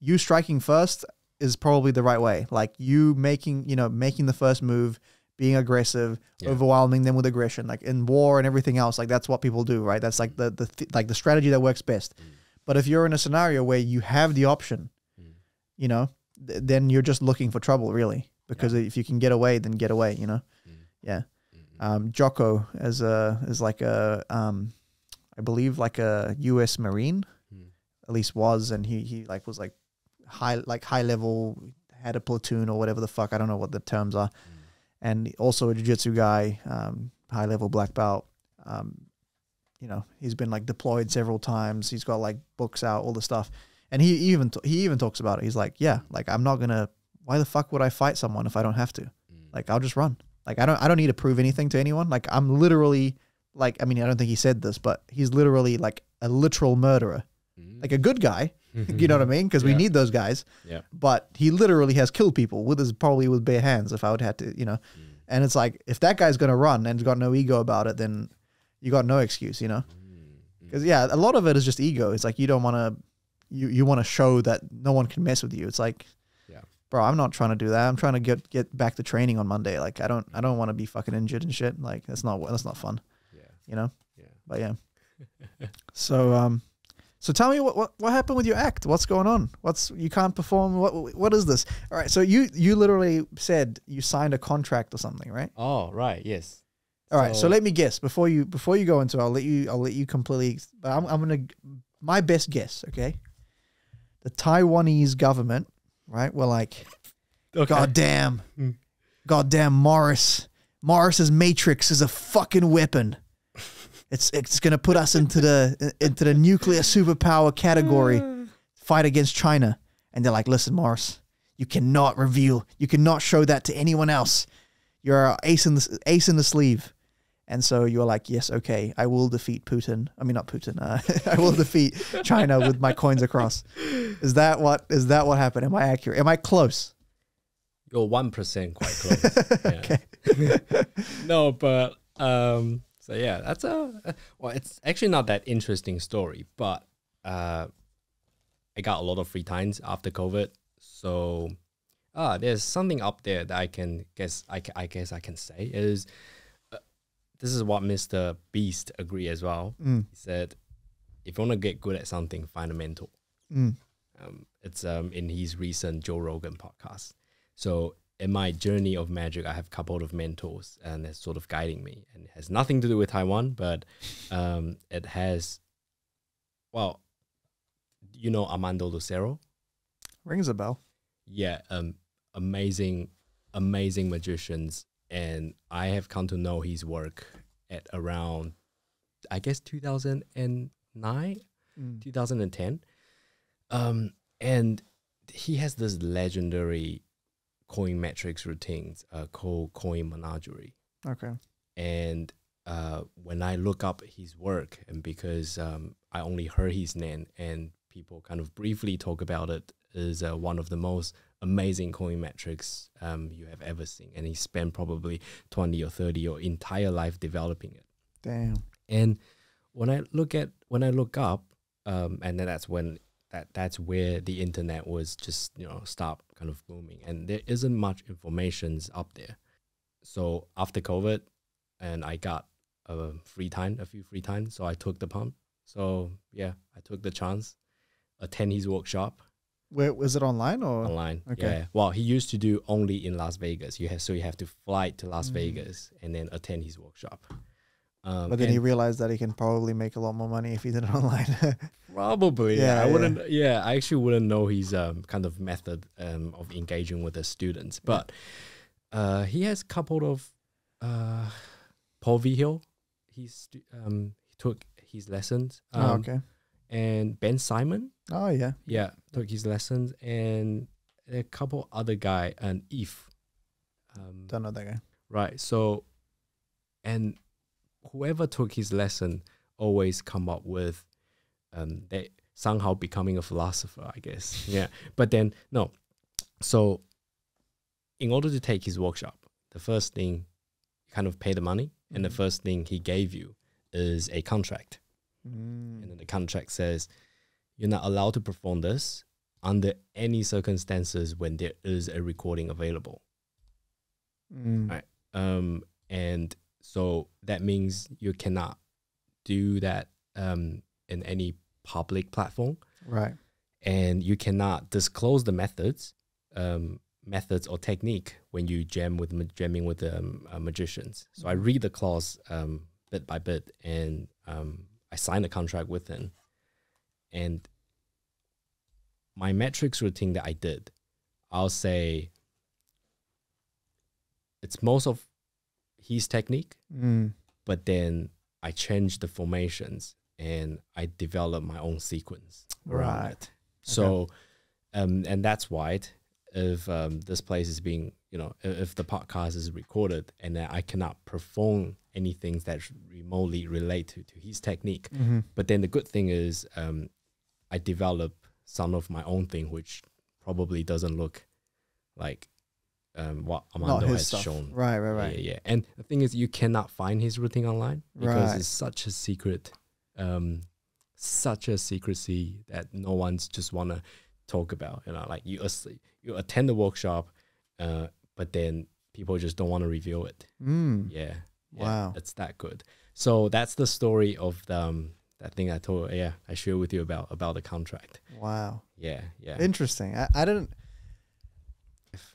you striking first is probably the right way. Like, you making, you know, making the first move, being aggressive, overwhelming them with aggression, like in war and everything else. Like, that's what people do, right? That's like the strategy that works best. But if you're in a scenario where you have the option, you know, then you're just looking for trouble, really, because if you can get away, then get away, you know? Yeah. Jocko is like a, I believe, like a US Marine, at least was, and he like was high level, had a platoon or whatever the fuck, I don't know what the terms are, and also a jiu-jitsu guy, high level black belt, you know, he's been, like, deployed several times, he's got, like, books out, all the stuff, and he even talks about it. He's like, yeah, like, I'm not gonna, why the fuck would I fight someone if I don't have to? Like, I'll just run. Like, I don't need to prove anything to anyone. Like, I'm literally, like, I mean, I don't think he said this, but he's literally, like, a literal murderer, like a good guy. You know what I mean? Because we need those guys. Yeah. But he literally has killed people with his, probably with bare hands, if I would have to, you know. And it's like, if that guy's gonna run and got no ego about it, then you got no excuse, you know. Because yeah, a lot of it is just ego. It's like, you don't want to, you want to show that no one can mess with you. It's like, bro, I'm not trying to do that. I'm trying to get back to training on Monday. Like, I don't want to be fucking injured and shit. Like, that's not fun. You know? Yeah. But yeah. So tell me what happened with your act? What's going on? You can't perform? What is this? All right. So you literally said you signed a contract or something, right? Oh, right. Yes. All right. So let me guess before you go into it, I'll let you completely, but I'm going to, my best guess. Okay. The Taiwanese government, right? We're like, okay. God damn Morris's matrix is a fucking weapon. It's gonna put us into the nuclear superpower category, fight against China. And they're like, listen, Morris, you cannot show that to anyone else. You're our ace in the sleeve. And so you're like, yes, okay, I will defeat Putin. I mean, not Putin. I will defeat China with my coins across. Is that what happened? Am I accurate? Am I close? You're 1% quite close. Okay. No, but. So yeah, that's well, it's actually not that interesting story, but I got a lot of free times after COVID. So there's something up there that I guess I can say is, this is what Mr. Beast agreed as well. He said, if you want to get good at something, find a mentor. It's in his recent Joe Rogan podcast. So in my journey of magic, I have a couple of mentors, and that's sort of guiding me. And it has nothing to do with Taiwan, but it has, well, you know, Armando Lucero? Rings a bell. Yeah, amazing, amazing magicians. And I have come to know his work at around, I guess, 2009, 2010. And he has this legendary coin metrics routines called coin menagerie. Okay. And when I look up his work, and because I only heard his name and people kind of briefly talk about it, is one of the most amazing coin metrics you have ever seen. And he spent probably 20 or 30 your entire life developing it. Damn. And when I look up, and then that's where the internet was just, you know, stop kind of booming, and there isn't much information up there. So after COVID, and I got a few free time, so I took the pump. So yeah, I took the chance, attend his workshop. Where was it, online or online? Okay. Yeah. Well, he used to do only in Las Vegas. So you have to fly to Las Vegas and then attend his workshop. But then he realized that he can probably make a lot more money if he did it online. Probably. Yeah. I wouldn't. Yeah. I actually wouldn't know his kind of method of engaging with the students, but he has a couple of Paul V. Hill. He took his lessons. Oh, okay. And Ben Simon. Oh yeah. Yeah, took his lessons, and a couple other guy, and Eve. Don't know that guy. Right. So, and whoever took his lesson always come up with, they somehow becoming a philosopher, I guess. Yeah. But then no. So, in order to take his workshop, the first thing, you kind of pay the money, and the first thing he gave you is a contract. And then the contract says, you're not allowed to perform this under any circumstances when there is a recording available. Right. And so that means you cannot do that in any public platform. Right. And you cannot disclose the methods or technique when you jamming with magicians. So I read the clause bit by bit, and I signed a contract with him. And my metrics routine that I did, I'll say it's most of his technique, but then I changed the formations and I developed my own sequence around it. So, and that's why if this place is being, you know, if the podcast is recorded and I cannot perform anything that remotely relate to his technique. But then the good thing is, I develop some of my own thing, which probably doesn't look like what Armando has shown. Right, right, right. Yeah, yeah. And the thing is, you cannot find his routine online because it's such a secret, such a secrecy that no one's just wanna talk about. You know, like you attend the workshop, but then people just don't want to reveal it. Yeah, yeah. Wow. It's that good. So that's the story of the. That thing I told, I shared with you about the contract. Wow. Yeah, yeah. Interesting. I didn't.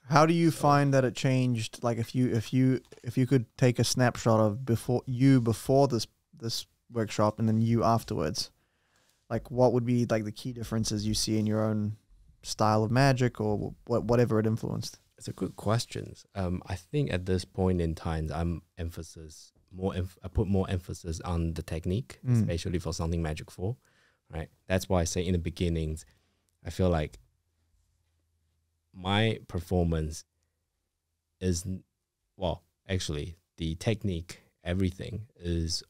How do you find that it changed? Like, if you could take a snapshot of before this workshop and then you afterwards, like what would be like the key differences you see in your own style of magic or whatever it influenced? It's a good question. I think at this point in time, I put more emphasis on the technique, especially for Something Magic 4, right? That's why I say in the beginnings, I feel like my performance is, well, actually the technique, everything is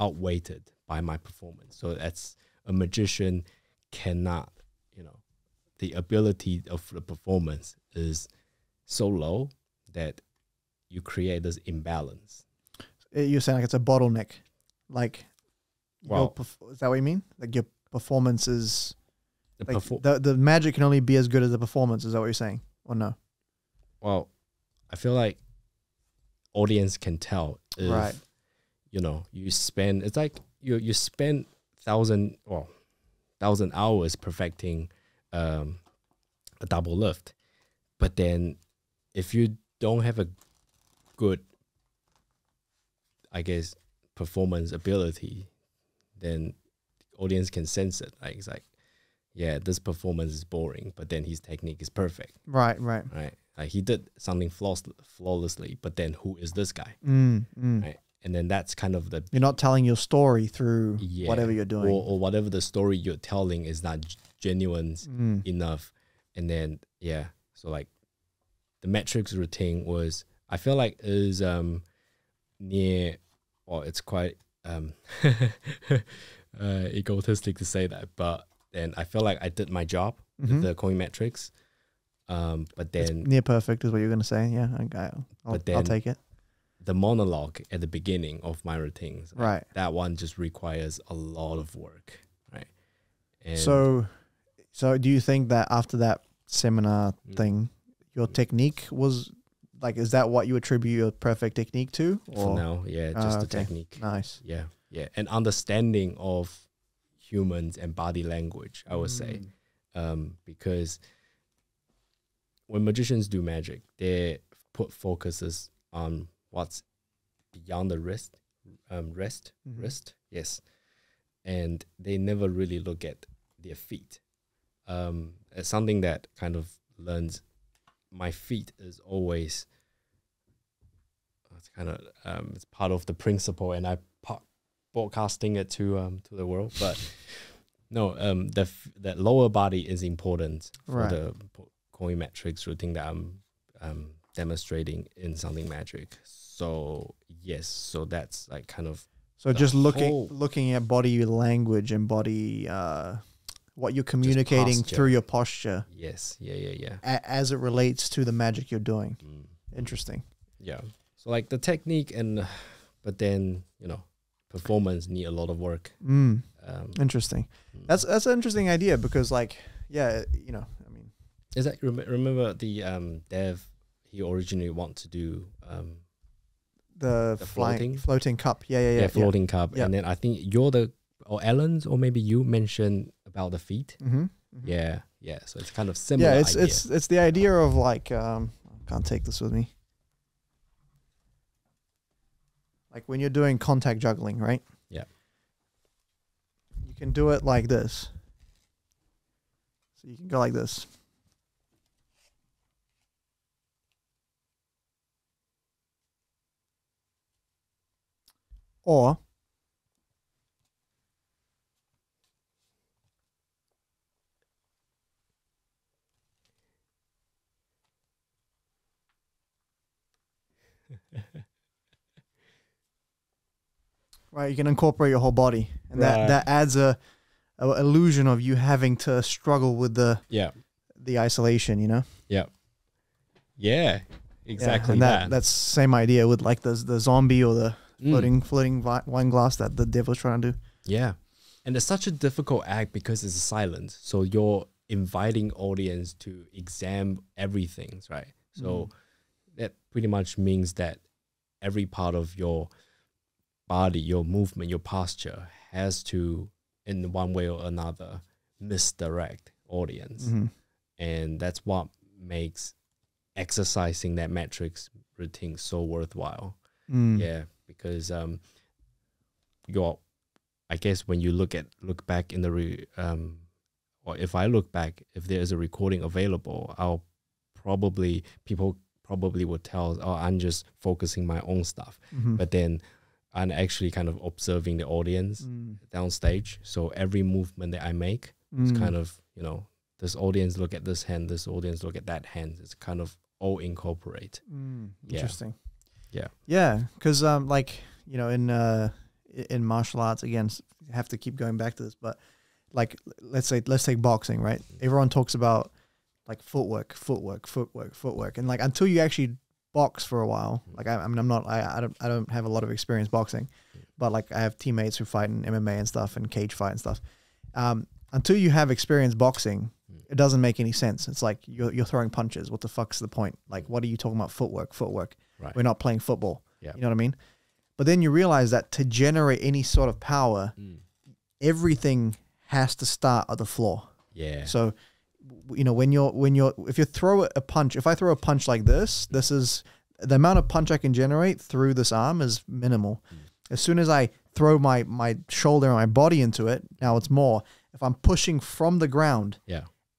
outweighed by my performance. So that's a magician cannot, you know, the ability of the performance is so low that you create this imbalance. You're saying like it's a bottleneck, like, well, is that what you mean? Like your performance is, like the magic can only be as good as the performance. Is that what you're saying, or no? Well, I feel like audience can tell if, you know, you spend, it's like you spend thousand hours perfecting a double lift, but then if you don't have a good, I guess, performance ability, then audience can sense it. Like it's like, yeah, this performance is boring, but then his technique is perfect. Right, right, right. Like he did something flawlessly, but then who is this guy? Right, and then that's kind of the, you're not telling your story through whatever you're doing, or whatever the story you're telling is not genuine enough. And then yeah, so like the metrics routine was, I feel like is near, well, it's quite egotistic to say that, but then I feel like I did my job with the coin metrics, but then it's near perfect is what you're gonna say. Yeah, I'll take it. The monologue at the beginning of my routines, right? Like, that one just requires a lot of work, right? And so do you think that after that seminar thing, your technique was like, is that what you attribute your perfect technique to? Or? For now, yeah, just the technique. Nice. Yeah, yeah. And understanding of humans and body language, I would say. Because when magicians do magic, they put focuses on what's beyond the wrist, wrist, and they never really look at their feet. It's something that kind of learns. My feet is always, it's kind of it's part of the principle, and I broadcasting it to the world. But no, that lower body is important for the Coimetrics routine that I'm demonstrating in Something Magic. So yes, so that's like kind of just looking at body language and body what you're communicating through your posture. Yes, yeah, yeah, yeah. As it relates to the magic you're doing. Interesting. Yeah. So like the technique and, but then you know, performance need a lot of work. Interesting. That's an interesting idea because like you know. Is that remember the Dev? He originally wanted to do the floating cup. Yeah, yeah, yeah. Floating cup, and then I think you're the Ellen's or maybe you mentioned about the feet. Yeah, yeah. So it's kind of similar. Yeah, it's the idea of like I can't take this with me. Like when you're doing contact juggling, right? Yeah. You can do it like this. So you can go like this. Or right, you can incorporate your whole body, and that adds a illusion of you having to struggle with the isolation, you know. Yeah. Yeah. Exactly. And that's same idea with like the zombie or the floating wine glass that the devil's trying to do. Yeah. And it's such a difficult act because it's silent. So you're inviting audience to examine everything, right? So that pretty much means that every part of your body, your movement, your posture has to, in one way or another, misdirect audience. And that's what makes exercising that matrix routine so worthwhile. Yeah. Because I guess when you look back in the or if I look back, if there is a recording available, I'll probably people will tell, oh, I'm just focusing my own stuff, but then I'm actually kind of observing the audience downstage. So every movement that I make is kind of, you know, this audience look at this hand, this audience look at that hand. It's kind of all incorporate. Interesting. Yeah. Yeah, because like, you know, in martial arts, again, have to keep going back to this, but like let's take boxing, right? Everyone talks about like footwork, and like until you actually box for a while, like I mean I don't have a lot of experience boxing, but like I have teammates who fight in MMA and stuff and cage fight and stuff. Until you have experience boxing, it doesn't make any sense. It's like you're throwing punches. What the fuck's the point? Like, what are you talking about? Footwork. Right. We're not playing football. Yeah. You know what I mean? But then you realize that to generate any sort of power, everything has to start at the floor. Yeah. So, you know, if I throw a punch like this, this is the amount of punch I can generate through this arm is minimal. As soon as I throw my shoulder and my body into it, now it's more. If I'm pushing from the ground,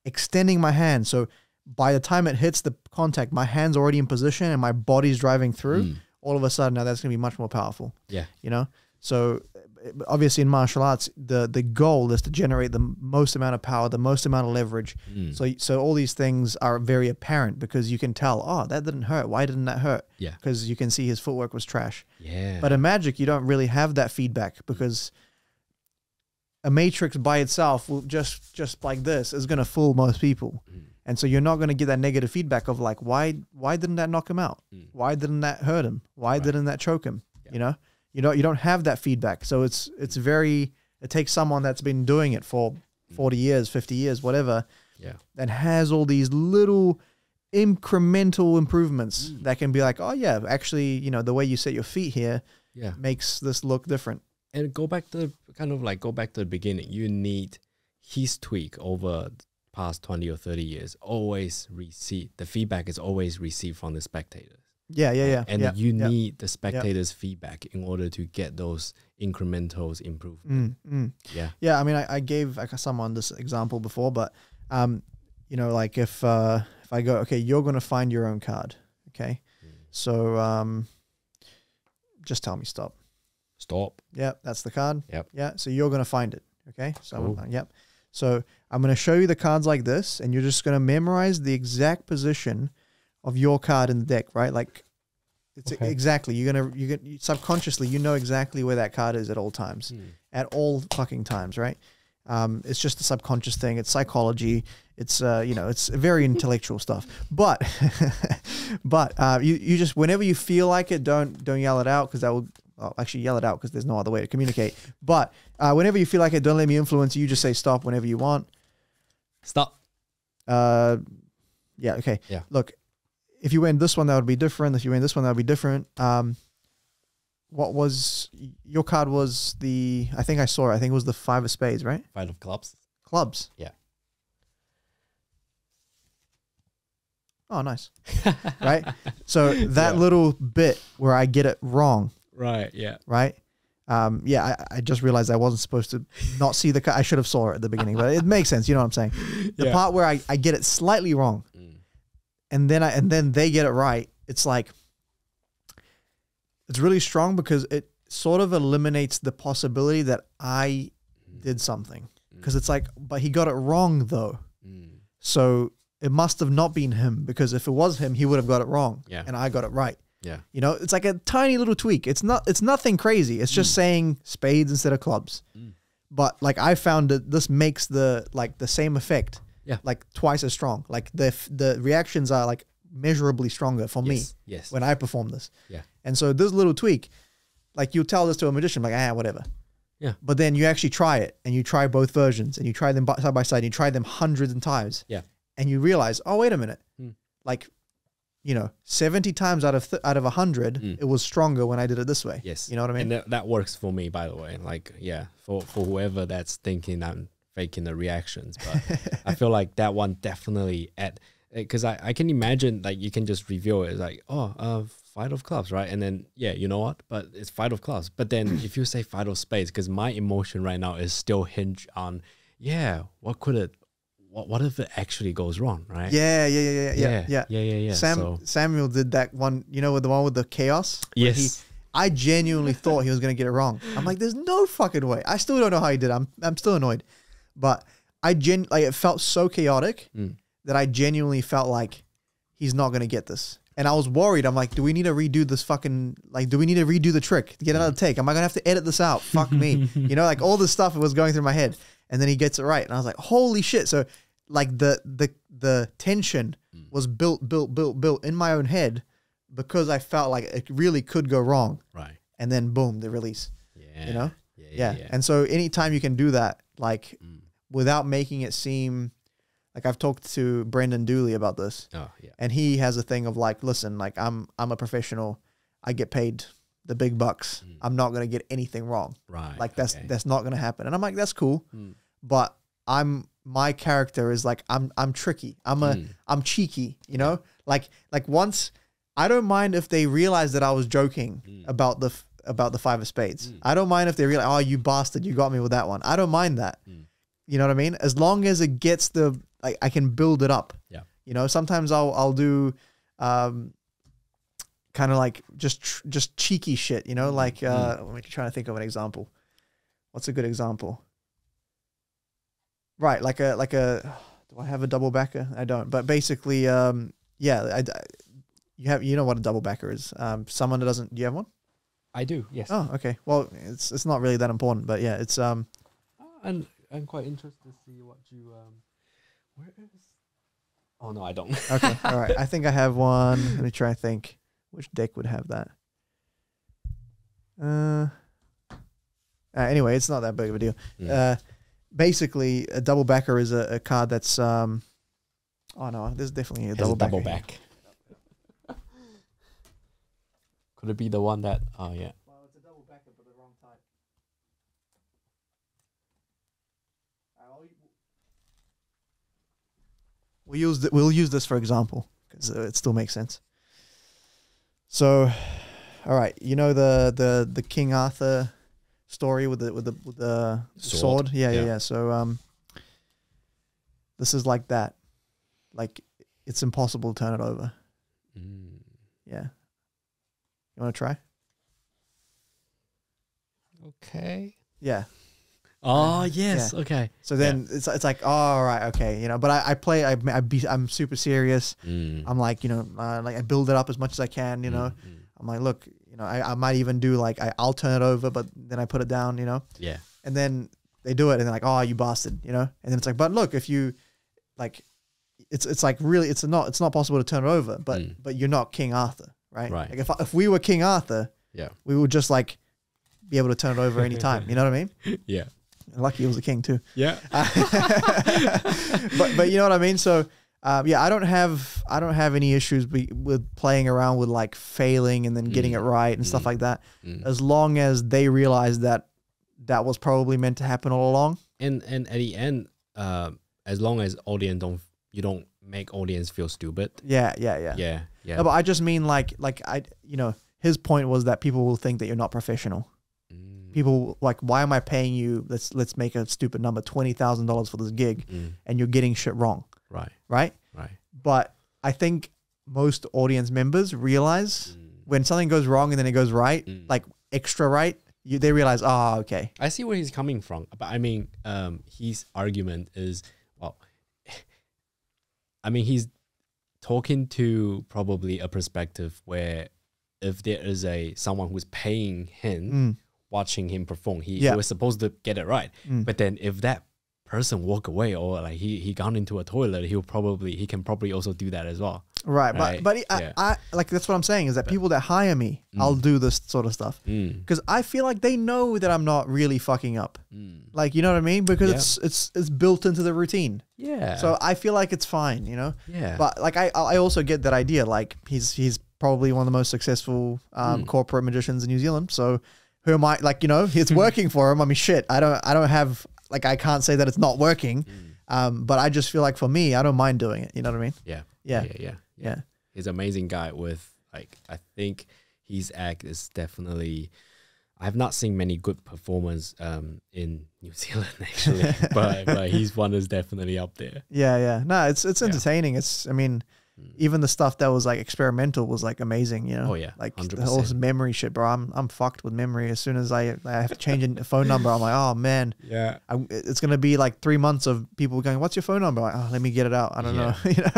extending my hand, so by the time it hits the contact, my hand's already in position and my body's driving through. All of a sudden, now that's going to be much more powerful. Yeah, you know. So obviously, in martial arts, the goal is to generate the most amount of power, the most amount of leverage. So all these things are very apparent because you can tell, oh, that didn't hurt. Why didn't that hurt? Yeah, because you can see his footwork was trash. Yeah. But in magic, you don't really have that feedback because a matrix by itself will just like this is going to fool most people. And so you're not going to get that negative feedback of like, why didn't that knock him out? Why didn't that hurt him? Why didn't that choke him? You know, you don't have that feedback. So it takes someone that's been doing it for 40 years, 50 years, whatever, yeah, that has all these little incremental improvements that can be like, oh yeah, actually, you know, the way you set your feet here makes this look different. And go back to kind of like, go back to the beginning. You need his tweak over the past 20 or 30 years. Always receive, the feedback is always received from the spectators. Yeah, yeah, yeah. And you need the spectators' feedback in order to get those incrementals improved. Yeah. Yeah, I mean, I gave someone this example before, but, you know, like if I go, okay, you're going to find your own card, okay? So just tell me stop. Stop. Yeah, that's the card. Yep. Yeah, so you're going to find it, okay? So cool. So I'm going to show you the cards like this, and you're just going to memorize the exact position of your card in the deck, right? Like, it's exactly, you're gonna subconsciously, you know exactly where that card is at all times, at all fucking times, right? It's just a subconscious thing. It's psychology. It's you know, it's very intellectual stuff. But, you just, whenever you feel like it, don't yell it out, because that will actually yell it out because there's no other way to communicate. But whenever you feel like it, don't let me influence you. You just say stop whenever you want. Stop. Yeah. Okay. Yeah. Look. If you win this one, that would be different. If you win this one, that would be different. What was your card? Was the I think it was the 5 of spades, right? 5 of clubs. Clubs. Yeah. Oh, nice. Right. So that little bit where I get it wrong. Right. Yeah. Right. Yeah. I just realized I wasn't supposed to not see the card. I should have saw it at the beginning, but it makes sense. You know what I'm saying? The part where I get it slightly wrong. And then they get it right. It's like, it's really strong because it sort of eliminates the possibility that I did something, because it's like, but he got it wrong though, so it must have not been him, because if it was him, he would have got it wrong, and I got it right. Yeah, you know, it's like a tiny little tweak. It's not, it's nothing crazy. It's just saying spades instead of clubs, but like I found that this makes the the same effect. Yeah, like twice as strong. Like the reactions are like measurably stronger for me when I perform this. Yeah, and so this little tweak, like you'll tell this to a magician, like whatever. Yeah, but then you actually try it, and you try both versions, and you try them side by side, and you try them hundreds of times. Yeah, and you realize, oh wait a minute, like, you know, 70 times out of 100, it was stronger when I did it this way. Yes, you know what I mean. And that works for me, by the way. Like, yeah, for whoever that's thinking I'm faking the reactions, but I feel like that one definitely because I can imagine, like, you can just reveal it. It's like, oh, 5 of clubs, right? And then, yeah, you know what? But it's 5 of clubs. But then if you say 5 of spades, because my emotion right now is still hinged on, yeah, what if it actually goes wrong, right? Yeah. Samuel did that one, you know, with the one with the chaos? Yes. I genuinely thought he was going to get it wrong. I'm like, there's no fucking way. I still don't know how he did. I'm still annoyed. But like, it felt so chaotic that I genuinely felt like he's not going to get this. And I was worried. I'm like, do we need to redo this fucking, like, do we need to redo the trick to get another take? Am I going to have to edit this out? Fuck me. You know, like, all this stuff was going through my head. And then he gets it right. And I was like, holy shit. So like the tension was built in my own head, because I felt like it really could go wrong. Right. And then boom, the release, you know? Yeah. And so anytime you can do that, like, without making it seem like, I've talked to Brendan Dooley about this, and he has a thing of like, listen, like, I'm a professional, I get paid the big bucks, I'm not gonna get anything wrong, right? Like, that's not gonna happen. And I'm like, that's cool, but my character is like, I'm tricky, I'm cheeky, you know, like once I don't mind if they realize that I was joking about the 5 of spades. I don't mind if they realize, oh, you bastard, you got me with that one. I don't mind that. You know what I mean? As long as it gets the, I can build it up. Yeah. You know, sometimes I'll do, kind of like just cheeky shit. You know, like I'm trying to think of an example. What's a good example? Right, like a. Do I have a double backer? I don't. But basically, you know what a double backer is. Someone that doesn't. Do you have one? I do, yes. Oh, okay. Well, it's not really that important, but yeah, it's And I'm quite interested to see what you where is. Oh no, I don't. Okay, all right. I think I have one. Let me try and think which deck would have that. Anyway, it's not that big of a deal. Basically, a double backer is a card that's Oh no, this is definitely a double back. Double back. Could it be the one that? Oh yeah. Well, it's a double backer, but the wrong type. We'll use this for example because it still makes sense. So, all right, you know the King Arthur story with the sword. Yeah. So this is like that. Like, it's impossible to turn it over. Mm. Yeah. You want to try? Okay. Yeah. Oh, yes. Yeah. Okay. So then it's like, oh, all right, okay. You know, but I'm super serious. Mm. I'm like, you know, like I build it up as much as I can, you know. Mm. I'm like, look, you know, I might even do like, I'll turn it over, but then I put it down, you know. Yeah. And then they do it and they're like, oh, you bastard, you know. And then it's like, but look, if you, like, it's like really, it's not possible to turn it over, but, but you're not King Arthur. Right. Like if we were King Arthur, yeah, we would just like be able to turn it over any time. You know what I mean? Yeah. Lucky he was a king too. Yeah. But you know what I mean. So yeah, I don't have any issues with playing around with like failing and then getting it right and stuff like that, as long as they realize that that was probably meant to happen all along. And at the end, as long as audience you don't make audience feel stupid. Yeah. No, but I just mean like you know, his point was that people will think that you're not professional. Mm. People like, why am I paying you? Let's make a stupid number, $20,000 for this gig, and you're getting shit wrong. Right. But I think most audience members realize when something goes wrong and then it goes right, like extra right, they realize, oh, okay. I see where he's coming from, but I mean, his argument is, well, I mean, he's talking to probably a perspective where if there is someone who's paying him, watching him perform, he was supposed to get it right. But then if that person walk away or like he gone into a toilet, he can probably also do that as well. Right? But like that's what I'm saying is that people that hire me, I'll do this sort of stuff because I feel like they know that I'm not really fucking up. Like, you know what I mean? Because it's built into the routine. Yeah. So I feel like it's fine, you know. Yeah. But like I also get that idea. Like he's probably one of the most successful corporate magicians in New Zealand. So who am I? Like, you know, it's working for him. I mean, shit. I don't have. Like, I can't say that it's not working, but I just feel like for me, I don't mind doing it. You know what I mean? Yeah. He's an amazing guy with, like, I think his act is definitely, I've not seen many good performers in New Zealand, actually, but his one is definitely up there. Yeah. No, it's entertaining. It's, I mean, even the stuff that was, like, experimental was, like, amazing, you know? Oh, yeah, like, 100%. The whole memory shit, bro. I'm fucked with memory. As soon as I have to change a phone number, I'm like, oh, man. Yeah. It's going to be, like, 3 months of people going, what's your phone number? Like, oh, let me get it out. I don't know. You know?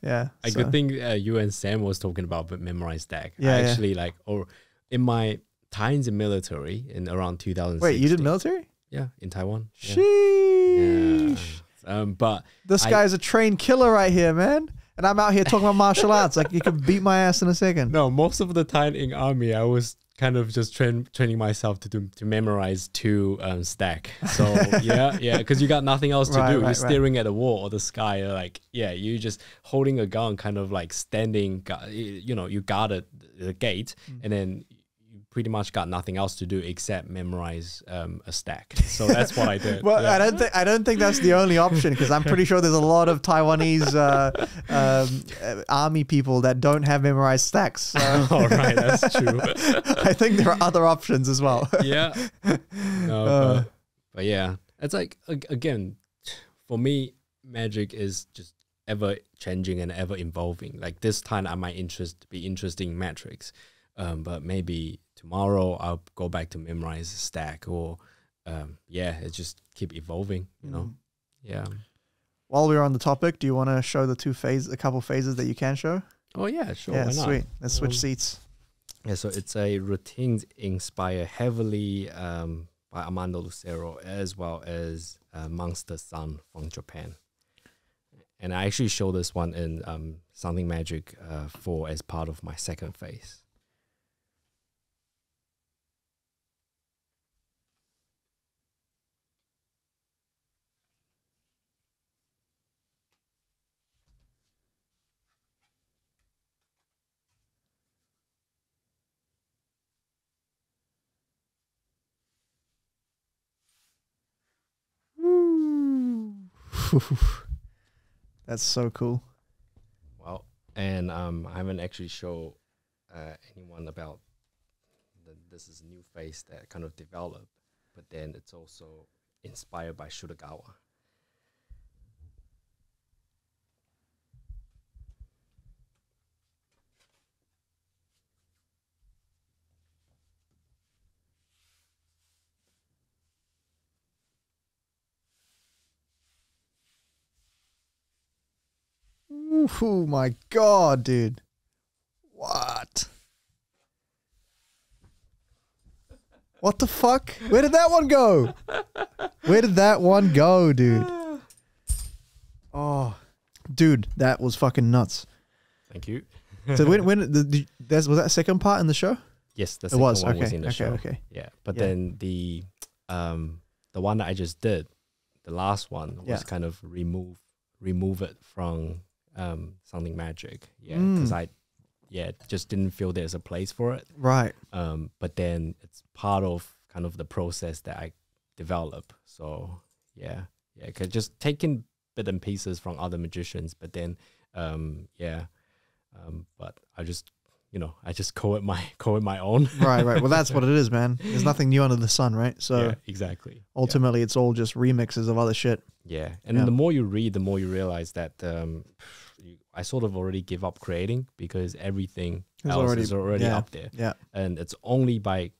Yeah. I could think you and Sam was talking about memorize stack. Yeah, I actually, like, or in my times in military in around 2006. Wait, you did military? Yeah, in Taiwan. Yeah. Sheesh. Yeah. But this guy's a trained killer right here, man. And I'm out here talking about martial arts. Like, you could beat my ass in a second. No, most of the time in army, I was kind of just training myself to memorize stack. So, yeah, because you got nothing else to do. You're staring at a wall or the sky. Like, yeah, you're just holding a gun, kind of like standing, you know, you guard the gate and then you pretty much got nothing else to do except memorize a stack. So that's what I did. Well, yeah. I don't think that's the only option because I'm pretty sure there's a lot of Taiwanese army people that don't have memorized stacks. So. Oh, right, that's true. I think there are other options as well. Yeah. No, but yeah, it's like, again, for me, magic is just ever changing and ever evolving. Like this time I might be interested in metrics, but maybe tomorrow I'll go back to memorize a stack or yeah, it just keep evolving, you know. Yeah. While we're on the topic, do you want to show a couple phases that you can show? Oh yeah, sure. Yeah, sweet. Let's switch seats. Yeah, so it's a routine inspired heavily by Armando Lucero as well as Monster Sun from Japan. And I actually show this one in Something Magic as part of my second phase. That's so cool. Well, and I haven't actually shown anyone about this is a new face that kind of developed, but then it's also inspired by Shutagawa. Oh my god, dude. What? What the fuck? Where did that one go? Where did that one go, dude? Oh, dude, that was fucking nuts. Thank you. So was that second part in the show? Yes, the second one was in the show. Okay. Yeah, but then the one that I just did, the last one was kind of remove it from Something Magic, because I just didn't feel there's a place for it, right? But then it's part of kind of the process that I develop, so cause just taking bits and pieces from other magicians, but then but I just, you know, I just call it my own. Right. Well, that's what it is, man. There's nothing new under the sun, right? So yeah, exactly. Ultimately, it's all just remixes of other shit. Yeah, and then the more you read, the more you realize that I sort of already give up creating because everything else is already up there. Yeah, and it's only by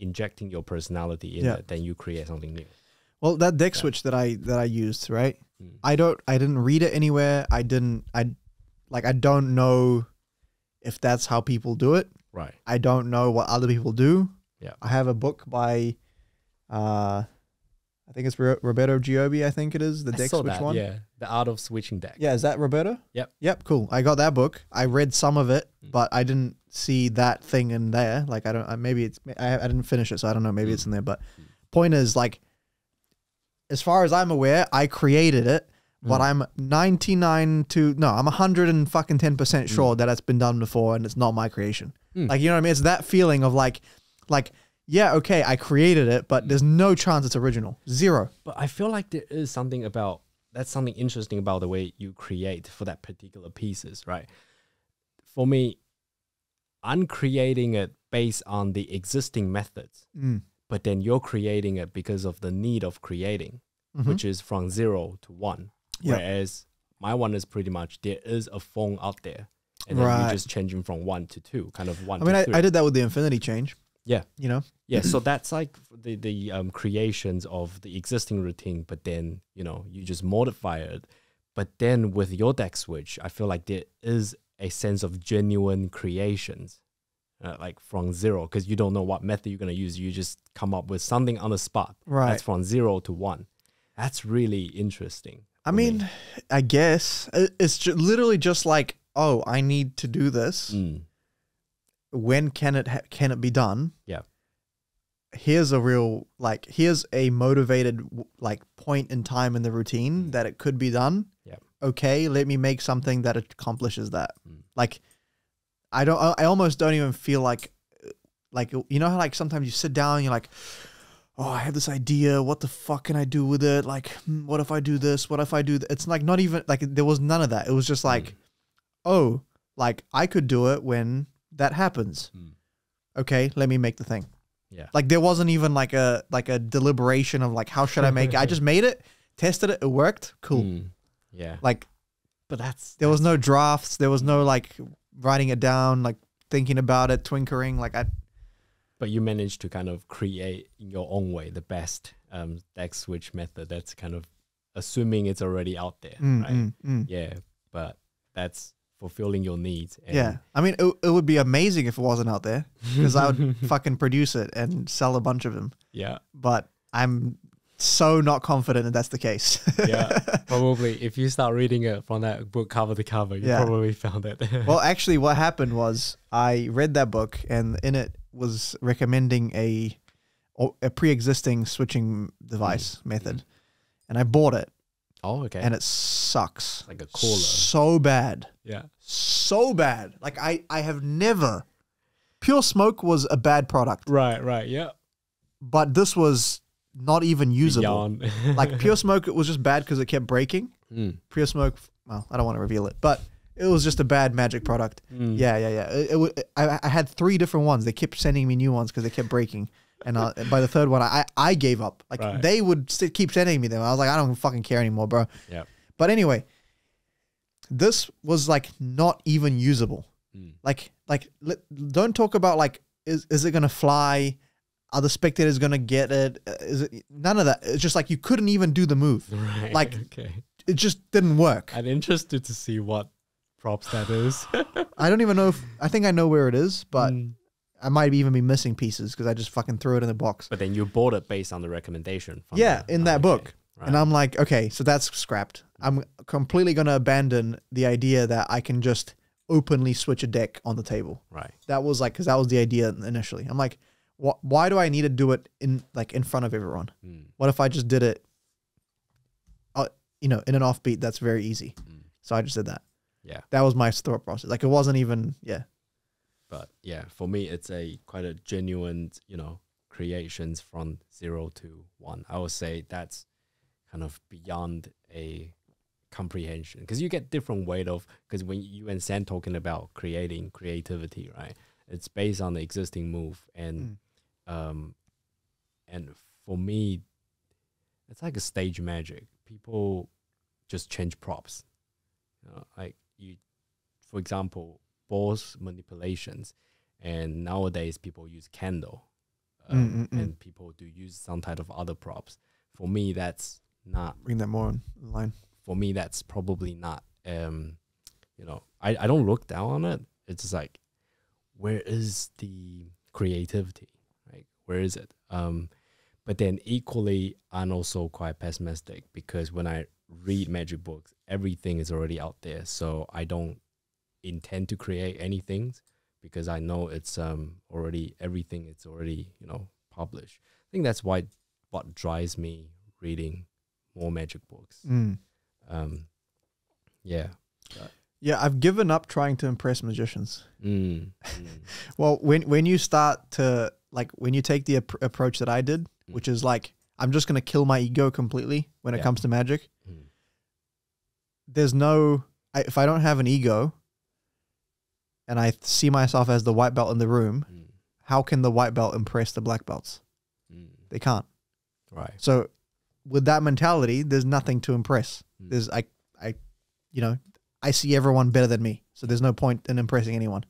injecting your personality in it then you create something new. Well, that deck switch that I used, right? I didn't read it anywhere. I don't know if that's how people do it. Right. I don't know what other people do. Yeah. I have a book by, I think it's Roberto Giobbi, I think it is. The deck switch one. Yeah. The Art of Switching Deck. Yeah. Is that Roberto? Yep. Yep. Cool. I got that book. I read some of it, but I didn't see that thing in there. Like, I don't, maybe it's, I didn't finish it, so I don't know. Maybe it's in there. But point is, like, as far as I'm aware, I created it. But I'm I'm 110% sure that it's been done before and it's not my creation. Like, you know what I mean? It's that feeling of like, yeah, okay, I created it, but there's no chance it's original. Zero. But I feel like there is something about, that's something interesting about the way you create for that particular pieces, right? For me, I'm creating it based on the existing methods, but then you're creating it because of the need of creating, which is from 0 to 1. Whereas my one is pretty much there is a phone out there, and then you're just changing from 1 to 2, kind of one. I mean, I did that with the infinity change. Yeah, you know. Yeah, so that's like the creations of the existing routine, but then you know you just modify it. But then with your deck switch, I feel like there is a sense of genuine creations, like from 0, because you don't know what method you're gonna use. You just come up with something on the spot. Right. That's from 0 to 1. That's really interesting. I mean, I guess it's literally just like, oh, I need to do this. When can it be done? Yeah. Here's a real, like, here's a motivated, like, point in time in the routine that it could be done. Yeah. Okay, let me make something that accomplishes that. Like, I almost don't even feel like, you know how, like, sometimes you sit down and you're like, oh, I have this idea. What the fuck can I do with it? Like, what if I do this? What if I do that? It's like not even, like, there was none of that. It was just like, oh, like, I could do it when that happens. Okay, let me make the thing. Yeah. Like, there wasn't even like a deliberation of like, how should I make it? I just made it, tested it, it worked. Cool. Yeah. Like, but there was no drafts. There was no like writing it down, like thinking about it, twinkering. Like, but you managed to kind of create in your own way the best deck switch method. That's kind of assuming it's already out there, right? Yeah, but that's fulfilling your needs. And yeah, I mean, it would be amazing if it wasn't out there because I would fucking produce it and sell a bunch of them. Yeah, but I'm so not confident that that's the case. Yeah, probably if you start reading it from that book cover to cover, you probably found it. Well, actually, what happened was I read that book, and in it was recommending a pre-existing switching device method, and I bought it. Oh, okay. And it sucks like a cooler, so bad. Yeah, so bad. Like I have never. Pure Smoke was a bad product. Right. Yeah. But this was not even usable. Like Pure Smoke, it was just bad because it kept breaking. Pure Smoke, well, I don't want to reveal it, but it was just a bad magic product. Yeah. I had 3 different ones. They kept sending me new ones because they kept breaking. And by the third one, I gave up. Like they would keep sending me them. I was like, I don't fucking care anymore, bro. Yeah. But anyway, this was like not even usable. Like don't talk about like, is it going to fly? Are the spectators going to get it? Is it? None of that. It's just like you couldn't even do the move. Right. Like it just didn't work. I'm interested to see what props that is. I don't even know if, I think I know where it is, but I might even be missing pieces because I just fucking threw it in the box. But then you bought it based on the recommendation. From in that book. Right. And I'm like, okay, so that's scrapped. I'm completely going to abandon the idea that I can just openly switch a deck on the table. Right. That was like, because that was the idea initially. I'm like, why do I need to do it in like in front of everyone? What if I just did it, you know, in an offbeat? That's very easy. So I just did that. Yeah. That was my thought process. Like it wasn't even, But yeah, for me, it's a quite a genuine, you know, creations from 0 to 1. I would say that's kind of beyond a comprehension because you get different weight of, because when you and Sam talking about creating creativity, right? It's based on the existing move. And, and for me, it's like a stage magic. People just change props. You know, like you, for example, balls manipulations, and nowadays people use candle, and people do use some type of other props. For me, that's not bring that more online. For me, that's probably not. You know, I don't look down on it. It's just like, where is the creativity? Like, where is it? But then equally, I'm also quite pessimistic because when I read magic books, everything is already out there, so I don't intend to create anything because I know it's already everything. It's already, you know, published. I think that's why what drives me reading more magic books. Yeah, I've given up trying to impress magicians. Well, when you start to like when you take the approach that I did, which is like I'm just gonna kill my ego completely when it comes to magic. There's no, if I don't have an ego and I see myself as the white belt in the room, how can the white belt impress the black belts? They can't. Right. So with that mentality, there's nothing to impress. There's, you know, I see everyone better than me. So there's no point in impressing anyone.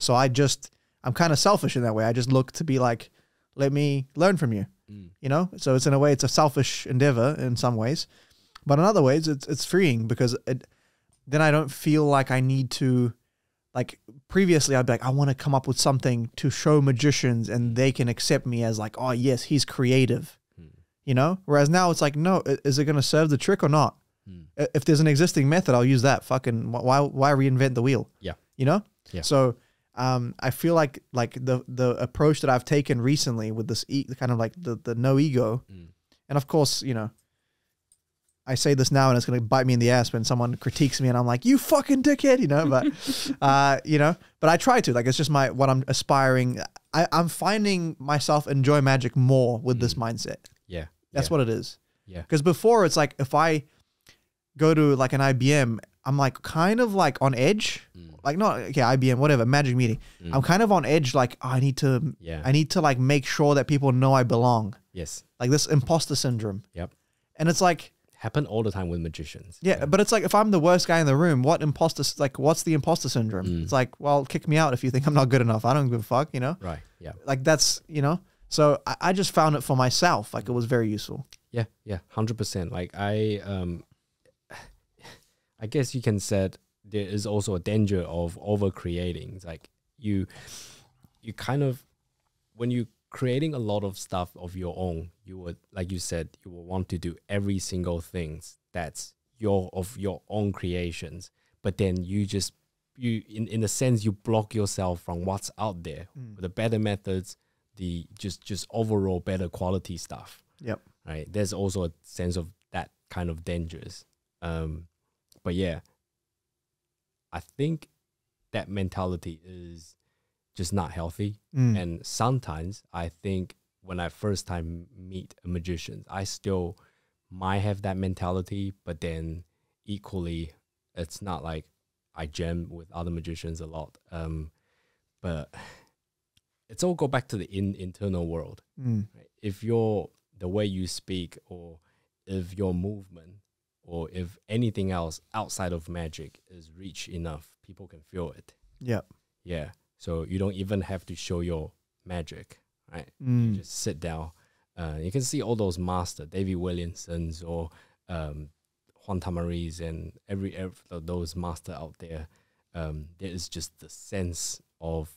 So I'm kind of selfish in that way. I just look to be like, let me learn from you, you know? So it's in a way, it's a selfish endeavor in some ways. But in other ways, it's freeing because then I don't feel like I need to, like previously I'd be like, I want to come up with something to show magicians and they can accept me as like, oh yes, he's creative, you know? Whereas now it's like, no, is it going to serve the trick or not? If there's an existing method, I'll use that. Fucking why reinvent the wheel? Yeah. You know? Yeah. So I feel like the approach that I've taken recently with this kind of like the no ego, and of course, you know, I say this now and it's going to bite me in the ass when someone critiques me and I'm like, you fucking dickhead, you know, but, you know, but I try to, like, it's just my, what I'm aspiring. I'm finding myself enjoy magic more with this mindset. Yeah. That's what it is. Yeah. Because before it's like, if I go to like an IBM, I'm like kind of like on edge, like not, okay, IBM, whatever, magic meeting. I'm kind of on edge. Like, oh, I need to like make sure that people know I belong. Yes. Like this imposter syndrome. Yep. And it's like, happen all the time with magicians. Yeah, yeah, but it's like if I'm the worst guy in the room, what's the imposter syndrome? It's like, well, kick me out if you think I'm not good enough. I don't give a fuck, you know? Right. Yeah. Like that's, you know. So I just found it for myself. Like it was very useful. Yeah, yeah, 100%. Like I guess you can say there is also a danger of over creating. It's like you kind of, when you creating a lot of stuff of your own, you would, like you said, you will want to do every single thing that's your own creations, but then you just in a sense you block yourself from what's out there, the better methods, the just overall better quality stuff. Yep. Right. There's also a sense of that kind of dangers. But yeah, I think that mentality is just not healthy. And sometimes I think when I first time meet a magician, I still might have that mentality, but then equally, it's not like I jam with other magicians a lot. But it's all go back to the internal world. Mm. Right? If you're the way you speak, or if your movement, or if anything else outside of magic is rich enough, people can feel it. Yeah. Yeah. So you don't even have to show your magic, right? Mm. You just sit down. You can see all those masters, Davy Williamson's or Juan Tamari's and every of those masters out there. There is just the sense of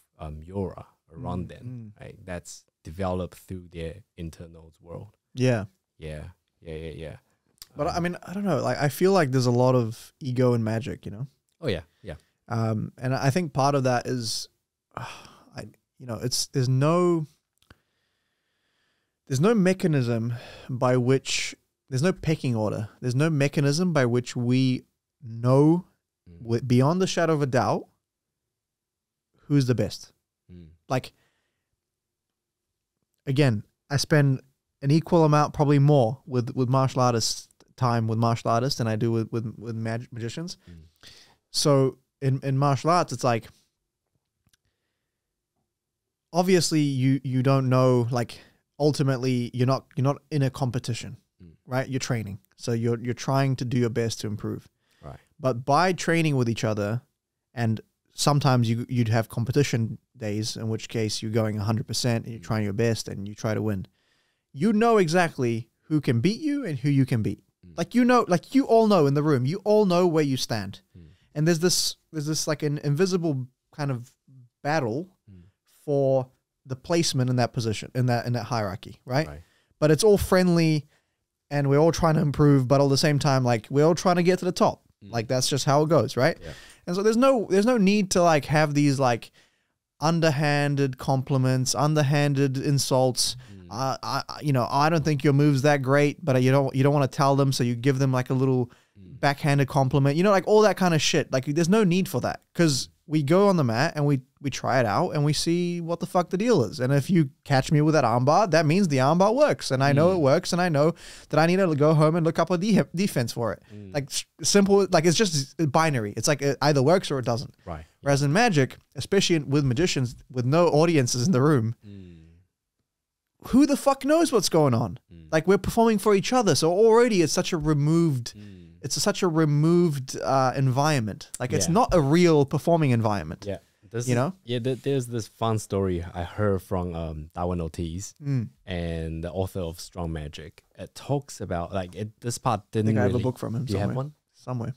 aura around them, right? That's developed through their internal world. Yeah. Yeah. Yeah, yeah, yeah. But I mean, I don't know. Like, I feel like there's a lot of ego in magic, you know? Oh, yeah, yeah. And I think part of that is, there's no mechanism by which, there's no pecking order. There's no mechanism by which we know beyond the shadow of a doubt who's the best. Mm. Like, again, I spend an equal amount, probably more, with martial artists than I do with magicians. Mm. So in martial arts, it's like, obviously you don't know, like, ultimately you're not in a competition, right? You're training. So you're trying to do your best to improve. Right. But by training with each other, and sometimes you'd have competition days, in which case you're going 100% and you're trying your best and you try to win. You know exactly who can beat you and who you can beat. Mm. Like, you know, like you all know in the room, you all know where you stand. Mm. And there's this like an invisible kind of battle for the placement in that position, in that hierarchy, right? Right? But it's all friendly and we're all trying to improve, but all the same time, like, we're all trying to get to the top. Mm. Like, that's just how it goes, right? Yeah. And so there's no need to like have these like underhanded compliments, underhanded insults. You know, I don't think your move's that great, but you don't want to tell them, so you give them like a little backhanded compliment, you know, like all that kind of shit. Like, there's no need for that, because we go on the mat and we try it out and we see what the fuck the deal is. And if you catch me with that armbar, that means the armbar works, and I know it works, and I know that I need to go home and look up a defense for it. Like, simple, like, it's just binary. It's like it either works or it doesn't. Right. Whereas in magic, especially with magicians, with no audiences in the room. Mm. Who the fuck knows what's going on? Mm. Like, we're performing for each other. So already it's such a removed, environment. Like, it's not a real performing environment. Yeah. This, you know? Yeah. There's this fun story I heard from Darwin Ortiz and the author of Strong Magic. It talks about, like, this part didn't really... I think I have a book from him. You have one? Somewhere.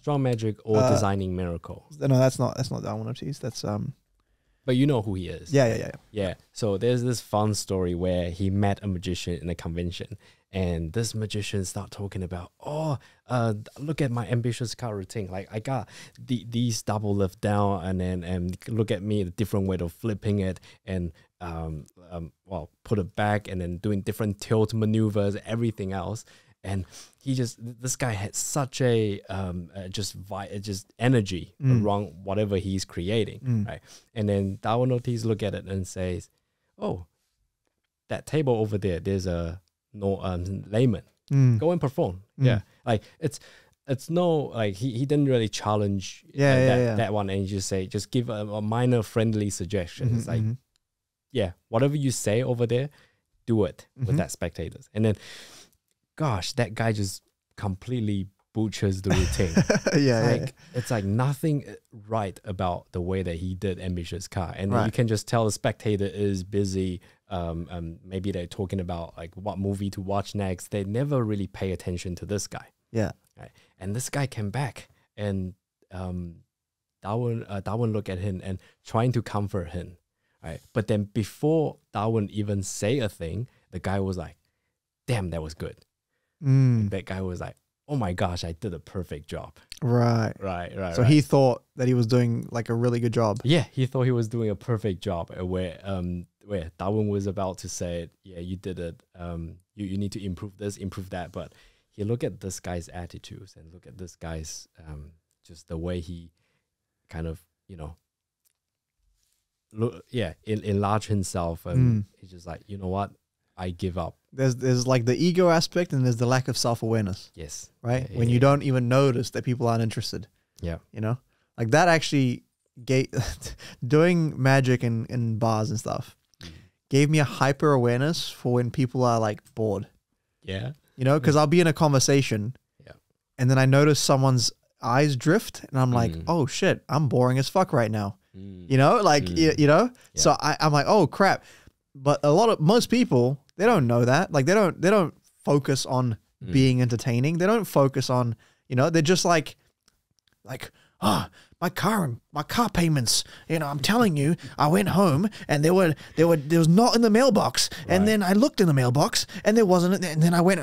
Strong Magic or Designing Miracle. No, that's not Darwin Ortiz. That's... But you know who he is. Yeah, yeah, yeah. Yeah. So there's this fun story where he met a magician in a convention, and this magician start talking about, oh, look at my ambitious car routine. Like, I got these double lift down, and then look at me, the different way of flipping it, and well, put it back, and then doing different tilt maneuvers, everything else. And he just, this guy had such a just energy around whatever he's creating, right? And then Darwin Ortiz look at it and says, "Oh, that table over there, there's a layman. Go and perform." Yeah, like it's no, like he didn't really challenge that one, and you just say, just give a minor friendly suggestion. It's like, yeah, whatever you say over there, do it with that spectators, and then. Gosh, that guy just completely butchers the routine. It's like nothing right about the way that he did Ambitious Car. And you can just tell the spectator is busy. Maybe they're talking about like what movie to watch next. They never really pay attention to this guy. Yeah. Right? And this guy came back, and Darwin looked at him and trying to comfort him. Right? But then before Darwin even say a thing, the guy was like, damn, that was good. And that guy was like, oh my gosh, I did a perfect job. Right. So he thought that he was doing like a really good job. Yeah, he thought he was doing a perfect job, where Darwin was about to say, yeah, you did it. You need to improve this, improve that. But he looked at this guy's attitudes and look at this guy's just the way he kind of, you know, enlarge himself, and he's just like, you know what, I give up. There's like the ego aspect, and there's the lack of self-awareness. Yes. Right? Yeah, when you don't even notice that people aren't interested. Yeah. You know? Like that actually doing magic in bars and stuff gave me a hyper awareness for when people are like bored. Yeah. You know, because I'll be in a conversation and then I notice someone's eyes drift and I'm like, oh shit, I'm boring as fuck right now. You know, like, you know, so I'm like, oh crap. But most people, they don't know that. Like they don't focus on being entertaining. They don't focus on, you know, they're just like, oh, my car payments, you know, I'm telling you, I went home and there was not in the mailbox. And then I looked in the mailbox and there wasn't. And then I went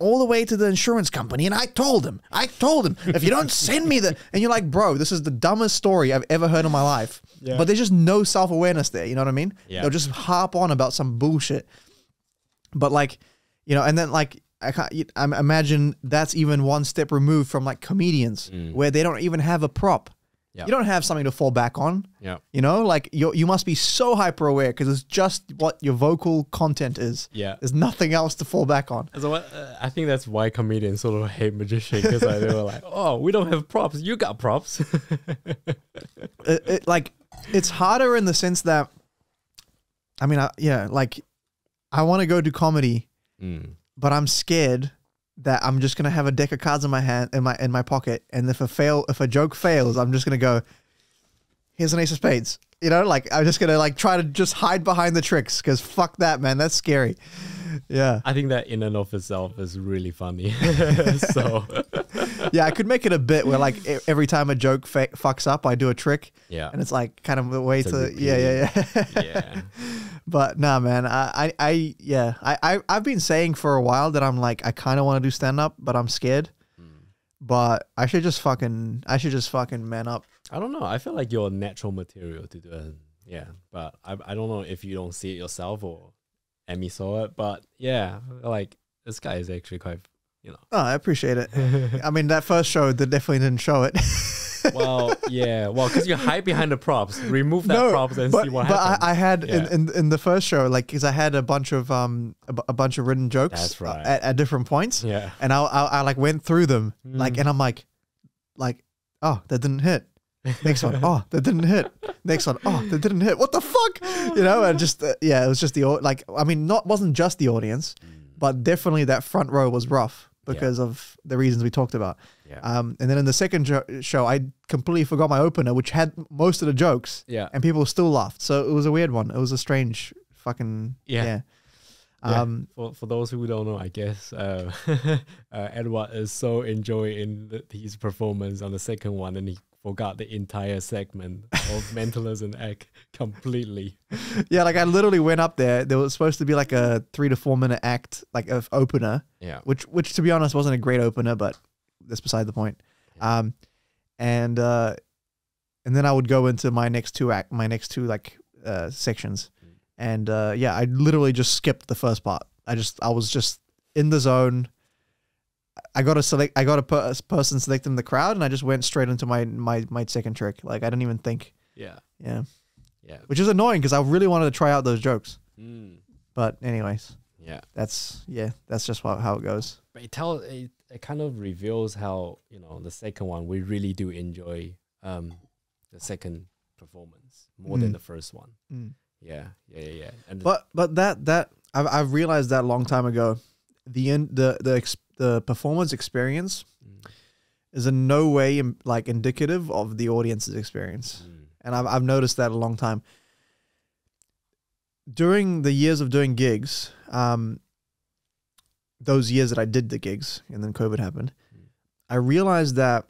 all the way to the insurance company and I told them, if you don't send me the, and you're like, bro, this is the dumbest story I've ever heard in my life. Yeah. But there's just no self-awareness there. You know what I mean? Yeah. They'll just harp on about some bullshit. But like, you know, and then like, I imagine that's even one step removed from like comedians where they don't even have a prop. Yep. You don't have something to fall back on. Yeah. You know, like you must be so hyper aware because it's just what your vocal content is. Yeah. There's nothing else to fall back on. So I think that's why comedians sort of hate magicians, because like, they were like, oh, we don't have props. You got props. Like it's harder in the sense that, I mean, like I want to go do comedy. But I'm scared that I'm just gonna have a deck of cards in my hand, in my pocket, and if a joke fails, I'm just gonna go, here's an ace of spades. You know, like I'm just gonna like try to just hide behind the tricks because fuck that, man, that's scary. Yeah, I think that in and of itself is really funny. So yeah, I could make it a bit where like every time a joke fucks up, I do a trick. Yeah, and it's like kind of a way to yeah. But nah, man, I've been saying for a while that I'm like, I kind of want to do stand up, but I'm scared. But I should just fucking man up. I don't know. I feel like you're natural material to do it. Yeah. But I don't know if you don't see it yourself or Emmy saw it, but yeah, like this guy is actually quite, you know. Oh, I appreciate it. I mean, that first show, they definitely didn't show it. Well, yeah. Well, because you hide behind the props. Remove that props and see what happens. But I had in the first show, like, because I had a bunch of a bunch of written jokes. That's right. at different points. Yeah. And I like went through them, like, and I'm like, oh, that didn't hit. Next one, oh, that didn't hit. Next one, oh, that didn't hit. What the fuck? You know, and just yeah, it was just the like. I mean, wasn't just the audience, but definitely that front row was rough because of the reasons we talked about. Yeah. And then in the second show, I completely forgot my opener, which had most of the jokes. Yeah. And people still laughed. So it was a weird one. It was a strange fucking... Yeah. Yeah. For those who don't know, I guess, Edward is so enjoying his performance on the second one, and he forgot the entire segment of mentalism act completely. Yeah, like I literally went up there. There was supposed to be like a 3 to 4 minute act, like of opener. Yeah. Which to be honest wasn't a great opener, but that's beside the point. Yeah. And then I would go into my next two sections. And yeah, I literally just skipped the first part. I was just in the zone. I got a person selecting the crowd, and I just went straight into my second trick. Like I didn't even think. Yeah. Yeah. Yeah. Which is annoying because I really wanted to try out those jokes. But anyways. Yeah. That's just how it goes. But it kind of reveals how, you know, the second one, we really do enjoy the second performance more than the first one. Yeah. And but that I've realized that a long time ago, the performance experience is in no way like indicative of the audience's experience, and I've noticed that a long time. During the years of doing gigs, those years that I did the gigs and then COVID happened, I realized that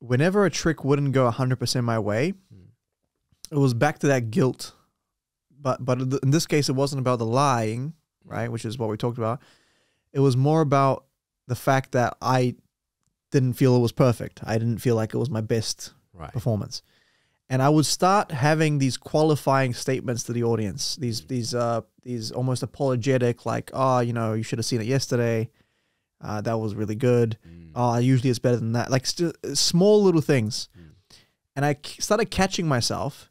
whenever a trick wouldn't go 100% my way, it was back to that guilt. But in this case, it wasn't about the lying, right? Which is what we talked about. It was more about the fact that I didn't feel it was perfect. I didn't feel like it was my best performance. And I would start having these qualifying statements to the audience, these almost apologetic, like, oh, you know, you should have seen it yesterday. That was really good. Oh, usually it's better than that. Like small little things. And I started catching myself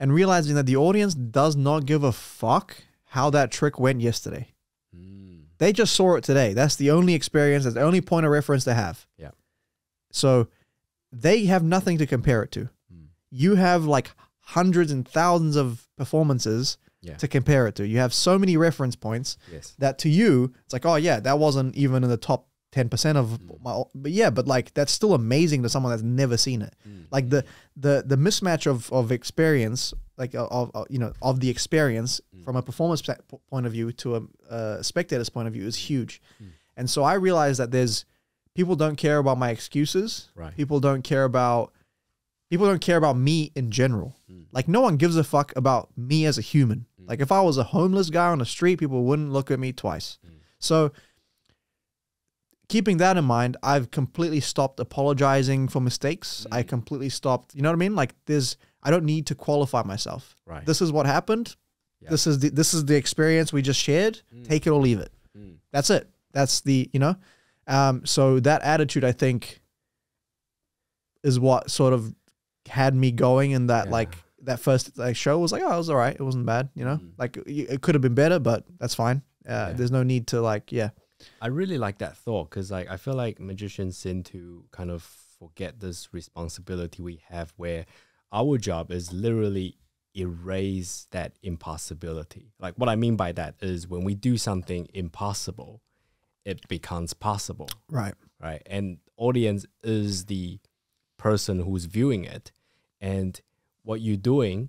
and realizing that the audience does not give a fuck how that trick went yesterday. Mm. They just saw it today. That's the only experience. That's the only point of reference they have. Yeah. So they have nothing to compare it to. Mm. You have like hundreds and thousands of performances to compare it to. You have so many reference points that to you, it's like, oh yeah, that wasn't even in the top 10% of my, but yeah, but like, that's still amazing to someone that's never seen it. Mm. Like the mismatch of experience, like of the experience from a performance point of view to a spectator's point of view is huge. Mm. And so I realized that there's, people don't care about my excuses. Right. People don't care about me in general. Mm. Like no one gives a fuck about me as a human. Mm. Like if I was a homeless guy on the street, people wouldn't look at me twice. Mm. So keeping that in mind, I've completely stopped apologizing for mistakes. Mm. I completely stopped, you know what I mean? Like there's, I don't need to qualify myself. Right. This is what happened. Yeah. This is the experience we just shared. Mm. Take it or leave it. Mm. That's it. That's the, you know? So that attitude, I think, is what sort of had me going in that, like that first show was like, oh, it was all right. It wasn't bad. You know, mm. like it could have been better, but that's fine. There's no need to like, I really like that thought because like I feel like magicians seem to kind of forget this responsibility we have where our job is literally erase that impossibility. Like what I mean by that is when we do something impossible, it becomes possible. Right. Right. And audience is the person who's viewing it. And what you're doing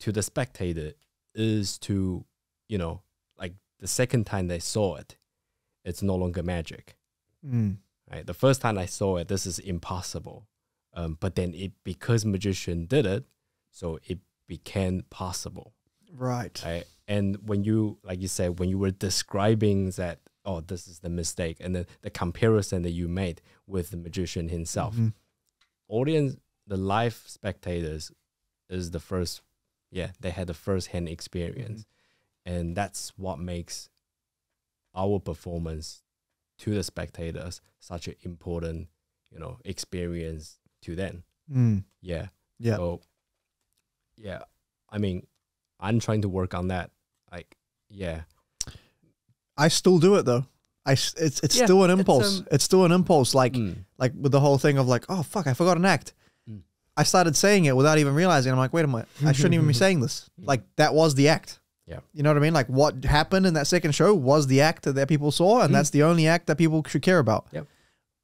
to the spectator is to, you know, like the second time they saw it, it's no longer magic. Mm. Right? The first time I saw it, this is impossible. But then because magician did it, so it became possible. Right. Right. And when you, like you said, when you were describing that, oh, this is the mistake, and then the comparison that you made with the magician himself, mm-hmm. audience, the live spectators is the first, they had the first-hand experience. Mm-hmm. And that's what makes our performance to the spectators such an important, you know, experience to them. Mm. Yeah. Yeah. So, yeah. I mean, I'm trying to work on that. Like, I still do it though. It's still an impulse. It's still an impulse. Like, like with the whole thing of like, oh fuck, I forgot an act. I started saying it without even realizing. I'm like, wait a minute, I shouldn't even be saying this. Like that was the act. Yeah. You know what I mean? Like what happened in that second show was the act that people saw, and that's the only act that people should care about. Yep.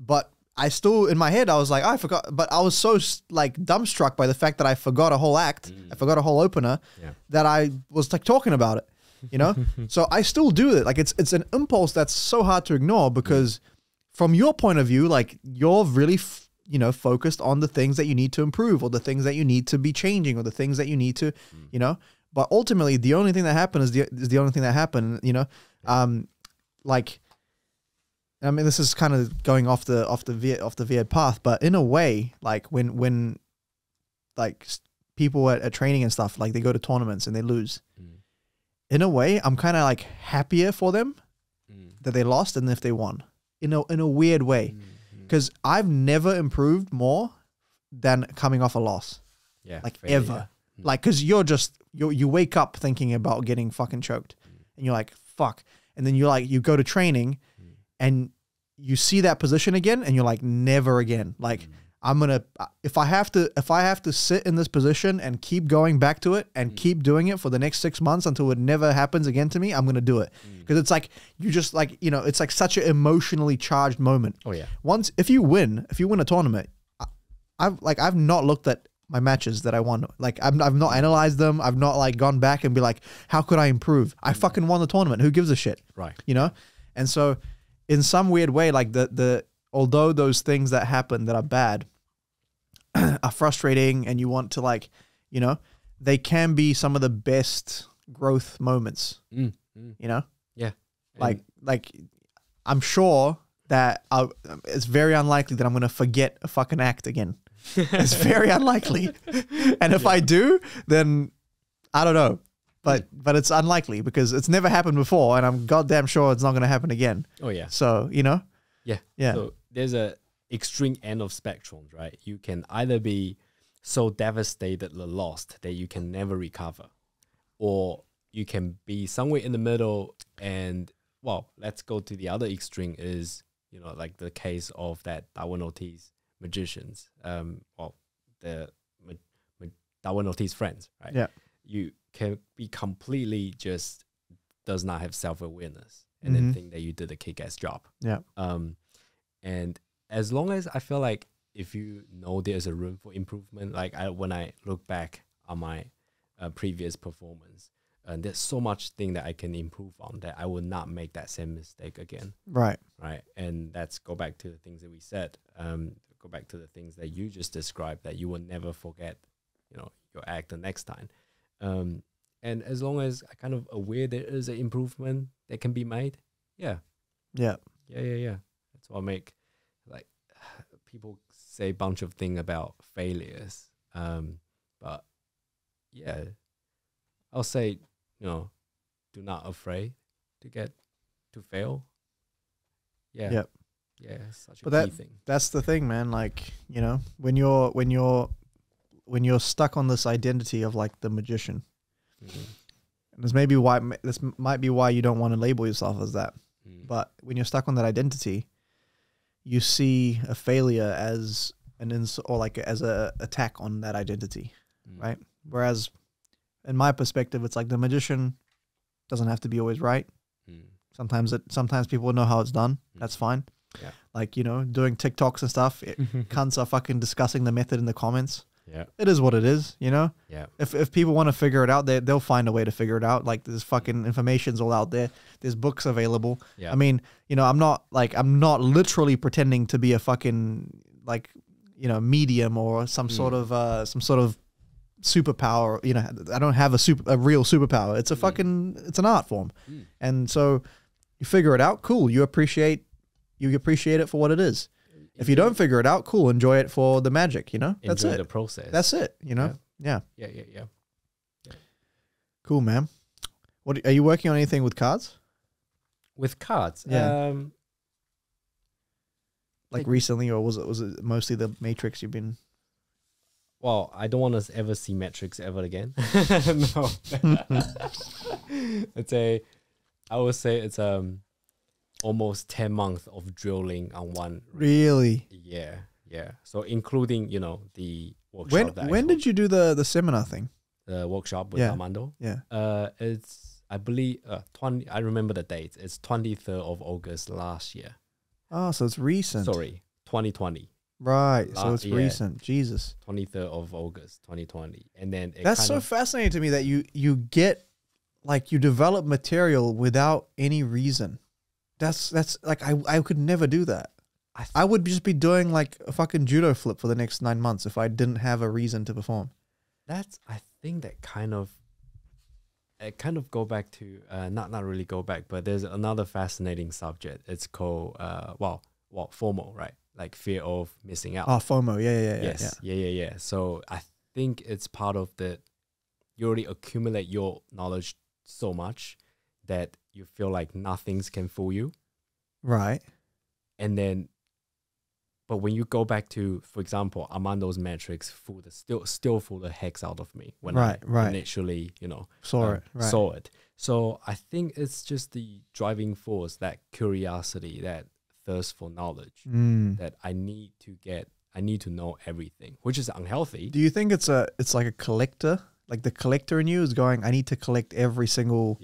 But I still, in my head, I was like, oh, I forgot. But I was so like dumbstruck by the fact that I forgot a whole act. I forgot a whole opener that I was like talking about it, you know? So I still do it. Like it's an impulse that's so hard to ignore because from your point of view, like you're really, you know, focused on the things that you need to improve or the things that you need to be changing or the things that you need to, you know? But ultimately, the only thing that happened is the only thing that happened, you know? Like, I mean, this is kind of going off the veered path, but in a way, like when like people at training and stuff, like they go to tournaments and they lose. Mm. In a way, I'm kind of like happier for them that they lost than if they won. In a weird way, because I've never improved more than coming off a loss. Yeah, like fairly, ever. Yeah. Like, cause you're just, you wake up thinking about getting fucking choked and you're like, fuck. And then you're like, you go to training and you see that position again. And you're like, never again. Like I'm going to, if I have to sit in this position and keep going back to it and keep doing it for the next 6 months until it never happens again to me, I'm going to do it. Cause it's like, you just like, you know, it's like such an emotionally charged moment. Oh yeah. Once, if you win a tournament, I've not looked at my matches that I won. Like I've not analyzed them. I've not like gone back and be like, how could I improve? I fucking won the tournament. Who gives a shit? Right. You know? And so in some weird way, like although those things that happen that are bad are frustrating and you want to like, you know, they can be some of the best growth moments, you know? Yeah. Like I'm sure that it's very unlikely that I'm going to forget a fucking act again. It's very unlikely, and if I do, then I don't know, but it's unlikely because it's never happened before, and I'm goddamn sure it's not going to happen again. Oh yeah. So you know. Yeah. Yeah. So there's a extreme end of spectrum, right? You can either be so devastatedly lost that you can never recover, or you can be somewhere in the middle. And well, let's go to the other extreme is, you know, like the case of that Darwin Ortiz magicians, well, the Darwin Ortiz friends, right? Yeah. You can be completely just does not have self-awareness and then think that you did a kick-ass job. Yeah. And as long as I feel like if you know there's a room for improvement, like when I look back on my previous performance, and there's so much thing that I can improve on that I will not make that same mistake again. Right. Right. And that's go back to the things that we said. Go back to the things that you just described, that you will never forget, you know, your act the next time. And as long as I kind of aware there is an improvement that can be made. Yeah. Yeah. Yeah. Yeah. Yeah. That's what I make. Like people say a bunch of things about failures. But yeah, I'll say, you know, do not afraid to fail. Yeah. Yep. Yeah. Such a key thing. That's the thing, man. Like, you know, when you're stuck on this identity of like the magician, and this might be why you don't want to label yourself as that. But when you're stuck on that identity, you see a failure as an insult or like as a attack on that identity, right? Whereas in my perspective, it's like the magician doesn't have to be always right. Sometimes people know how it's done. That's fine. Yeah. Like, you know, doing TikToks and stuff, cunts are fucking discussing the method in the comments. Yeah. It is what it is, you know? Yeah. If people want to figure it out, they'll find a way to figure it out. Like, there's fucking information's all out there. There's books available. Yeah. I mean, you know, I'm not literally pretending to be a fucking, like, you know, medium or some sort of superpower. You know, I don't have a real superpower. It's a fucking, it's an art form. And so you figure it out, cool. You appreciate it for what it is. If you don't figure it out, cool. Enjoy it for the magic, you know? That's it. Enjoy the process. That's it, you know? Yeah. Yeah, yeah, yeah. Cool, man. What are you working on anything with cards? With cards? Yeah. Like recently, or was it mostly the Matrix you've been... Well, I don't want to ever see Matrix ever again. No. I would say it's almost 10 months of drilling on one. Really? Yeah, yeah. So including, you know, the workshop. When did you do the seminar thing? The workshop with Armando? Yeah. It's, I believe, I remember the date. It's 23rd of August last year. Oh, so it's recent. Sorry, 2020. Right, so it's recent. Jesus. 23rd of August, 2020. And then it that's so fascinating to me that you get, like, you develop material without any reason. That's like, I could never do that. I would just be doing like a fucking judo flip for the next 9 months if I didn't have a reason to perform. That's, I think that kind of go back to, not really go back, but there's another fascinating subject. It's called, well, FOMO, right? Like fear of missing out. Oh, FOMO. Yeah, yeah, yeah. Yes. Yeah, yeah, yeah. So I think it's part of the, you already accumulate your knowledge so much that you feel like nothing can fool you. Right. And then, but when you go back to, for example, Armando's Matrix still fooled the hex out of me when I initially, you know, saw it. So I think it's just the driving force, that curiosity, that thirst for knowledge, that I need to know everything, which is unhealthy. Do you think it's like a collector? Like the collector in you is going, I need to collect every single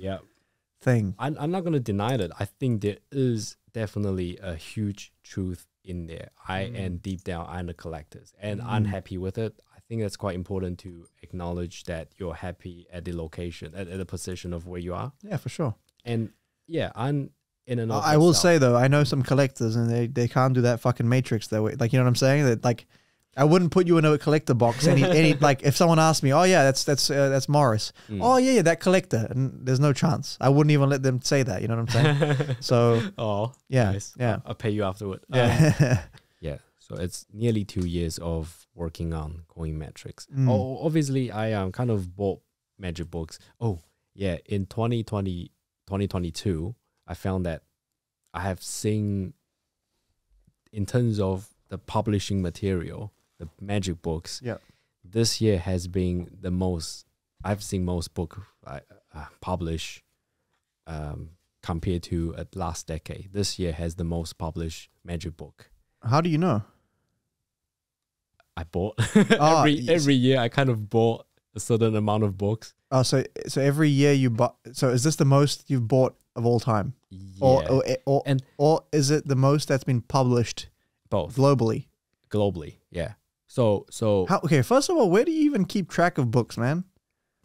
thing. I'm not going to deny that. I think there is definitely a huge truth in there. I am deep down, I'm a collector, and I'm happy with it. I think that's quite important to acknowledge that you're happy at the location, at the position of where you are. Yeah, for sure. And yeah, I'm in an. I will say though, I know some collectors, and they can't do that fucking Matrix that way. Like, you know what I'm saying? That like, I wouldn't put you in a collector box. Any like if someone asked me, oh yeah, that's Morris. Oh yeah, that collector. And there's no chance. I wouldn't even let them say that. You know what I'm saying? So oh yeah, nice. Yeah. I'll pay you afterward. Yeah, yeah. So it's nearly 2 years of working on Coin Matrix. Oh, obviously I kind of bought magic books. Oh yeah, in 2022, I found that I have seen in terms of the publishing material. The magic books this year has been the most, I've seen most book published compared to last decade. This year has the most published magic book. How do you know? I bought every year. I kind of bought a certain amount of books. Oh, so every year you buy. So is this the most you've bought of all time, yeah. or is it the most that's been published? Both globally. Globally, yeah. So how, okay. First of all, where do you even keep track of books, man?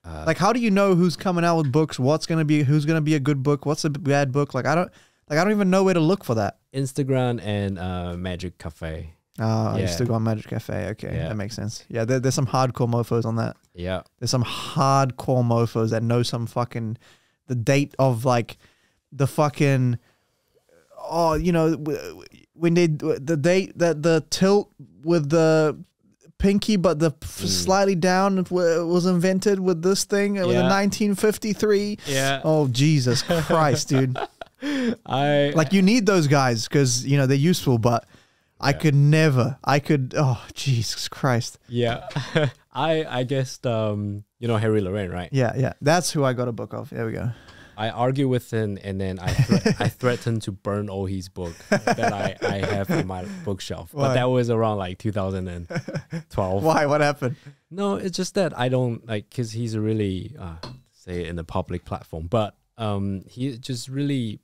Like, how do you know who's coming out with books? Who's gonna be a good book? What's a bad book? Like, I don't even know where to look for that. Instagram and Magic Cafe. Oh, yeah. Instagram Magic Cafe. Okay, yeah. That makes sense. Yeah, there's some hardcore mofos on that. Yeah, there's some hardcore mofos that know some fucking the date of like the fucking oh, you know, when they the date that the tilt with the pinky, but the slightly down was invented with this thing. It was in 1953. Yeah. Oh, Jesus Christ, dude. Like, you need those guys because, you know, they're useful, but yeah. I could never. Oh, Jesus Christ. Yeah. I guessed, you know, Harry Lorraine, right? Yeah, yeah. That's who I got a book of. There we go. I argue with him, and then I threatened to burn all his book that I have in my bookshelf. Why? But that was around like 2012. Why? What happened? No, it's just that I don't like because he's really say in the public platform, but he just really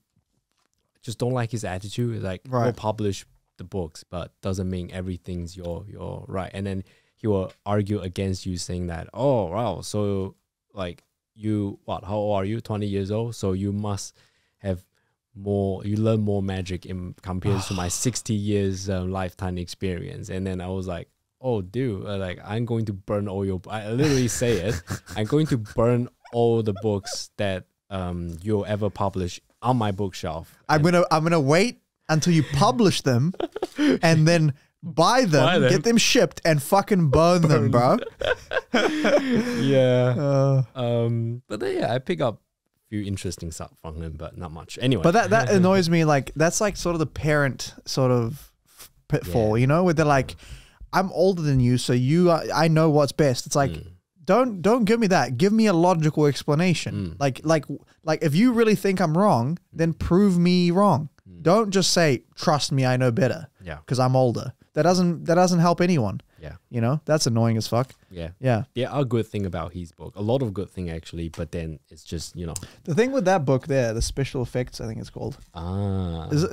don't like his attitude. Like, right. We'll publish the books, but doesn't mean everything's your right. And then he will argue against you, saying that, oh wow, so like. You what? How old are you? 20 years old. So you must have more. You learn more magic in compared to my 60 years lifetime experience. And then I was like, oh, dude, like I'm going to burn all your. I literally say it. I'm going to burn all the books that you'll ever publish on my bookshelf. I'm gonna wait until you publish them, and then. Buy them, get them shipped, and fucking burn them, bro. Yeah. But then, yeah, I pick up a few interesting stuff from him, but not much. Anyway. But that annoys me. Like, that's like sort of the parent sort of pitfall, you know, where they're like, I'm older than you, so I know what's best. It's like, don't give me that. Give me a logical explanation. Like if you really think I'm wrong, then prove me wrong. Don't just say, trust me, I know better. Yeah. Because I'm older. That doesn't help anyone. Yeah, you know, that's annoying as fuck. Yeah, yeah. There are good thing about his book, a lot of good thing actually, but then it's just, you know, the thing with that book there, the special effects, I think it's called. Is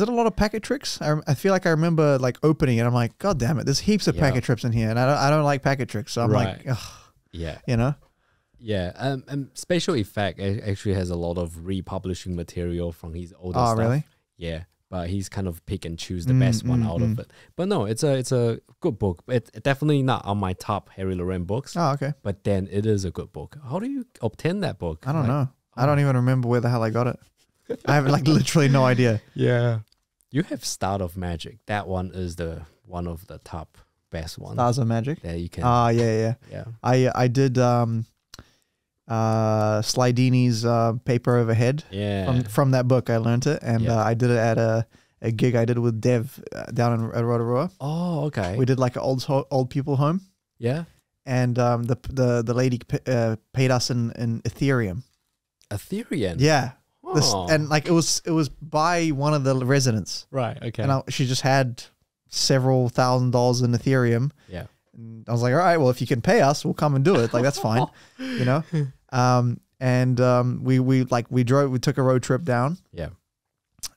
it a lot of packet tricks? I feel like I remember like opening it. I'm like, god damn it, there's heaps of packet trips in here, and I don't like packet tricks, so I'm like, ugh, yeah, you know. Yeah, and special effect actually has a lot of republishing material from his older stuff. Oh, really? Yeah. But he's kind of pick and choose the best one out of it. But no, it's a good book. It's definitely not on my top Harry Lorraine books. Oh, okay. But then it is a good book. How do you obtain that book? I don't know. I don't even remember where the hell I got it. I have like literally no idea. Yeah. You have Start of Magic. That one is the one of the top best ones. Stars of Magic? There you can. Ah, yeah, yeah. Yeah. I did Slidini's Paper Overhead. Yeah. From that book, I learned it, and I did it at a gig I did with Dev down in Rotorua. Oh, okay. We did like an old people home. Yeah. And the lady paid us in Ethereum. Ethereum. Yeah. Oh. And like it was by one of the residents. Right. Okay. And she just had several $1,000s in Ethereum. Yeah. And I was like, all right, well, if you can pay us, we'll come and do it. Like, that's fine, you know. We took a road trip down. Yeah.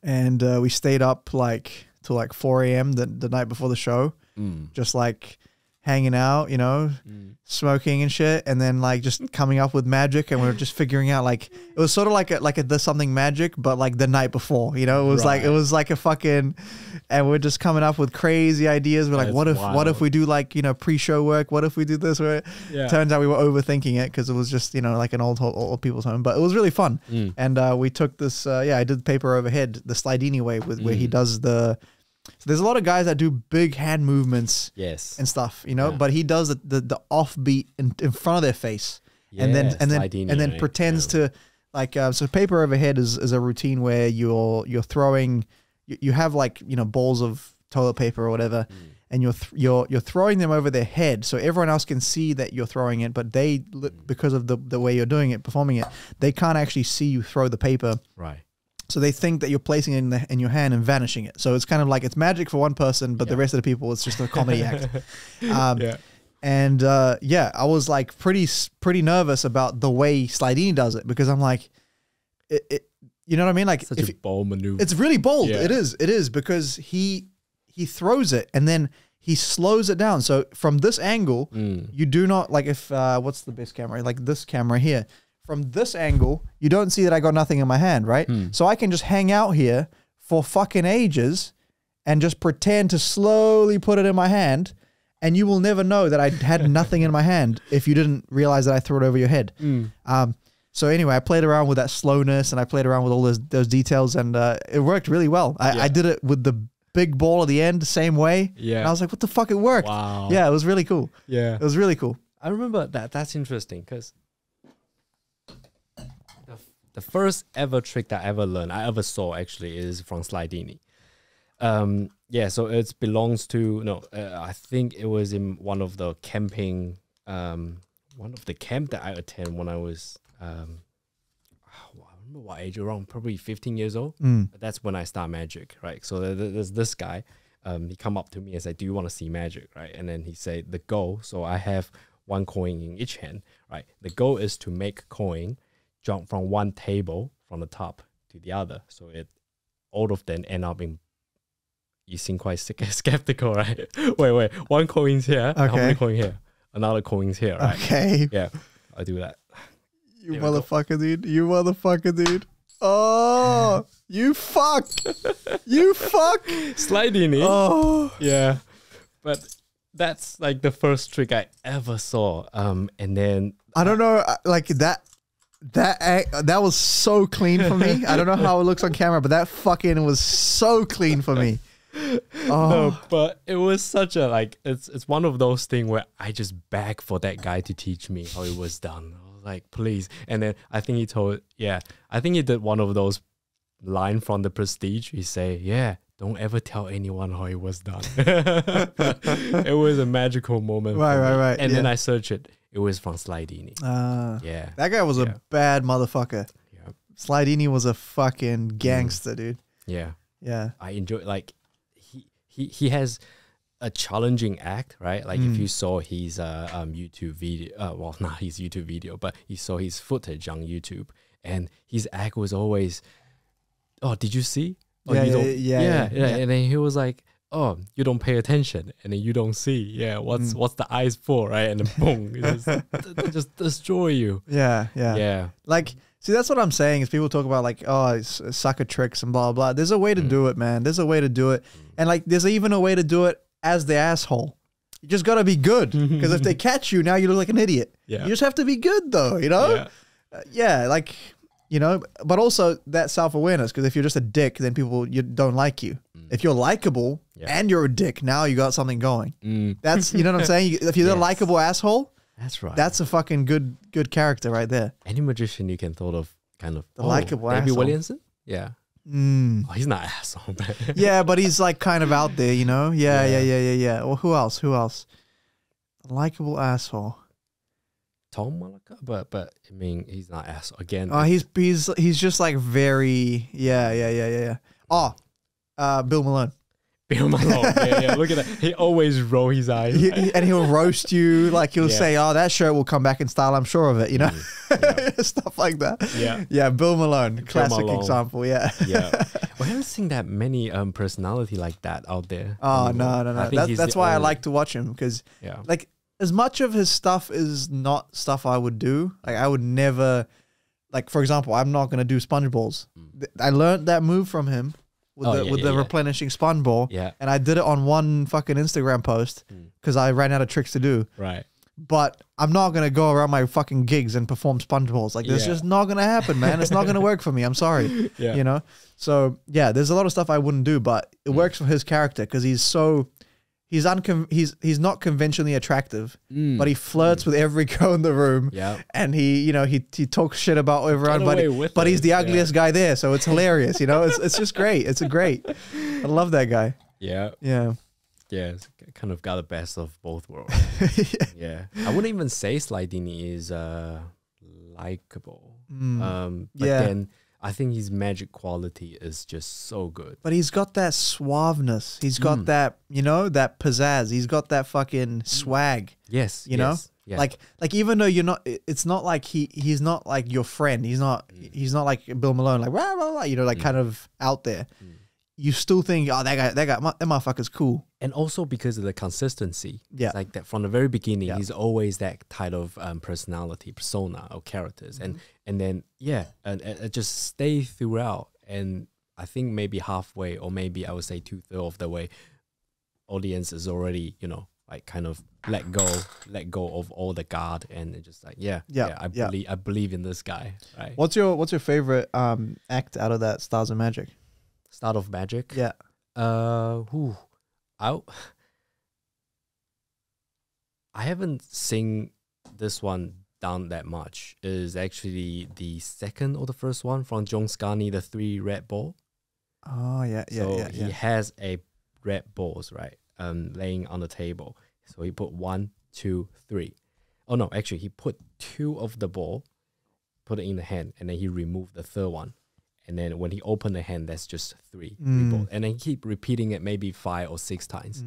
And we stayed up like till like 4 a.m. the night before the show, just like hanging out, you know, smoking and shit, and then like just coming up with magic, and we were just figuring out like it was sort of like a the Something Magic, but like the night before, you know, it was like a fucking, and we're just coming up with crazy ideas. We're like, what if we do like, you know, pre-show work? What if we do this? Yeah. Turns out we were overthinking it because it was just, you know, like an old people's home, but it was really fun. And we took this, I did Paper Overhead, the Slidini way, with where he does the. So there's a lot of guys that do big hand movements, and stuff, you know. Yeah. But he does the offbeat in front of their face, and then right? pretends to like. So Paper Overhead is a routine where you're throwing, you have like, you know, balls of toilet paper or whatever, and you're throwing them over their head so everyone else can see that you're throwing it, but they, because of the way you're doing it, performing it, they can't actually see you throw the paper. Right. So they think that you're placing it in your hand and vanishing it. So it's kind of like it's magic for one person, but the rest of the people, it's just a comedy act. And yeah, I was like pretty nervous about the way Slidini does it, because I'm like, you know what I mean? Like, such a bold maneuver. It's really bold. Yeah. It is. It is, because he throws it and then he slows it down. So from this angle, you do not, like, if what's the best camera? Like this camera here. From this angle, you don't see that I got nothing in my hand, right? So I can just hang out here for fucking ages and just pretend to slowly put it in my hand. And you will never know that I had nothing in my hand if you didn't realize that I threw it over your head. So anyway, I played around with that slowness, and I played around with all those details, and it worked really well. I did it with the big ball at the end, the same way. Yeah. And I was like, what the fuck, it worked. Wow. Yeah, it was really cool. Yeah. It was really cool. I remember that. That's interesting, because the first ever trick that I ever learned, I ever saw actually, is from Slidini. Yeah, so it belongs to, I think it was in one of the camping, one of the camp that I attend when I was, I don't know what age, around probably 15 years old. That's when I start magic, right? So there's this guy, he come up to me and said, do you want to see magic, right? And then he said, the goal, so I have one coin in each hand, right? The goal is to make coin jump from one table from the top to the other. So all of them end up in. You seem quite skeptical, right? Wait. One coin's here. Okay. How many coins here? Another coin's here, right? Okay. Yeah, I do that. You there motherfucker, dude. You motherfucker, dude. Oh, you fuck. You fuck. Slidini. Oh. Yeah. But that's like the first trick I ever saw. And then... I don't know, like that... That was so clean for me. I don't know how it looks on camera, but that fucking was so clean for me. Oh. No, but it was such a, like, it's one of those things where I just begged for that guy to teach me how it was done. I was like, please. And then I think he told, I think he did one of those lines from The Prestige. He said, don't ever tell anyone how it was done. It was a magical moment. Right. And then I searched it. It was from Slidini. Yeah. That guy was a bad motherfucker. Yeah. Slidini was a fucking gangster, dude. Yeah. Yeah. I enjoy, like, he has a challenging act, right? Like, if you saw his YouTube video, well, not his YouTube video, but you saw his footage on YouTube, and his act was always, oh, did you see? Oh, yeah. And then he was like, oh, you don't pay attention, and then you don't see. Yeah, what's the eyes for, right? And then boom, just destroy you. Yeah. Like, see, that's what I'm saying is people talk about, like, oh, sucker tricks and blah blah. There's a way to do it, man. There's a way to do it, and like, there's even a way to do it as the asshole. You just gotta be good, because if they catch you, now you look like an idiot. Yeah, you just have to be good, though. You know? Yeah, like. You know, but also that self-awareness, because if you're just a dick, then people don't like you. If you're likable and you're a dick, now you got something going. That's, you know what I'm saying? If you're a likable asshole, that's right. That's a fucking good character right there. Any magician you can thought of, kind of the likable asshole. Maybe Williamson? Yeah. Oh, he's not an asshole, man. Yeah, but he's like kind of out there, you know? Yeah. Well, who else? A likable asshole. Tom Malaka, but I mean, he's not ass again. Oh, he's just like very yeah. Oh, Bill Malone. Bill Malone, yeah. Look at that. He always roll his eyes, and he'll roast you. Like he'll say, "Oh, that shirt will come back in style. I'm sure of it." You know, stuff like that. Yeah. Bill Malone, classic example. Yeah. We haven't seen that many personality like that out there. Oh no. That's why I like to watch him, because like. As much of his stuff is not stuff I would do. Like, I would never, like, for example, I'm not going to do Sponge Balls. I learned that move from him with the replenishing sponge ball. Yeah. And I did it on one fucking Instagram post because I ran out of tricks to do. Right. But I'm not going to go around my fucking gigs and perform Sponge Balls. Like, that's just not going to happen, man. It's not going to work for me. I'm sorry. You know? So, yeah, there's a lot of stuff I wouldn't do, but it works for his character because he's so... He's not conventionally attractive, but he flirts with every girl in the room. Yeah, and he talks shit about everyone, but he's the ugliest guy there, so it's hilarious. You know, it's just great. I love that guy. Yeah. Yeah, it's kind of got the best of both worlds. Yeah. I wouldn't even say Slidini is likable. But then I think his magic quality is just so good. But he's got that suaveness. He's got that, you know, that pizzazz. He's got that fucking swag. Yes. You know? Yeah. Like even though you're not, it's not like he's not like your friend. He's not, he's not like Bill Malone, like, blah, blah, blah, you know, like kind of out there. You still think, oh, that motherfucker's cool. And also because of the consistency. Yeah. It's like that from the very beginning, he's always that type of personality, persona or characters. And then, and just stay throughout. And I think maybe halfway or maybe I would say two-thirds of the way, audience is already, you know, like kind of let go of all the guard and just like, I believe in this guy. Right? What's your favorite act out of that Stars of Magic? Start of Magic. Yeah. I haven't seen this one down that much. It is actually the second or the first one from John Scarni, the 3 red ball. Oh yeah, yeah. So he has a red balls, right? Laying on the table. So he put 1, 2, 3. Oh no, actually he put 2 of the ball, put it in the hand, and then he removed the 3rd one. And then when he opened the hand, that's just 3 balls. And then he keep repeating it maybe 5 or 6 times.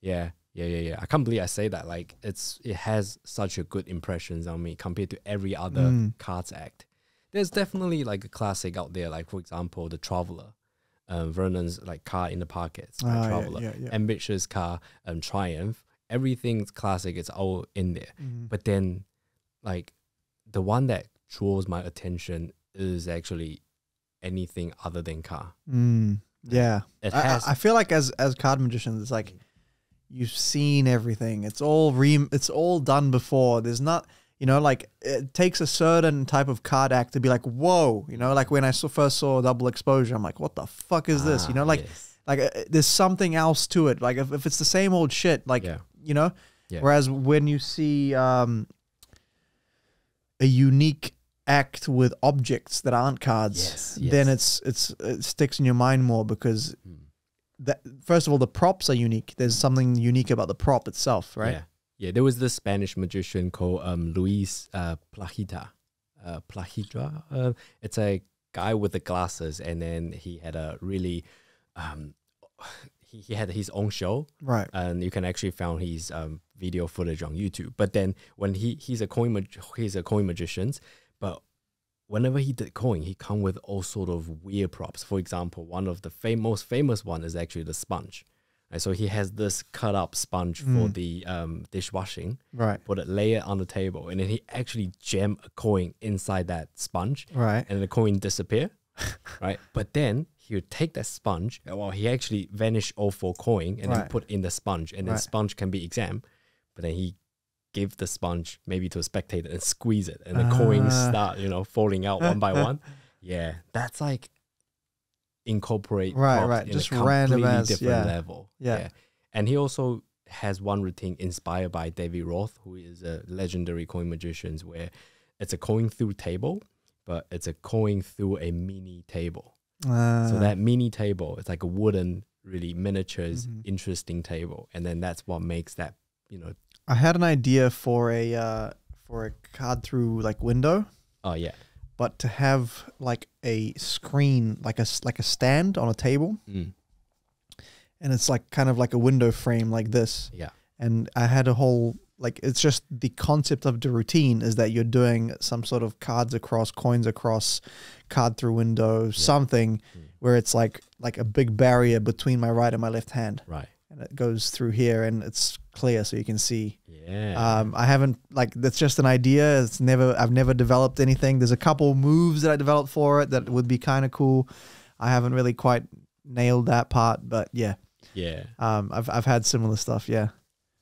Yeah. I can't believe I say that. Like it has such a good impressions on me compared to every other cards act. There's definitely like a classic out there. Like for example, the Traveler, Vernon's like Car in the Pockets, Traveler, Ambitious Car, Triumph. Everything's classic. It's all in there. But then, like the one that draws my attention is actually anything other than car. Yeah, it has. I feel like as card magicians, it's like you've seen everything. It's all done before. There's not, you know, like it takes a certain type of card act to be like, whoa, you know, like when I first saw Double Exposure, I'm like, what the fuck is this? You know, like there's something else to it. Like if it's the same old shit, like you know. Whereas when you see a unique act with objects that aren't cards, then it sticks in your mind more because that, first of all, the props are unique. There's something unique about the prop itself, right? Yeah. There was this Spanish magician called Luis Plahita. It's a guy with the glasses, and then he had a really he had his own show, right? And you can actually find his video footage on YouTube. But then when he's a coin magician. But whenever he did coin, he come with all sort of weird props. For example, one of the most famous one is actually the sponge. And so he has this cut up sponge for the dishwashing, right? Put it, lay it on the table, and then he actually jammed a coin inside that sponge, right? And the coin disappear, right? But then he would take that sponge, well, he actually vanished all 4 coin and then put in the sponge, and then sponge can be examined, but then he give the sponge maybe to a spectator and squeeze it, and the coins start, you know, falling out one by one. Yeah, that's like incorporate props in just a completely different level. Yeah, and he also has one routine inspired by David Roth, who is a legendary coin magician, where it's a coin through table, but it's a coin through a mini table. So that mini table, it's like a wooden, really miniatures, interesting table, and then that's what makes that, you know. I had an idea for a card through like window. Oh yeah. But to have like a screen, like a stand on a table, and it's like kind of like a window frame like this. Yeah. And I had a whole like, it's just the concept of the routine is that you're doing some sort of cards across, coins across, card through window, something where it's like a big barrier between my right and my left hand. Right. And it goes through here, and it's clear, so you can see. Yeah. I haven't, like, that's just an idea. It's never, I've never developed anything. There's a couple moves that I developed for it that would be kind of cool. I haven't really quite nailed that part, but yeah. Yeah. I've had similar stuff. Yeah.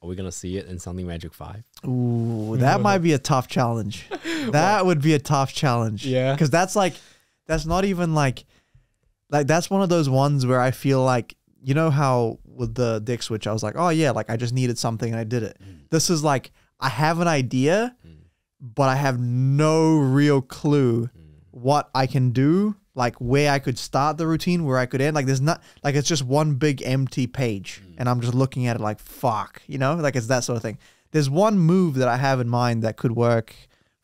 Are we gonna see it in Something Magic 5? Ooh, that might be a tough challenge. That would be a tough challenge. Yeah. Because that's like, that's not even like that's one of those ones where I feel like, you know how with the deck switch, I was like, oh yeah, like I just needed something and I did it. This is like, I have an idea, but I have no real clue what I can do like where I could start the routine, where I could end. Like there's not, like it's just one big empty page and I'm just looking at it like, fuck, you know, like it's that sort of thing. There's one move that I have in mind that could work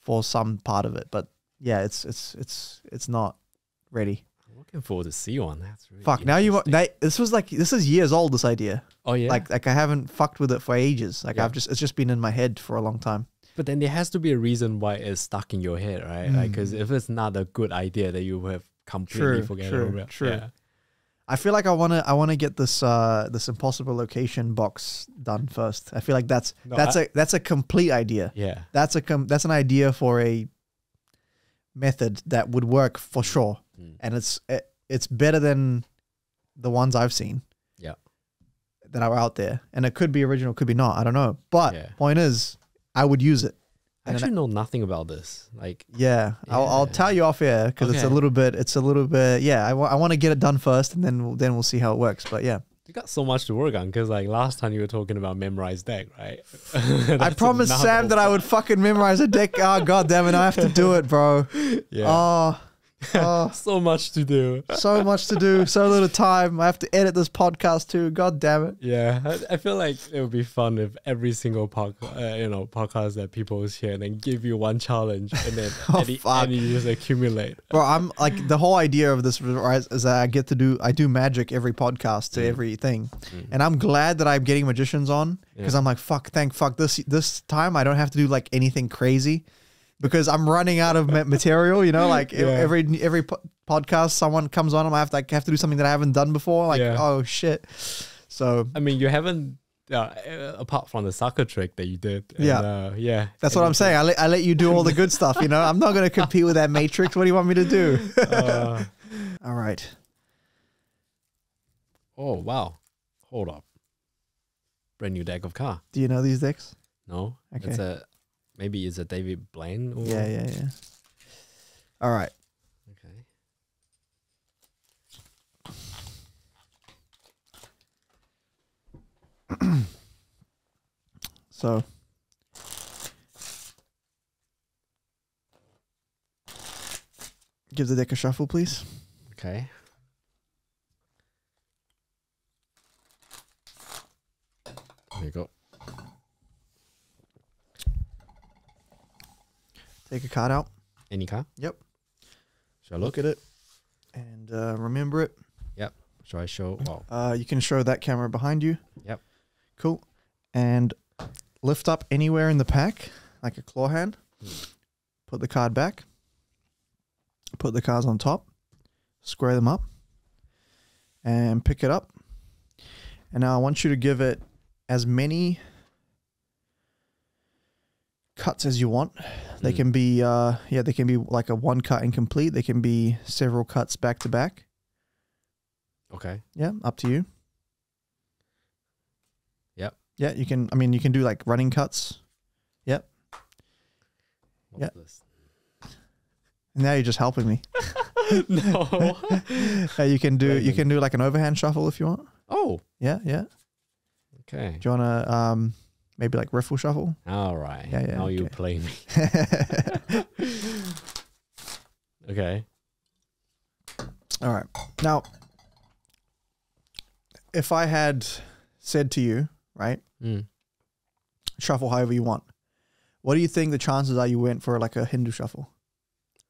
for some part of it, but yeah, it's not ready. I'm looking forward to see one. That's really fuck. Now you, this was like, this is years old, this idea. Oh yeah. Like I haven't fucked with it for ages. Like yeah. I've just, it's just been in my head for a long time. But then there has to be a reason why it's stuck in your head, right? Mm. Like, because if it's not a good idea, that you have completely forgotten about. True. Yeah. I feel like I wanna get this this impossible location box done first. I feel like that's a complete idea. Yeah. That's an idea for a method that would work for sure, and it's better than the ones I've seen. Yeah. That are out there, and it could be original, could be not. I don't know. But yeah. Point is, I would use it. I actually know nothing about this. Like, yeah. I'll tell you off air because it's a little bit. Yeah, I want to get it done first, and then we'll see how it works. But yeah, you got so much to work on because like last time you were talking about memorize deck, right? I promised Sam that I would fucking memorize a deck. Oh god damn it, I have to do it, bro. Yeah. Oh, so much to do. So much to do. So little time. I have to edit this podcast too. God damn it. Yeah, I feel like it would be fun if every single podcast that people share and then give you one challenge and then and you just accumulate. Bro, I'm like the whole idea of this is that I do magic every podcast to everything, and I'm glad that I'm getting magicians on because I'm like fuck this time I don't have to do like anything crazy. Because I'm running out of material, you know, like every podcast someone comes on, I have to do something that I haven't done before. Like, oh shit. So, I mean, you haven't, apart from the soccer trick that you did. And, that's what I'm saying. I let you do all the good stuff, you know, I'm not going to compete with that matrix. What do you want me to do? All right. Oh, wow. Hold up. Brand new deck of car. Do you know these decks? No. Okay. It's a, maybe it's a David Blaine. Or yeah. All right. Okay. So. Give the deck a shuffle, please. Okay. There you go. Take a card out. Any card? Yep. Shall I look at it? And remember it? Yep. Shall I show? Oh. You can show that camera behind you. Yep. Cool. And lift up anywhere in the pack, like a claw hand. Put the card back. Put the cards on top. Square them up. And pick it up. And now I want you to give it as many cuts as you want. They can be they can be like a one cut incomplete, they can be several cuts back to back. Okay. Yeah, up to you. Yep. Yeah, you can you can do like running cuts. Yep. Yeah. Now you're just helping me. No. you can do like an overhand shuffle if you want. Oh. Yeah. Okay. Do you wanna maybe like riffle shuffle. All right. Yeah, now you play me. Okay. All right. Now, if I had said to you, right, shuffle however you want, what do you think the chances are you went for like a Hindu shuffle?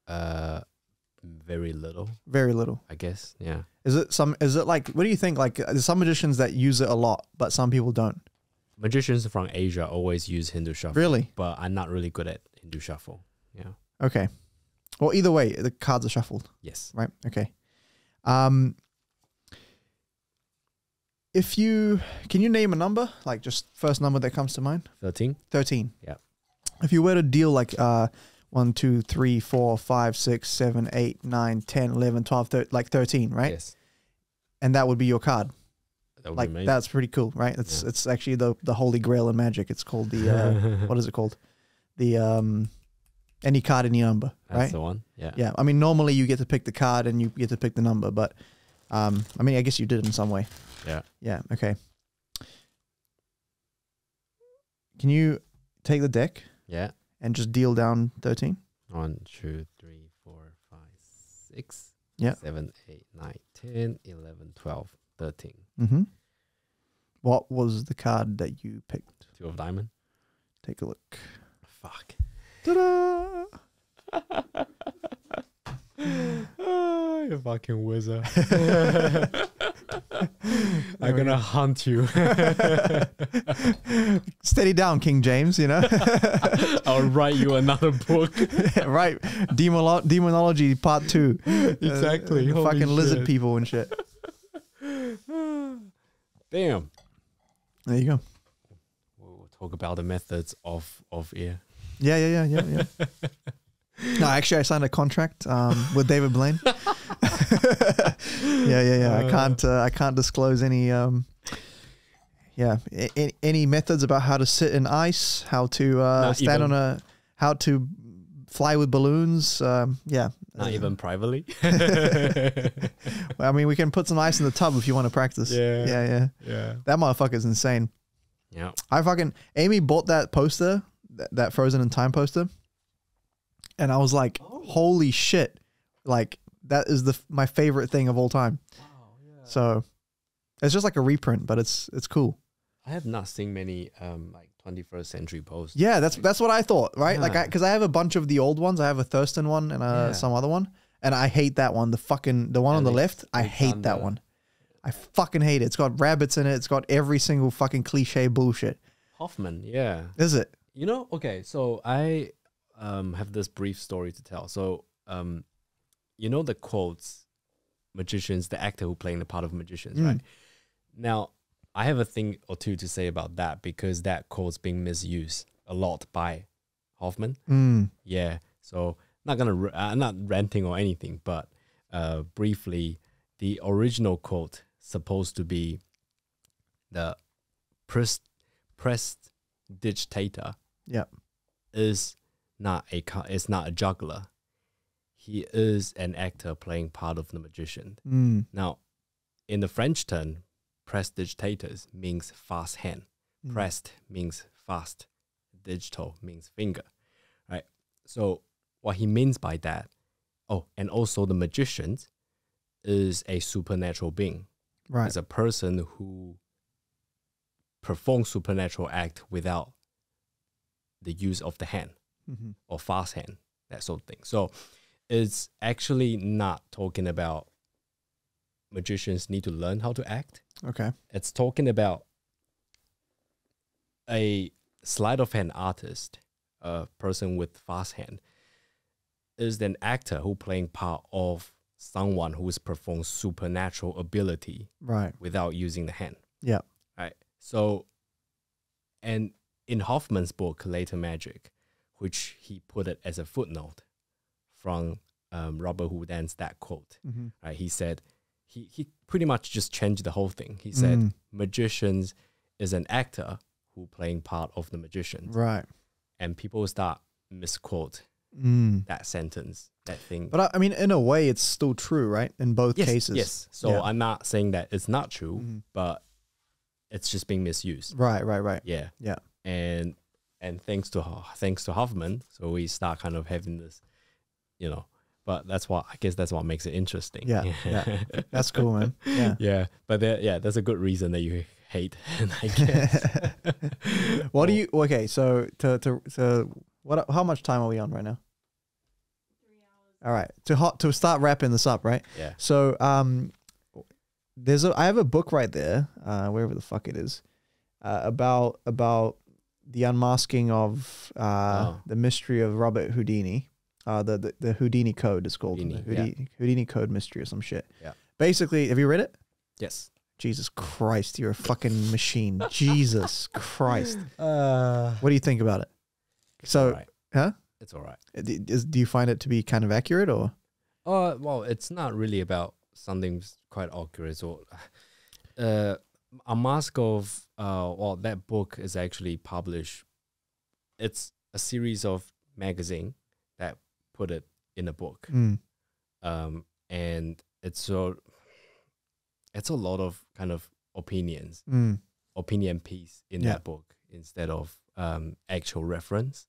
Very little. Very little. I guess. Yeah. Is it like, what do you think? Like there's some magicians that use it a lot, but some people don't. Magicians from Asia always use Hindu shuffle. Really? But I'm not really good at Hindu shuffle. Yeah. Okay. Well, either way, the cards are shuffled. Yes. Right? Okay. Can you name a number? Like just first number that comes to mind? 13. 13. Yeah. If you were to deal like 1, 2, 3, 4, 5, 6, 7, 8, 9, 10, 11, 12, 13, like 13, right? Yes. And that would be your card. Like that's pretty cool, right? It's actually the holy grail in magic. It's called the what is it called? The any card, any number, right? That's the one. Yeah. Yeah. I mean, normally you get to pick the card and you get to pick the number, but I mean, I guess you did it in some way. Yeah. Yeah. Okay. Can you take the deck? Yeah. And just deal down 13. 1, 2, 3, 4, 5, 6. Yeah. 7, 8, 9, 10, 11, 12, 13. Mm-hmm. What was the card that you picked? 2 of diamond. Take a look. Fuck. Ta-da! Oh, you fucking wizard. I'm going to hunt you. Steady down, King James, you know. I'll write you another book. Right. Demonology part 2. Exactly. Fucking shit. Lizard people and shit. Damn. There you go. We'll talk about the methods of ear. Yeah. No, actually, I signed a contract with David Blaine. Yeah. I can't disclose any any methods about how to sit in ice, how to stand on a, how to fly with balloons. Not even privately. Well, I mean, we can put some ice in the tub if you want to practice. Yeah. That motherfucker's insane. Yeah. Amy bought that poster, that Frozen in Time poster. And I was like, holy shit. Like, that is my favorite thing of all time. Wow, yeah. So it's just like a reprint, but it's cool. I have not seen many like 21st century posts. Yeah, that's what I thought, right? Yeah. Like, because I have a bunch of the old ones. I have a Thurston one and some other one. And I hate that one. The one on the left, I hate that one. I fucking hate it. It's got rabbits in it. It's got every single fucking cliche bullshit. Hoffman, yeah. Is it? You know, okay, so I... have this brief story to tell. So, you know the quotes, magicians, the actor who playing the part of magicians, right? Now, I have a thing or two to say about that because that quote's being misused a lot by Hoffman. Yeah, so I'm not ranting or anything, but briefly, the original quote supposed to be the prestidigitator. Yeah, it's not a juggler. He is an actor playing part of the magician. Now, in the French term, prestidigitators means fast hand. Prest means fast. Digital means finger, right? So what he means by that, and also the magician is a supernatural being. Right. It's a person who performs supernatural act without the use of the hand. Or fast hand, that sort of thing. So it's actually not talking about magicians need to learn how to act. Okay. It's talking about a sleight of hand artist, a person with fast hand, is an actor who playing part of someone who is performing supernatural ability, right, without using the hand. Yeah. Right. So, and in Hoffman's book, Later Magic, which he put it as a footnote from Robert Houdin's that quote. Right? He said, he pretty much just changed the whole thing. He said, magicians is an actor who playing part of the magician. Right. And people start misquote that sentence, that thing. But I mean, in a way, it's still true, right? In both cases. Yes. So I'm not saying that it's not true, but it's just being misused. Right. Yeah. And thanks to Hoffman, so we start kind of having this, you know. But I guess that's what makes it interesting. Yeah. That's cool, man. Yeah. But that's a good reason that you hate. I guess. What do you? Okay, so what? How much time are we on right now? 3 hours. All right. To start wrapping this up, right? Yeah. So I have a book right there, wherever the fuck it is, about the unmasking of the mystery of Robert Houdini, the Houdini Code is called. Houdini Code Mystery or some shit. Yeah. Basically, have you read it? Yes. Jesus Christ, you're a fucking machine. Jesus Christ. What do you think about it? So, It's all right. Do you find it to be kind of accurate or? Well, it's not really about something quite accurate or. A mask of well, that book is actually published. It's a series of magazine that put it in a book, and it's a lot of kind of opinions, opinion piece in that book instead of actual reference.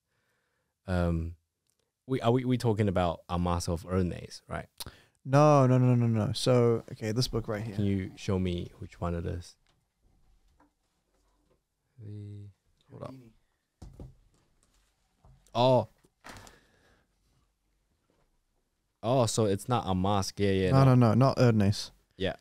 We talking about a mask of Ernest, right? No. So, okay, this book right here. Can you show me which one it is? Hold up. Oh, so it's not a mask. Yeah. No, not Erdnase. Yeah.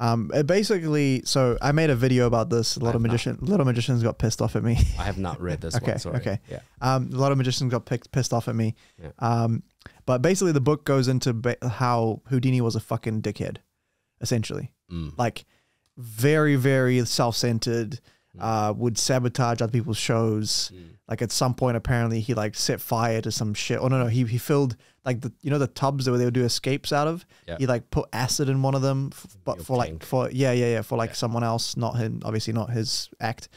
It basically, so I made a video about this. A lot of magicians got pissed off at me. I have not read this one, sorry. Okay. Yeah. A lot of magicians got pissed off at me. Yeah. But basically the book goes into how Houdini was a fucking dickhead, essentially. Like very, very self-centered, would sabotage other people's shows. Like at some point, apparently he like set fire to some shit. Oh no, he filled like the, you know, the tubs that they would do escapes out of. Yep. He like put acid in one of them, but for tank. Like, for, for someone else, not him, obviously not his act.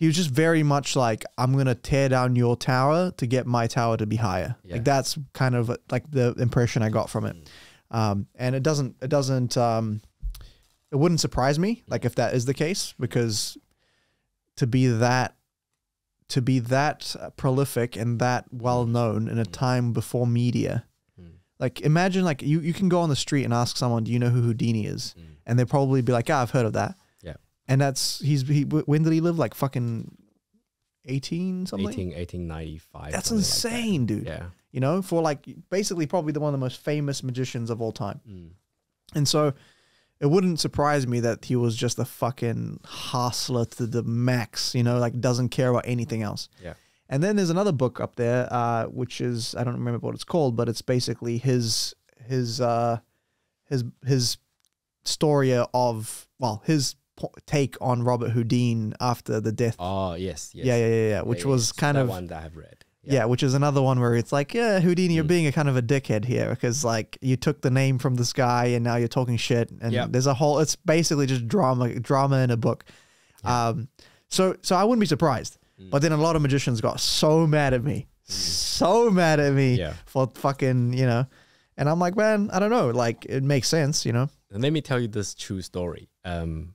He was just very much like, I'm going to tear down your tower to get my tower to be higher. Yeah. Like that's kind of like the impression I got from it. And it wouldn't surprise me, like if that is the case, because to be that prolific and that well known in a time before media, like imagine like you can go on the street and ask someone, do you know who Houdini is? And they'll probably be like, I've heard of that. Yeah. And that's when did he live? Like fucking 18 something. 1895. That's insane, like that. Dude. Yeah. You know, for like basically probably one of the most famous magicians of all time, and so. It wouldn't surprise me that he was just a fucking hustler to the max, you know, like doesn't care about anything else. Yeah. And then there's another book up there, which is, I don't remember what it's called, but it's basically his story of, well, his take on Robert Houdin after the death. Oh, yes. Yeah. Which was kind of one that I've read. Yeah, which is another one where it's like, yeah, Houdini, you're being a kind of a dickhead here because like you took the name from this guy and now you're talking shit. And there's a whole, it's basically just drama in a book. Yeah. So I wouldn't be surprised. But then a lot of magicians got so mad at me, for fucking, you know, and I'm like, man, I don't know. Like it makes sense, you know? And let me tell you this true story. And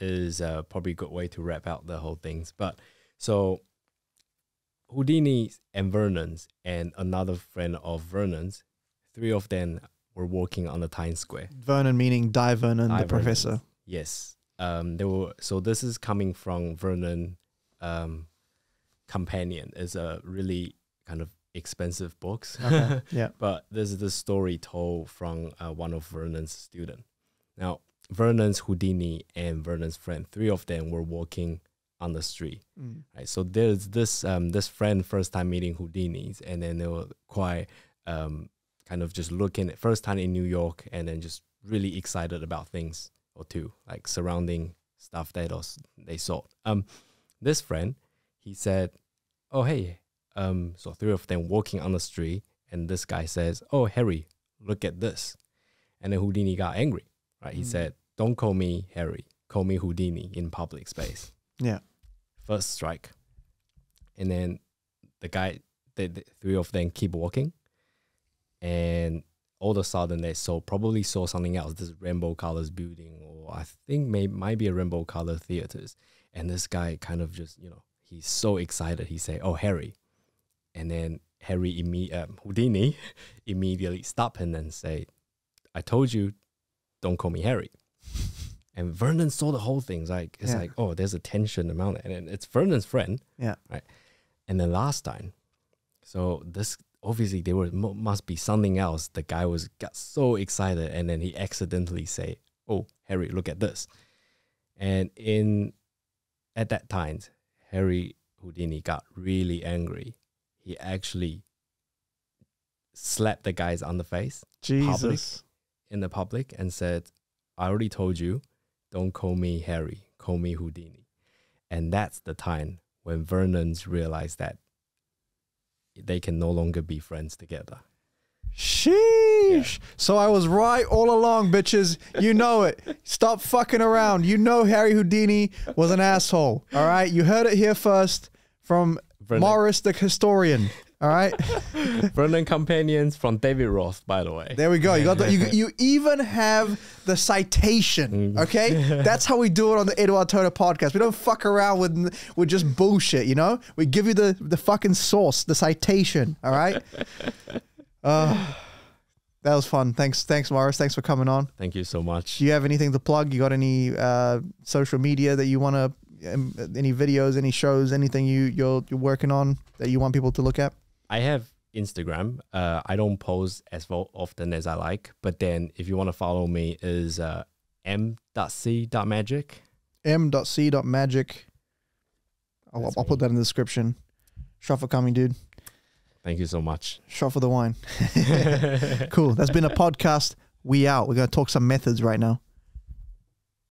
is probably a good way to wrap out the whole things. But so Houdini and Vernon's and another friend of Vernon's, three of them were working on the Times Square. Vernon meaning Di Vernon, the professor. Yes. They were. So this is coming from Vernon, Companion. It's a really kind of expensive books. Okay. Yeah. But this is the story told from one of Vernon's students. Now, Vernon's Houdini and Vernon's friend, three of them were working on the street, right? So there's this this friend first time meeting Houdini's, and then they were quite kind of just looking at first time in New York, and then just really excited about things or two, like surrounding stuff that they saw. This friend, he said, "Oh hey," so three of them walking on the street, and this guy says, "Oh Harry, look at this," and then Houdini got angry, right? He said, "Don't call me Harry, call me Houdini in public space." Yeah. First strike. And then the guy, the three of them keep walking. And all of a sudden they probably saw something else. This rainbow colors building, or I think might be a rainbow color theaters. And this guy kind of just, you know, he's so excited. He say, "Oh, Harry." And then Houdini immediately stopped him and say, "I told you, don't call me Harry." And Vernon saw the whole thing. It's like, oh, there's a tension amount. And it's Vernon's friend. Yeah. Right. And then last time, so this, obviously there must be something else. The guy got so excited, and then he accidentally say, "Oh, Harry, look at this." And at that time, Harry Houdini got really angry. He actually slapped the guys on the face. In the public and said, "I already told you, don't call me Harry, call me Houdini." And that's the time when Vernon's realized that they can no longer be friends together. Sheesh. Yeah. So I was right all along, bitches. You know it. Stop fucking around. You know Harry Houdini was an asshole. All right? You heard it here first from Vernon. Morris the historian. All right. Vernon Companions from David Roth, by the way. There we go. You got the, you even have the citation. Okay. That's how we do it on the Eduard Toda podcast. We don't fuck around with just bullshit, you know? We give you the fucking source, the citation. All right. That was fun. Thanks, Morris. Thanks for coming on. Thank you so much. Do you have anything to plug? You got any social media that you want to, any videos, any shows, anything you're working on that you want people to look at? I have Instagram. I don't post as often as I like, but then if you want to follow me is m.c.magic. m.c.magic. I'll put that in the description. Shot for coming, dude. Thank you so much. Shot for the wine. Cool. That's been a podcast. We out. We're going to talk some methods right now.